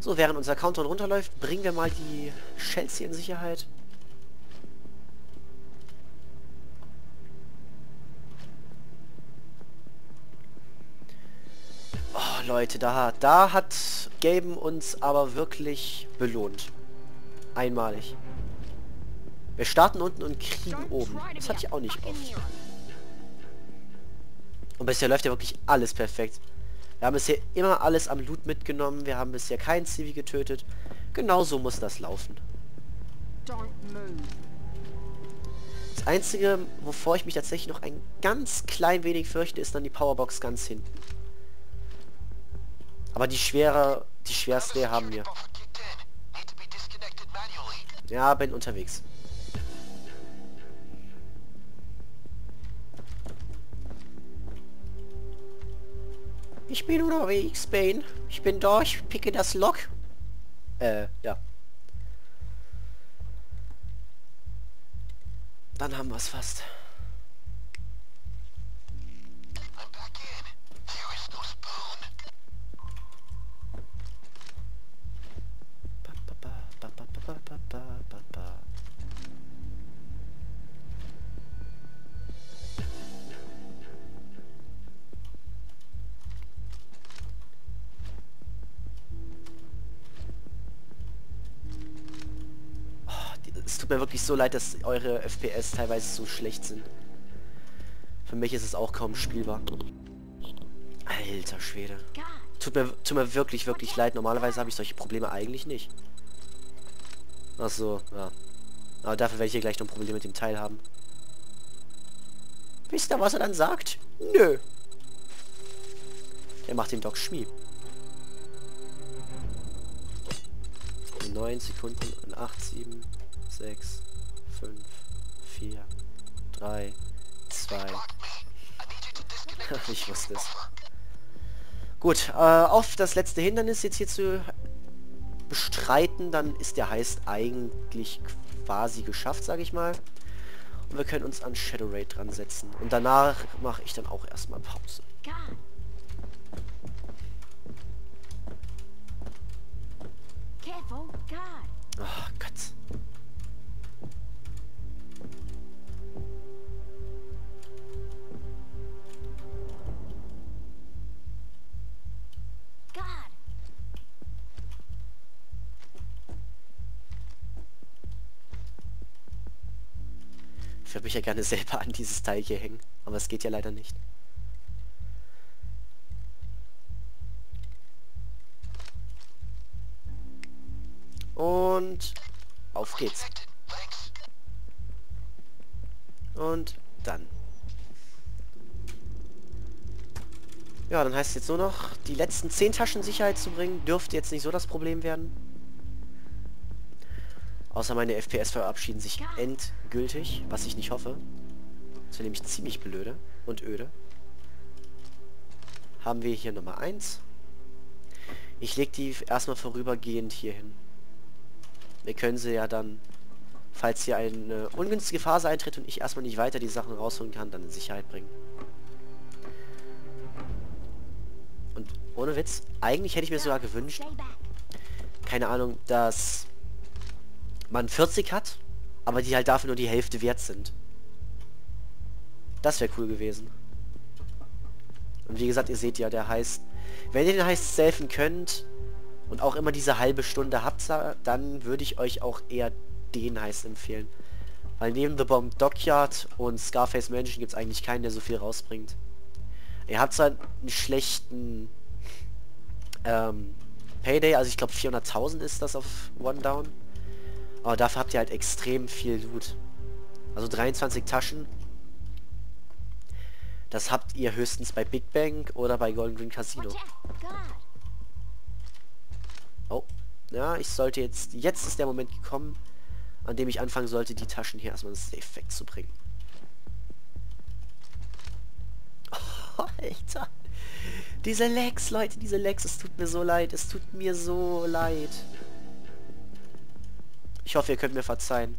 So, während unser Countdown runterläuft, bringen wir mal die Shells hier in Sicherheit. Leute, da hat Gaben uns aber wirklich belohnt. Einmalig. Wir starten unten und kriegen oben. Das hatte ich auch nicht oft. Und bisher läuft ja wirklich alles perfekt. Wir haben bisher immer alles am Loot mitgenommen. Wir haben bisher keinen Zivi getötet. Genau so muss das laufen. Das Einzige, wovor ich mich tatsächlich noch ein ganz klein wenig fürchte, ist dann die Powerbox ganz hinten. Aber die schwerste haben wir. Ja, bin unterwegs. Ich bin unterwegs, Bane. Ich bin da, ich picke das Lock. Ja. Dann haben wir es fast. Es tut mir wirklich so leid, dass eure FPS teilweise so schlecht sind. Für mich ist es auch kaum spielbar. Alter Schwede. Tut mir wirklich, wirklich leid. Normalerweise habe ich solche Probleme eigentlich nicht. Ach so, ja. Aber dafür werde ich hier gleich noch ein Problem mit dem Teil haben. Wisst ihr, was er dann sagt? Nö. Der macht den Doc Schmied. 9 Sekunden und 8, 7... 6, 5, 4, 3, 2. Ich wusste es. Gut, auf das letzte Hindernis jetzt hier zu bestreiten, dann ist der Heist eigentlich quasi geschafft, sage ich mal. Und wir können uns an Shadow Raid dran setzen. Und danach mache ich dann auch erstmal Pause. Ach Gott. Ich würde mich ja gerne selber an dieses Teil hier hängen, aber es geht ja leider nicht. Und auf geht's. Und dann. Ja, dann heißt es jetzt nur noch, die letzten 10 Taschen Sicherheit zu bringen, dürfte jetzt nicht so das Problem werden. Außer meine FPS verabschieden sich endgültig, was ich nicht hoffe. Das wäre nämlich ziemlich blöde und öde. Haben wir hier Nummer 1. Ich lege die erstmal vorübergehend hier hin. Wir können sie ja dann, falls hier eine ungünstige Phase eintritt und ich erstmal nicht weiter die Sachen rausholen kann, dann in Sicherheit bringen. Und ohne Witz, eigentlich hätte ich mir sogar gewünscht, keine Ahnung, dass man 40 hat, aber die halt dafür nur die Hälfte wert sind. Das wäre cool gewesen. Und wie gesagt, ihr seht ja, der heißt, wenn ihr den heißt safen könnt und auch immer diese halbe Stunde habt, dann würde ich euch auch eher den heißt empfehlen. Weil neben The Bomb Dockyard und Scarface Mansion gibt es eigentlich keinen, der so viel rausbringt. Ihr habt zwar einen schlechten Payday, also ich glaube 400.000 ist das auf One Down. Aber dafür habt ihr halt extrem viel Loot. Also 23 Taschen. Das habt ihr höchstens bei Big Bank oder bei Golden Grin Casino. Oh. Ja, ich sollte jetzt... Jetzt ist der Moment gekommen, an dem ich anfangen sollte, die Taschen hier erstmal ins Safe wegzubringen. Oh, Alter. Diese Lags, Leute, diese Lags. Es tut mir so leid. Es tut mir so leid. Ich hoffe, ihr könnt mir verzeihen.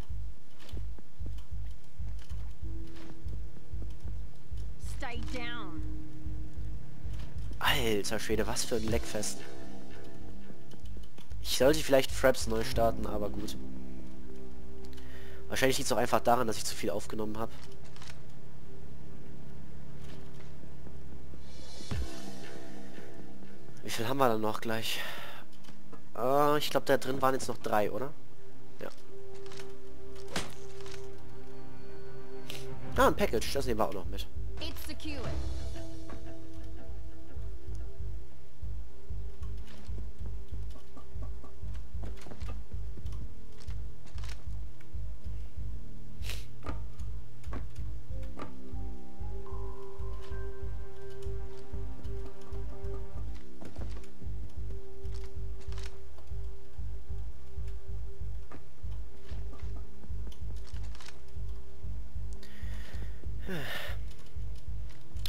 Alter Schwede, was für ein Leckfest. Ich sollte vielleicht Fraps neu starten, aber gut. Wahrscheinlich liegt es auch einfach daran, dass ich zu viel aufgenommen habe. Wie viel haben wir dann noch gleich? Ich glaube, da drin waren jetzt noch 3, oder? Ja. Ah, ein Package, das nehmen wir auch noch mit.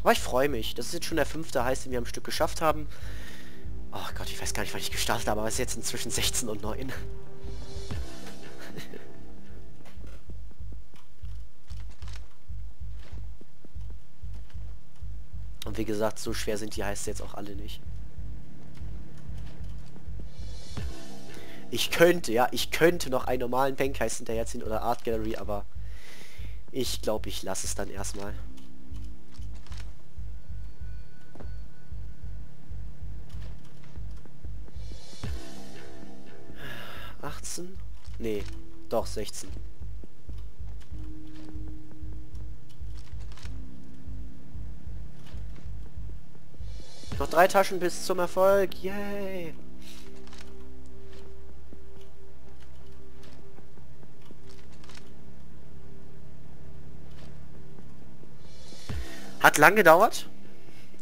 Aber ich freue mich. Das ist jetzt schon der 5. Heist, den wir am Stück geschafft haben. Ach Gott, ich weiß gar nicht, wann ich gestartet habe, aber es ist jetzt inzwischen 16 und 9. Und wie gesagt, so schwer sind die Heists jetzt auch alle nicht. Ich könnte, ja, ich könnte noch einen normalen Bank-Heist hinterherziehen oder Art Gallery, aber ich glaube, ich lasse es dann erstmal. Nee, doch 16. Noch 3 Taschen bis zum Erfolg. Yay! Hat lang gedauert.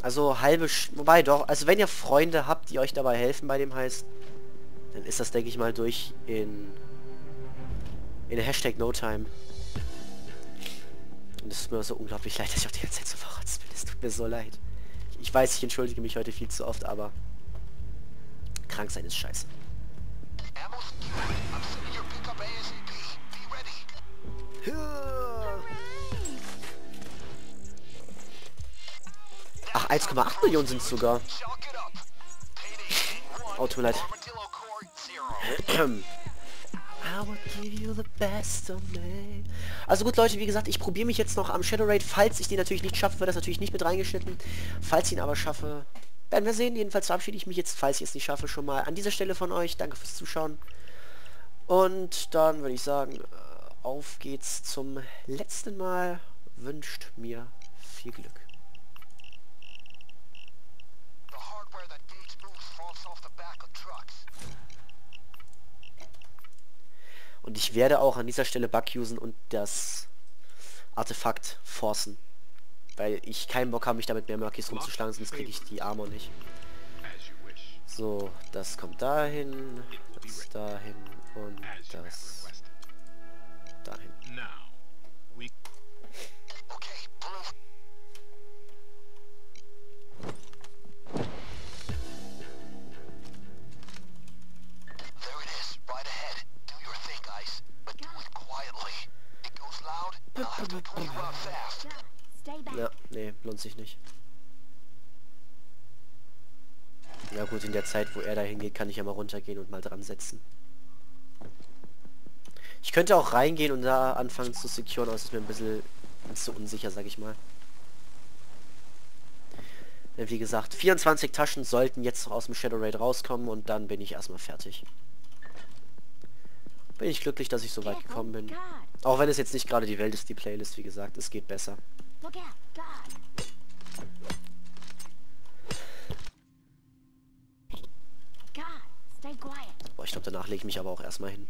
Also halbe... Wobei doch, also wenn ihr Freunde habt, die euch dabei helfen bei dem Heist, dann ist das, denke ich mal, durch in der Hashtag NoTime. Und es tut mir so unglaublich leid, dass ich auch die ganze Zeit so verrotzt bin. Es tut mir so leid. Ich weiß, ich entschuldige mich heute viel zu oft, aber... Krank sein ist scheiße. Ach, 1,8 Millionen sind es sogar. Oh, tut mir leid. I will give you the best of me. Also gut, Leute, wie gesagt, ich probiere mich jetzt noch am Shadow Raid. Falls ich den natürlich nicht schaffe, wird das natürlich nicht mit reingeschnitten. Falls ich ihn aber schaffe, werden wir sehen. Jedenfalls verabschiede ich mich jetzt, falls ich es nicht schaffe, schon mal an dieser Stelle von euch. Danke fürs Zuschauen. Und dann würde ich sagen, auf geht's zum letzten Mal. Wünscht mir viel Glück. Und ich werde auch an dieser Stelle Bug usen und das Artefakt forcen. Weil ich keinen Bock habe, mich damit mehr Murkys rumzuschlagen, sonst kriege ich die Armor nicht. So, das kommt dahin, das dahin und das dahin. Ja, nee, lohnt sich nicht. Ja gut, in der Zeit, wo er dahin geht, kann ich ja mal runtergehen und mal dran setzen. Ich könnte auch reingehen und da anfangen zu securen, aber es ist mir ein bisschen zu unsicher, sag ich mal. Denn wie gesagt, 24 Taschen sollten jetzt noch aus dem Shadow Raid rauskommen und dann bin ich erstmal fertig. Bin ich glücklich, dass ich so weit gekommen bin. Auch wenn es jetzt nicht gerade die Welt ist, die Playlist, wie gesagt, es geht besser. Boah, ich glaube, danach lege ich mich aber auch erstmal hin.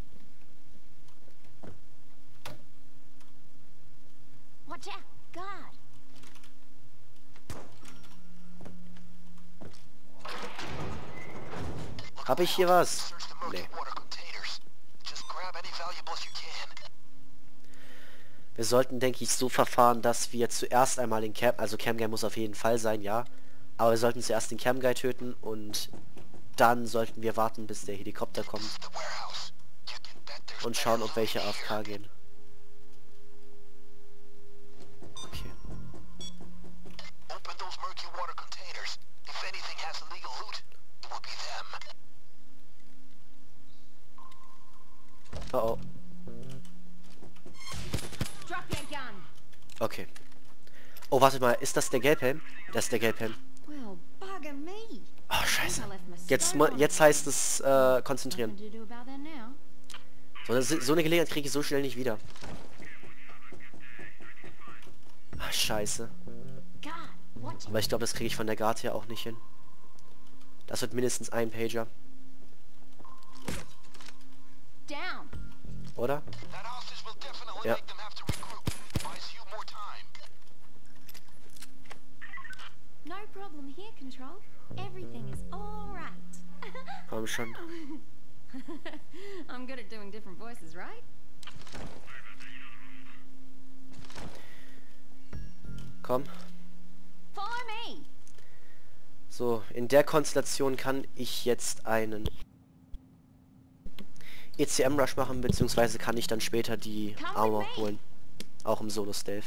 Hab ich hier was? Nee. Wir sollten, denke ich, so verfahren, dass wir zuerst einmal den Cam... Also Camguy muss auf jeden Fall sein, ja. Aber wir sollten zuerst den Camguy töten und dann sollten wir warten, bis der Helikopter kommt. Und schauen, ob welche AFK gehen. Okay. Oh oh. Okay. Oh, warte mal, ist das der Gelbhelm? Das ist der Gelbhelm. Oh, scheiße. Jetzt heißt es konzentrieren. So eine Gelegenheit kriege ich so schnell nicht wieder. Ach, scheiße. Aber ich glaube, das kriege ich von der Guard hier auch nicht hin. Das wird mindestens ein Pager. Oder? Ja. Komm schon. Komm. So, in der Konstellation kann ich jetzt einen ECM-Rush machen, beziehungsweise kann ich dann später die Armor holen. Auch im Solo-Stealth.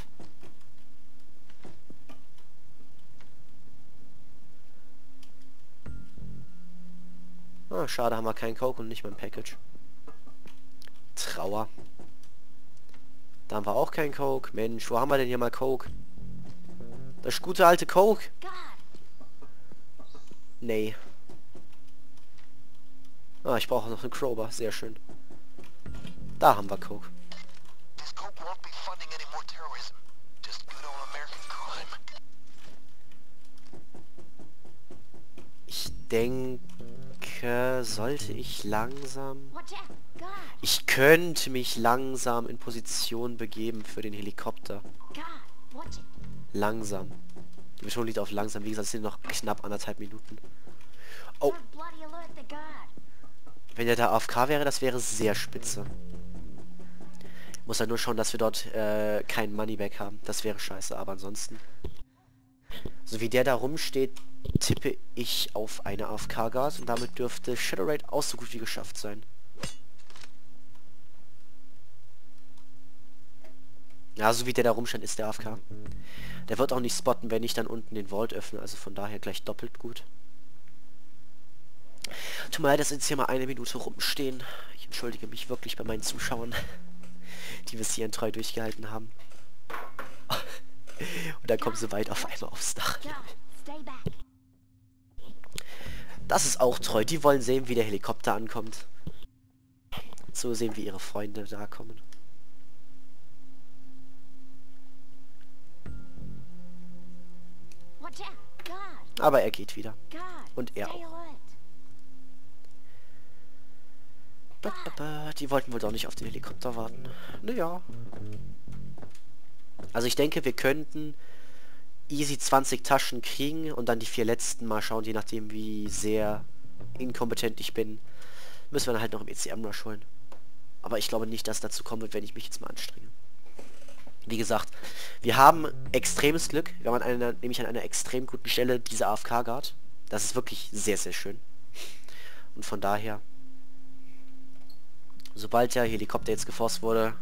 Ah, schade, haben wir keinen Coke und nicht mein Package. Trauer. Da haben wir auch keinen Coke. Mensch, wo haben wir denn hier mal Coke? Das gute alte Coke. Nee. Ah, ich brauche noch einen Crowbar. Sehr schön. Da haben wir Coke. Ich denke, sollte ich langsam... Ich könnte mich langsam in Position begeben für den Helikopter. Langsam. Die Betonung liegt auf langsam. Wie gesagt, es sind noch knapp 1,5 Minuten. Oh. Wenn er da AFK wäre, das wäre sehr spitze. Muss halt nur schauen, dass wir dort kein Moneyback haben. Das wäre scheiße, aber ansonsten. So wie der da rumsteht, tippe ich auf eine AFK-Guard und damit dürfte Shadow Raid auch so gut wie geschafft sein. Ja, so wie der da rumstand, ist der AFK. Der wird auch nicht spotten, wenn ich dann unten den Vault öffne. Also von daher gleich doppelt gut. Tut mir leid, dass jetzt hier mal 1 Minute rumstehen. Ich entschuldige mich wirklich bei meinen Zuschauern, die bis hierhin treu durchgehalten haben. Und dann kommen sie weit auf einmal aufs Dach. Das ist auch treu. Die wollen sehen, wie der Helikopter ankommt. So sehen, wie ihre Freunde da kommen. Aber er geht wieder. Und er auch. Die wollten wohl doch nicht auf den Helikopter warten. Naja. Also ich denke, wir könnten easy 20 Taschen kriegen und dann die 4 letzten mal schauen, je nachdem wie sehr inkompetent ich bin. Müssen wir dann halt noch im ECM-Rush holen. Aber ich glaube nicht, dass dazu kommen wird, wenn ich mich jetzt mal anstrenge. Wie gesagt, wir haben extremes Glück. Wir haben nämlich an einer extrem guten Stelle diese AFK-Guard. Das ist wirklich sehr, sehr schön. Und von daher... Sobald der Helikopter jetzt geforst wurde,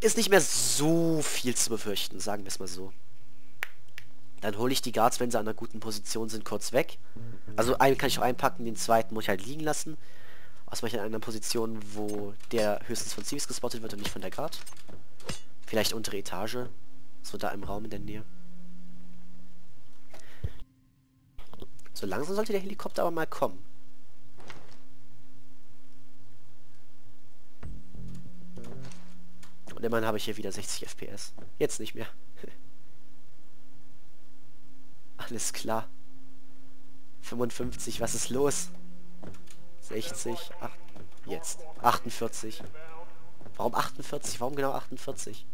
ist nicht mehr so viel zu befürchten, sagen wir es mal so. Dann hole ich die Guards, wenn sie an einer guten Position sind, kurz weg. Also einen kann ich auch einpacken, den zweiten muss ich halt liegen lassen. Aus manchen anderen Positionen, wo der höchstens von Zivis gespottet wird und nicht von der Guard. Vielleicht untere Etage, so da im Raum in der Nähe. So langsam sollte der Helikopter aber mal kommen. Und immerhin habe ich hier wieder 60 FPS. Jetzt nicht mehr. Alles klar. 55, was ist los? 60, 8, jetzt. 48. Warum 48? Warum genau 48?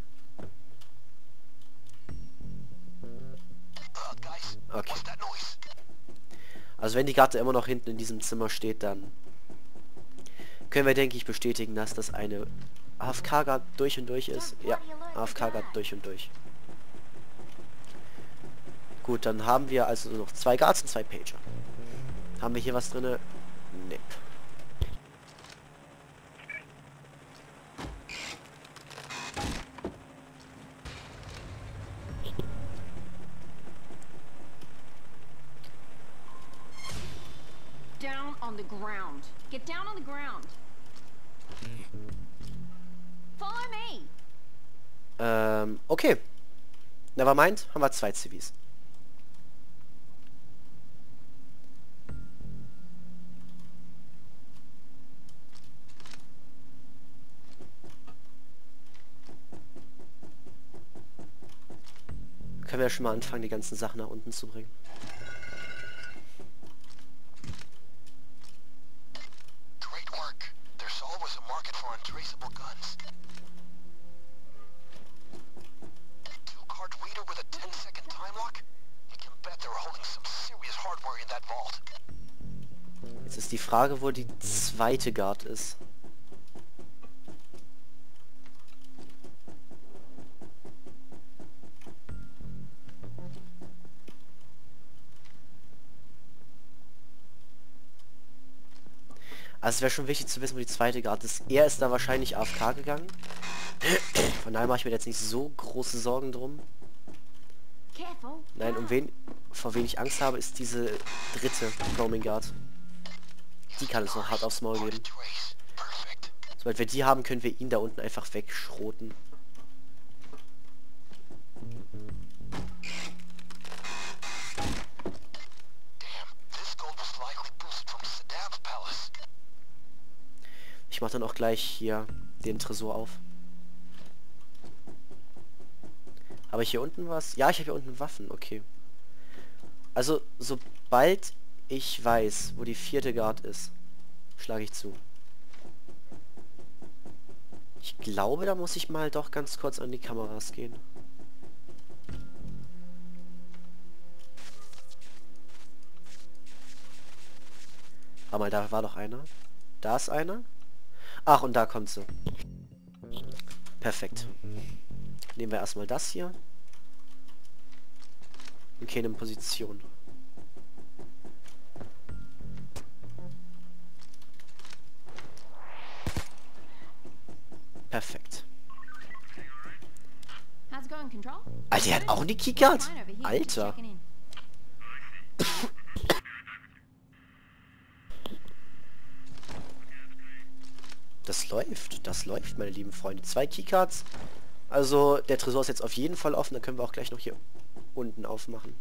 Okay. Also wenn die Karte immer noch hinten in diesem Zimmer steht, dann können wir, denke ich, bestätigen, dass das eine... AFK-Guard durch und durch ist. Ja, AFK-Guard durch und durch. Gut, dann haben wir also noch 2 Guards und 2 Pager. Haben wir hier was drinne? Nee. Down on the ground. Get down on the ground. Okay. Nevermind, haben wir 2 Zivis. kann ja schon mal anfangen, die ganzen Sachen nach unten zu bringen. Jetzt ist die Frage, wo die zweite Guard ist. Also es wäre schon wichtig zu wissen, wo die zweite Guard ist. Er ist da wahrscheinlich AFK gegangen. Von daher mache ich mir jetzt nicht so große Sorgen drum. Nein, vor wen ich Angst habe, ist diese dritte Roaming Guard. Die kann es noch hart aufs Maul geben. Sobald wir die haben, können wir ihn da unten einfach wegschroten. Ich mache dann auch gleich hier den Tresor auf. Habe ich hier unten was? Ja, ich habe hier unten Waffen, okay. Also, sobald ich weiß, wo die vierte Guard ist, schlage ich zu. Ich glaube, da muss ich mal doch ganz kurz an die Kameras gehen. Aber da war doch einer. Da ist einer. Ach, und da kommt sie. Perfekt. Nehmen wir erstmal das hier. Okay, in Position. Perfekt. Alter, die hat auch eine Keycard. Alter. Das läuft, meine lieben Freunde. 2 Keycards. Also, der Tresor ist jetzt auf jeden Fall offen. Dann können wir auch gleich noch hier unten aufmachen.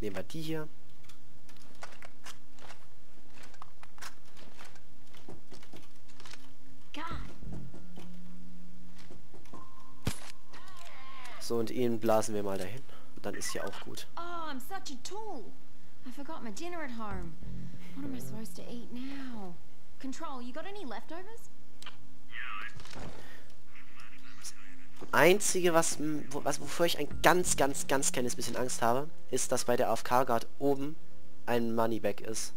Nehmen wir die hier. So, und ihn blasen wir mal dahin. Und dann ist hier auch gut. Oh, I'm such a tool. I forgot my dinner at home. What am I supposed to eat now? Control, you got any leftovers? Das Einzige, wofür ich ein ganz kleines bisschen Angst habe, ist, dass bei der AFK-Guard oben ein Moneybag ist.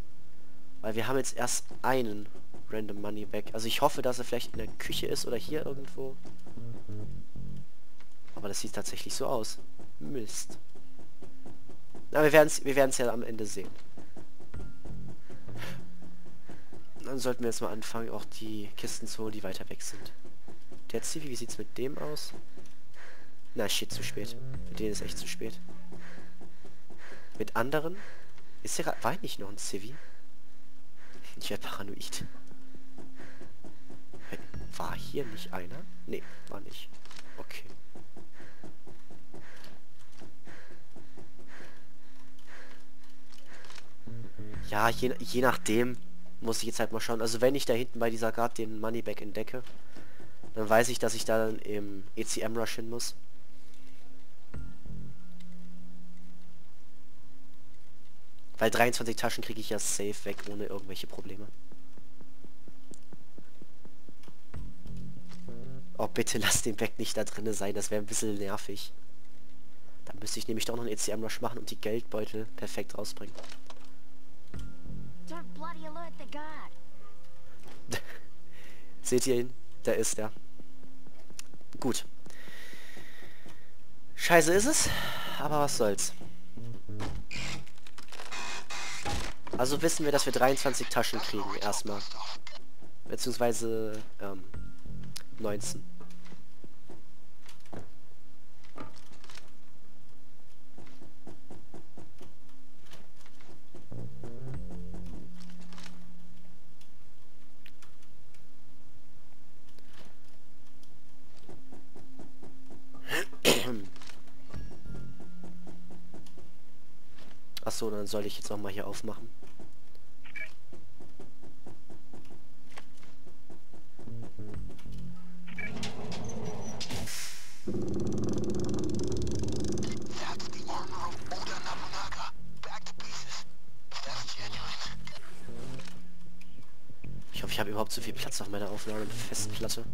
Weil wir haben jetzt erst einen Random Moneybag. Also ich hoffe, dass er vielleicht in der Küche ist oder hier irgendwo. Aber das sieht tatsächlich so aus. Mist. Na, wir werden's ja am Ende sehen. Dann sollten wir jetzt mal anfangen, auch die Kisten zu holen, die weiter weg sind. Der Zivi, wie sieht's mit dem aus? Na, shit, zu spät. Mit denen ist echt zu spät. Mit anderen? Ist der gerade... War nicht noch ein Zivi? Ich werde paranoid. War hier nicht einer? Nee, war nicht. Okay. Ja, je nachdem muss ich jetzt halt mal schauen. Also wenn ich da hinten bei dieser Guard den Moneybag entdecke, dann weiß ich, dass ich da dann im ECM-Rush hin muss. Weil 23 Taschen kriege ich ja safe weg, ohne irgendwelche Probleme. Oh, bitte lass den Bag nicht da drinne sein, das wäre ein bisschen nervig. Da müsste ich nämlich doch noch einen ECM-Rush machen und die Geldbeutel perfekt rausbringen. Seht ihr ihn? Da ist er. Gut. Scheiße ist es, aber was soll's. Also wissen wir, dass wir 23 Taschen kriegen erstmal. Beziehungsweise 19. Achso, dann soll ich jetzt auch mal hier aufmachen. ich habe überhaupt zu viel Platz auf meiner Aufnahmefestplatte.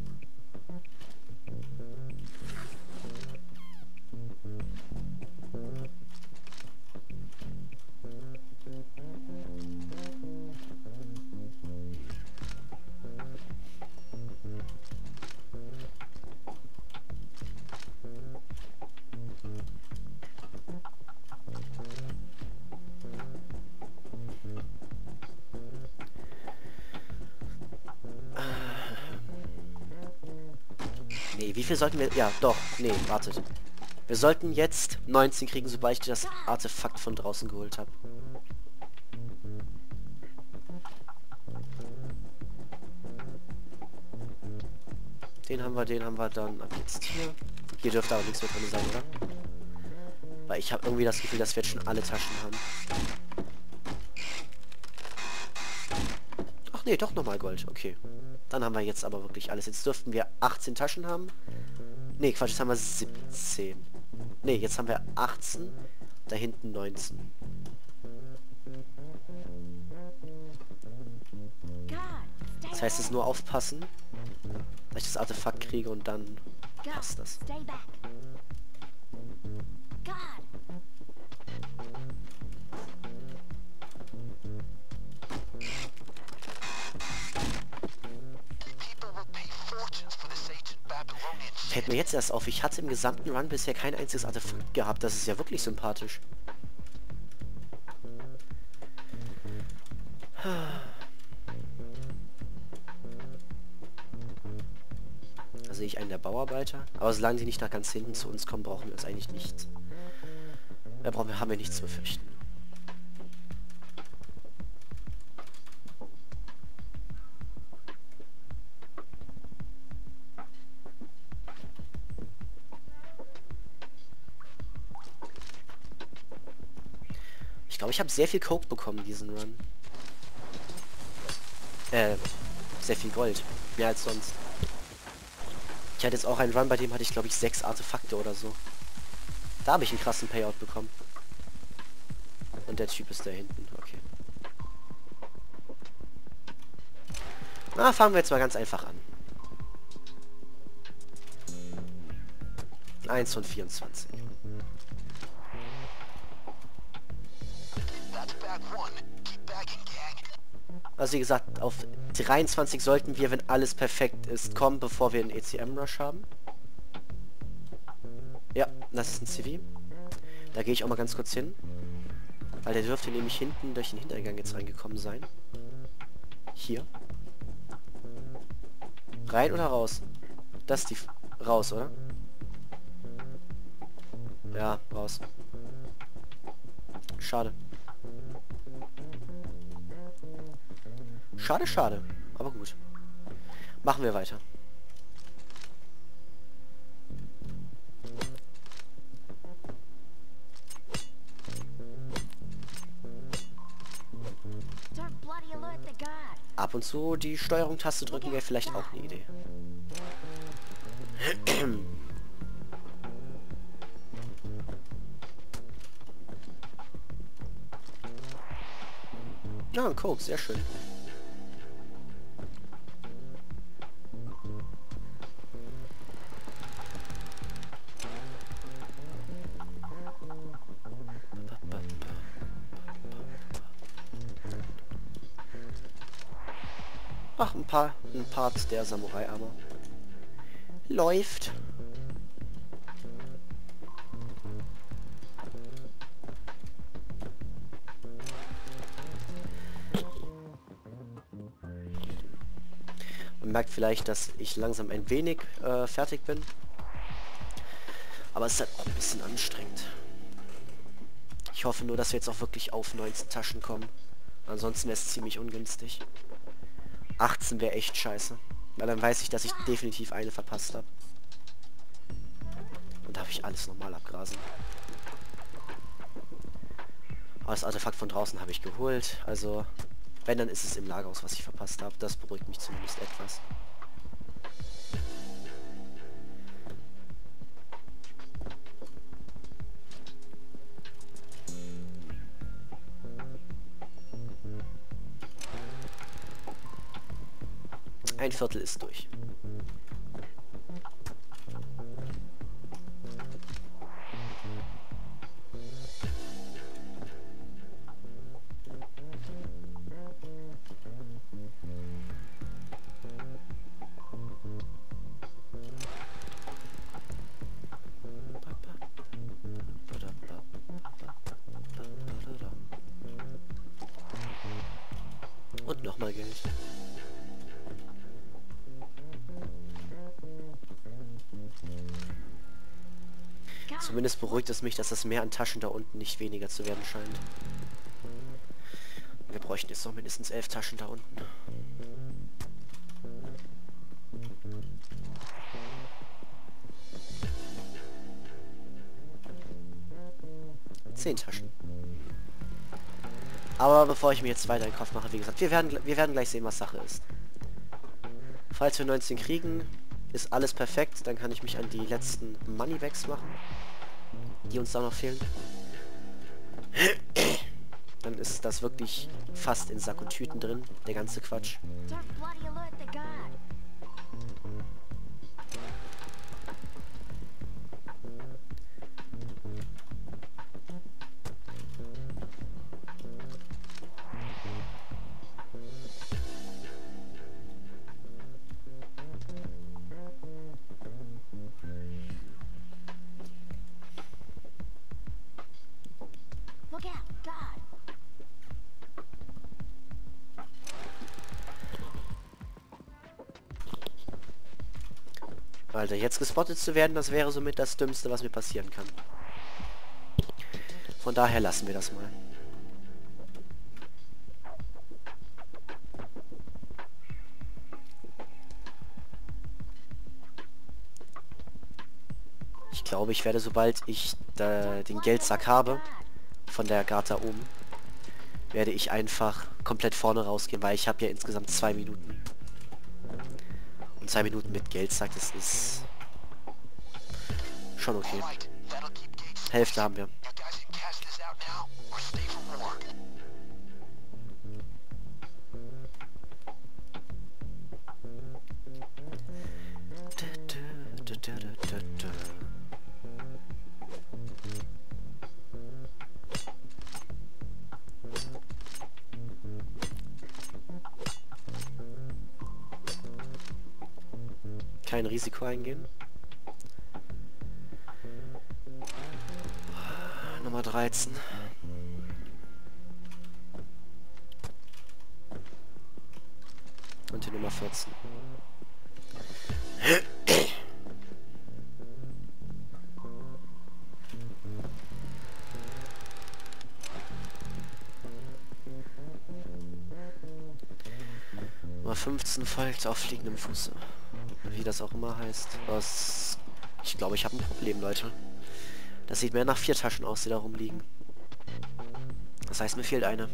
Wie viel sollten wir... Ja, doch. Nee, wartet. Wir sollten jetzt 19 kriegen, sobald ich das Artefakt von draußen geholt habe. Den haben wir dann ab jetzt hier. Hier dürfte aber nichts mehr drin sein, oder? Weil ich habe irgendwie das Gefühl, dass wir jetzt schon alle Taschen haben. Ach nee, doch nochmal Gold. Okay. Dann haben wir jetzt aber wirklich alles. Jetzt dürften wir 18 Taschen haben. Ne, Quatsch, jetzt haben wir 17. Ne, jetzt haben wir 18. Da hinten 19. Das heißt, es nur aufpassen, dass ich das Artefakt kriege und dann passt das. Fällt mir jetzt erst auf, ich hatte im gesamten Run bisher kein einziges Artefakt gehabt. Das ist ja wirklich sympathisch. Da sehe ich einen der Bauarbeiter. Aber solange die nicht nach ganz hinten zu uns kommen, brauchen wir uns eigentlich nichts. Da haben wir nichts zu befürchten. Ich glaube, ich habe sehr viel Coke bekommen diesen Run. Sehr viel Gold. Mehr als sonst. Ich hatte jetzt auch einen Run, bei dem hatte ich glaube ich 6 Artefakte oder so. Da habe ich einen krassen Payout bekommen. Und der Typ ist da hinten. Okay. Na, fangen wir jetzt mal ganz einfach an. 1 von 24. Also wie gesagt, auf 23 sollten wir, wenn alles perfekt ist, kommen, bevor wir einen ECM-Rush haben. Ja, das ist ein CV. Da gehe ich auch mal ganz kurz hin. Weil der dürfte nämlich hinten durch den Hintereingang jetzt reingekommen sein. Hier. Rein oder raus? Das ist die... raus, oder? Ja, raus. Schade. Schade, schade. Aber gut. Machen wir weiter. Ab und zu die Steuerung-Taste drücken wäre vielleicht auch eine Idee. Ja, ein Coke, sehr schön. Ach, ein Part der Samurai-Armor. Läuft. Man merkt vielleicht, dass ich langsam ein wenig fertig bin. Aber es ist halt auch ein bisschen anstrengend. Ich hoffe nur, dass wir jetzt auch wirklich auf 19 Taschen kommen. Ansonsten wäre es ziemlich ungünstig. 18 wäre echt scheiße. Weil dann weiß ich, dass ich definitiv eine verpasst habe. Und darf ich alles normal abgrasen. Aber das Artefakt von draußen habe ich geholt. Also, wenn, dann ist es im Lagerhaus, was ich verpasst habe. Das beruhigt mich zumindest etwas. Bankviertel ist durch. Nochmal Geld. Zumindest beruhigt es mich, dass das Meer an Taschen da unten nicht weniger zu werden scheint. Wir bräuchten jetzt noch mindestens 11 Taschen da unten. Zehn Taschen. Aber bevor ich mir jetzt weiter in den Kopf mache, wie gesagt, wir werden gleich sehen, was Sache ist. Falls wir 19 kriegen, ist alles perfekt. Dann kann ich mich an die letzten Moneybags machen, die uns da noch fehlen. Dann ist das wirklich fast in Sack und Tüten drin, der ganze Quatsch. Alter, jetzt gespottet zu werden, das wäre somit das Dümmste, was mir passieren kann. Von daher lassen wir das mal. Ich glaube, ich werde, sobald ich den Geldsack habe, von der Gata oben, werde ich einfach komplett vorne rausgehen, weil ich habe ja insgesamt 2 Minuten. 2 Minuten mit Geld, sagt, das ist schon okay. Hälfte haben wir. Kein Risiko eingehen. Nummer 13. Und die Nummer 14. Nummer 15 folgt auf fliegendem Fuße. Wie das auch immer heißt. Was? Ich glaube, ich habe ein Problem, Leute. Das sieht mehr nach 4 Taschen aus, die da rumliegen. Das heißt, mir fehlt eine.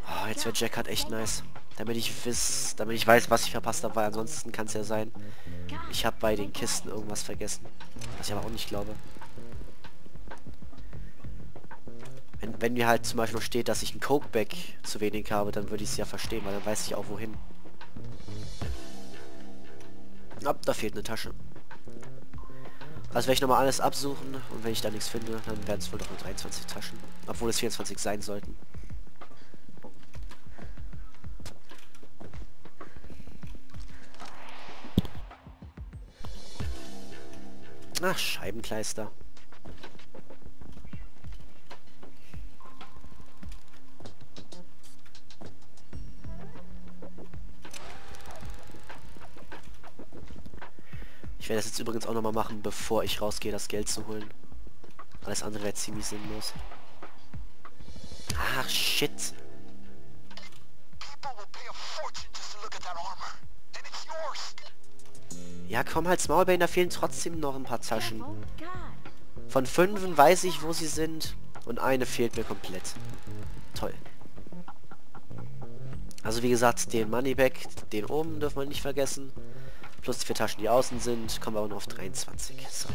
Oh, jetzt wäre Jack halt echt nice. Damit ich weiß, was ich verpasst habe, weil ansonsten kann es ja sein, ich habe bei den Kisten irgendwas vergessen. Was ich aber auch nicht glaube. Wenn mir halt zum Beispiel steht, dass ich ein Coke-Bag zu wenig habe, dann würde ich es ja verstehen, weil dann weiß ich auch wohin. Ab, da fehlt eine Tasche. Also werde ich nochmal alles absuchen und wenn ich da nichts finde, dann werden es wohl doch nur 23 Taschen. Obwohl es 24 sein sollten. Ach, Scheibenkleister. Ich werde das jetzt übrigens auch nochmal machen, bevor ich rausgehe, das Geld zu holen. Alles andere wäre ziemlich sinnlos. Ach, shit. Ja, komm halt, Maulbein, da fehlen trotzdem noch ein paar Taschen. Von 5 weiß ich, wo sie sind. Und eine fehlt mir komplett. Toll. Also wie gesagt, den Moneybag, den oben dürfen wir nicht vergessen. Plus die 4 Taschen, die außen sind, kommen wir auch noch auf 23. So.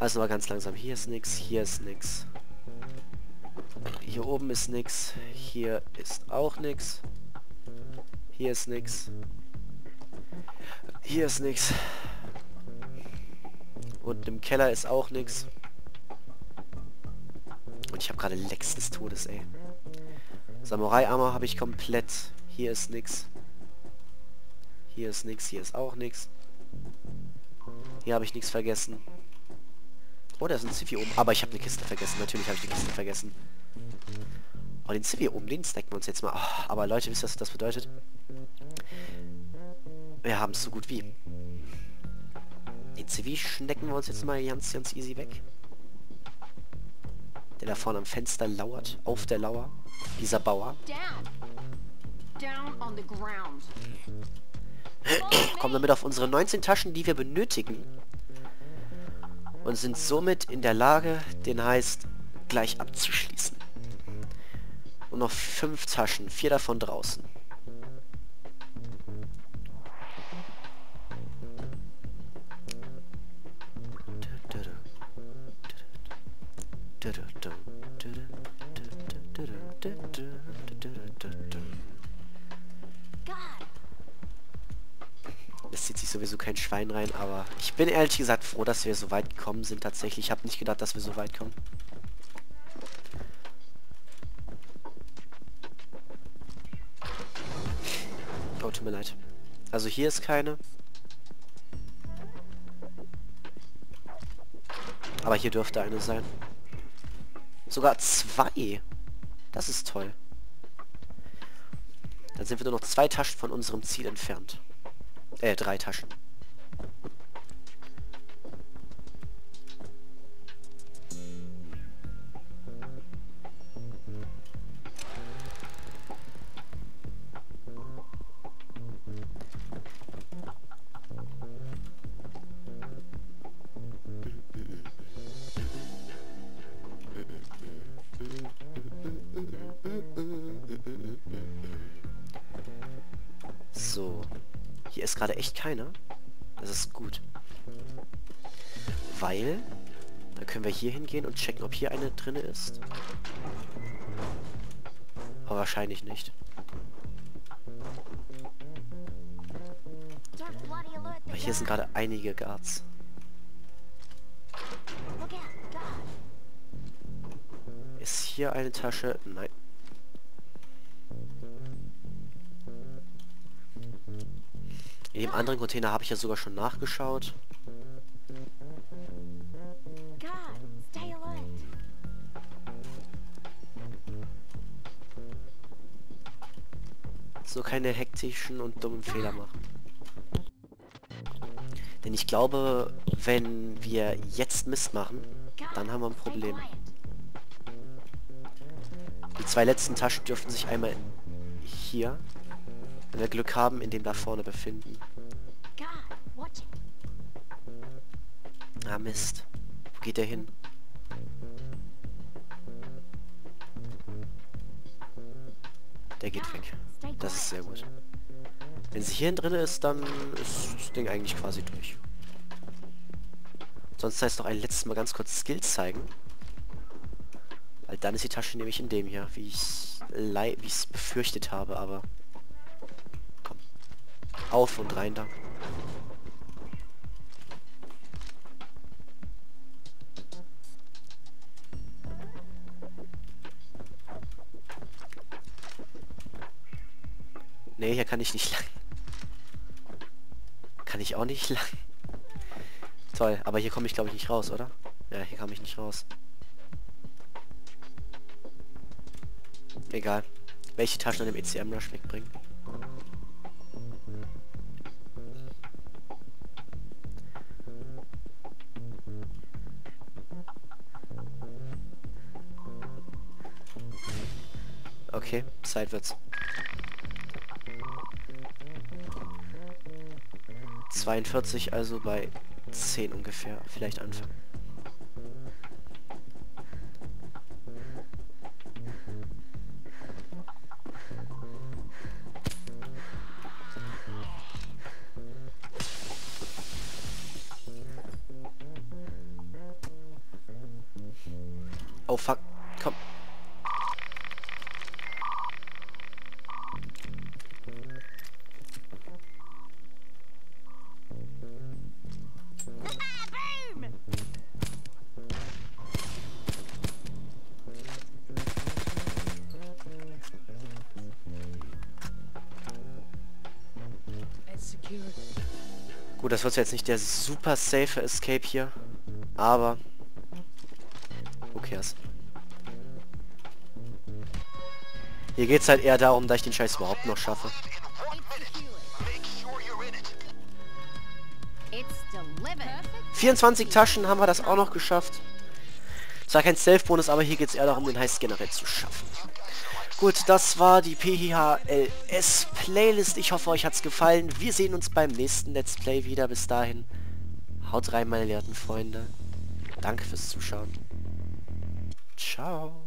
Also mal ganz langsam. Hier ist nichts, hier ist nichts. Hier oben ist nichts, hier ist auch nichts. Hier ist nix. Hier ist nix. Und im Keller ist auch nix. Und ich habe gerade Lex des Todes, ey. Samurai-Armor habe ich komplett. Hier ist nix. Hier ist nix. Hier ist auch nix. Hier habe ich nichts vergessen. Oh, da ist ein Zivi oben. Aber ich habe eine Kiste vergessen. Natürlich habe ich eine Kiste vergessen. Oh, den Zivi oben, den snacken wir uns jetzt mal. Oh, aber Leute, wisst ihr, was das bedeutet? Wir haben es so gut wie. Den Zivi schnecken wir uns jetzt mal ganz, ganz easy weg. Der da vorne am Fenster lauert. Auf der Lauer. Dieser Bauer. Kommen damit auf unsere 19 Taschen, die wir benötigen. Und sind somit in der Lage, den Heist gleich abzuschließen. Und noch 5 Taschen, 4 davon draußen. Es zieht sich sowieso kein Schwein rein, aber ich bin ehrlich gesagt froh, dass wir so weit gekommen sind tatsächlich. Ich habe nicht gedacht, dass wir so weit kommen. Oh, tut mir leid. Also hier ist keine. Aber hier dürfte eine sein. Sogar 2. Das ist toll. Dann sind wir nur noch 2 Taschen von unserem Ziel entfernt. 3 Taschen. So. Hier ist gerade echt keiner. Das ist gut. Weil, dann können wir hier hingehen und checken, ob hier eine drin ist. Aber wahrscheinlich nicht. Aber hier sind gerade einige Guards. Ist hier eine Tasche? Nein. In dem anderen Container habe ich ja sogar schon nachgeschaut. So keine hektischen und dummen Fehler machen. Denn ich glaube, wenn wir jetzt Mist machen, dann haben wir ein Problem. Die 2 letzten Taschen dürften sich einmal hier, wenn wir Glück haben, in dem da vorne befinden. Ah, Mist. Wo geht der hin? Der geht weg. Das ist sehr gut. Wenn sie hier drin ist, dann ist das Ding eigentlich quasi durch. Sonst heißt noch ein letztes Mal ganz kurz Skills zeigen. Weil dann ist die Tasche nämlich in dem hier, wie ich es befürchtet habe, aber... Auf und rein da. Ne, hier kann ich nicht lang. Kann ich auch nicht lang. Toll, aber hier komme ich glaube ich nicht raus, oder? Ja, hier komme ich nicht raus. Egal. Welche Taschen an dem ECM-Rush wegbringen. Okay, Zeit wird's. 42, also bei 10 ungefähr. Vielleicht anfangen. Oh fuck, komm. das wird jetzt nicht der super safe Escape hier, aber who cares? Hier geht's halt eher darum, dass ich den Scheiß überhaupt noch schaffe. Living. 24 Taschen haben wir das auch noch geschafft. Zwar kein Self-Bonus, aber hier geht es eher darum, den Heist generell zu schaffen. Gut, das war die PHLS-Playlist. Ich hoffe, euch hat's gefallen. Wir sehen uns beim nächsten Let's Play wieder. Bis dahin, haut rein, meine werten Freunde. Danke fürs Zuschauen. Ciao.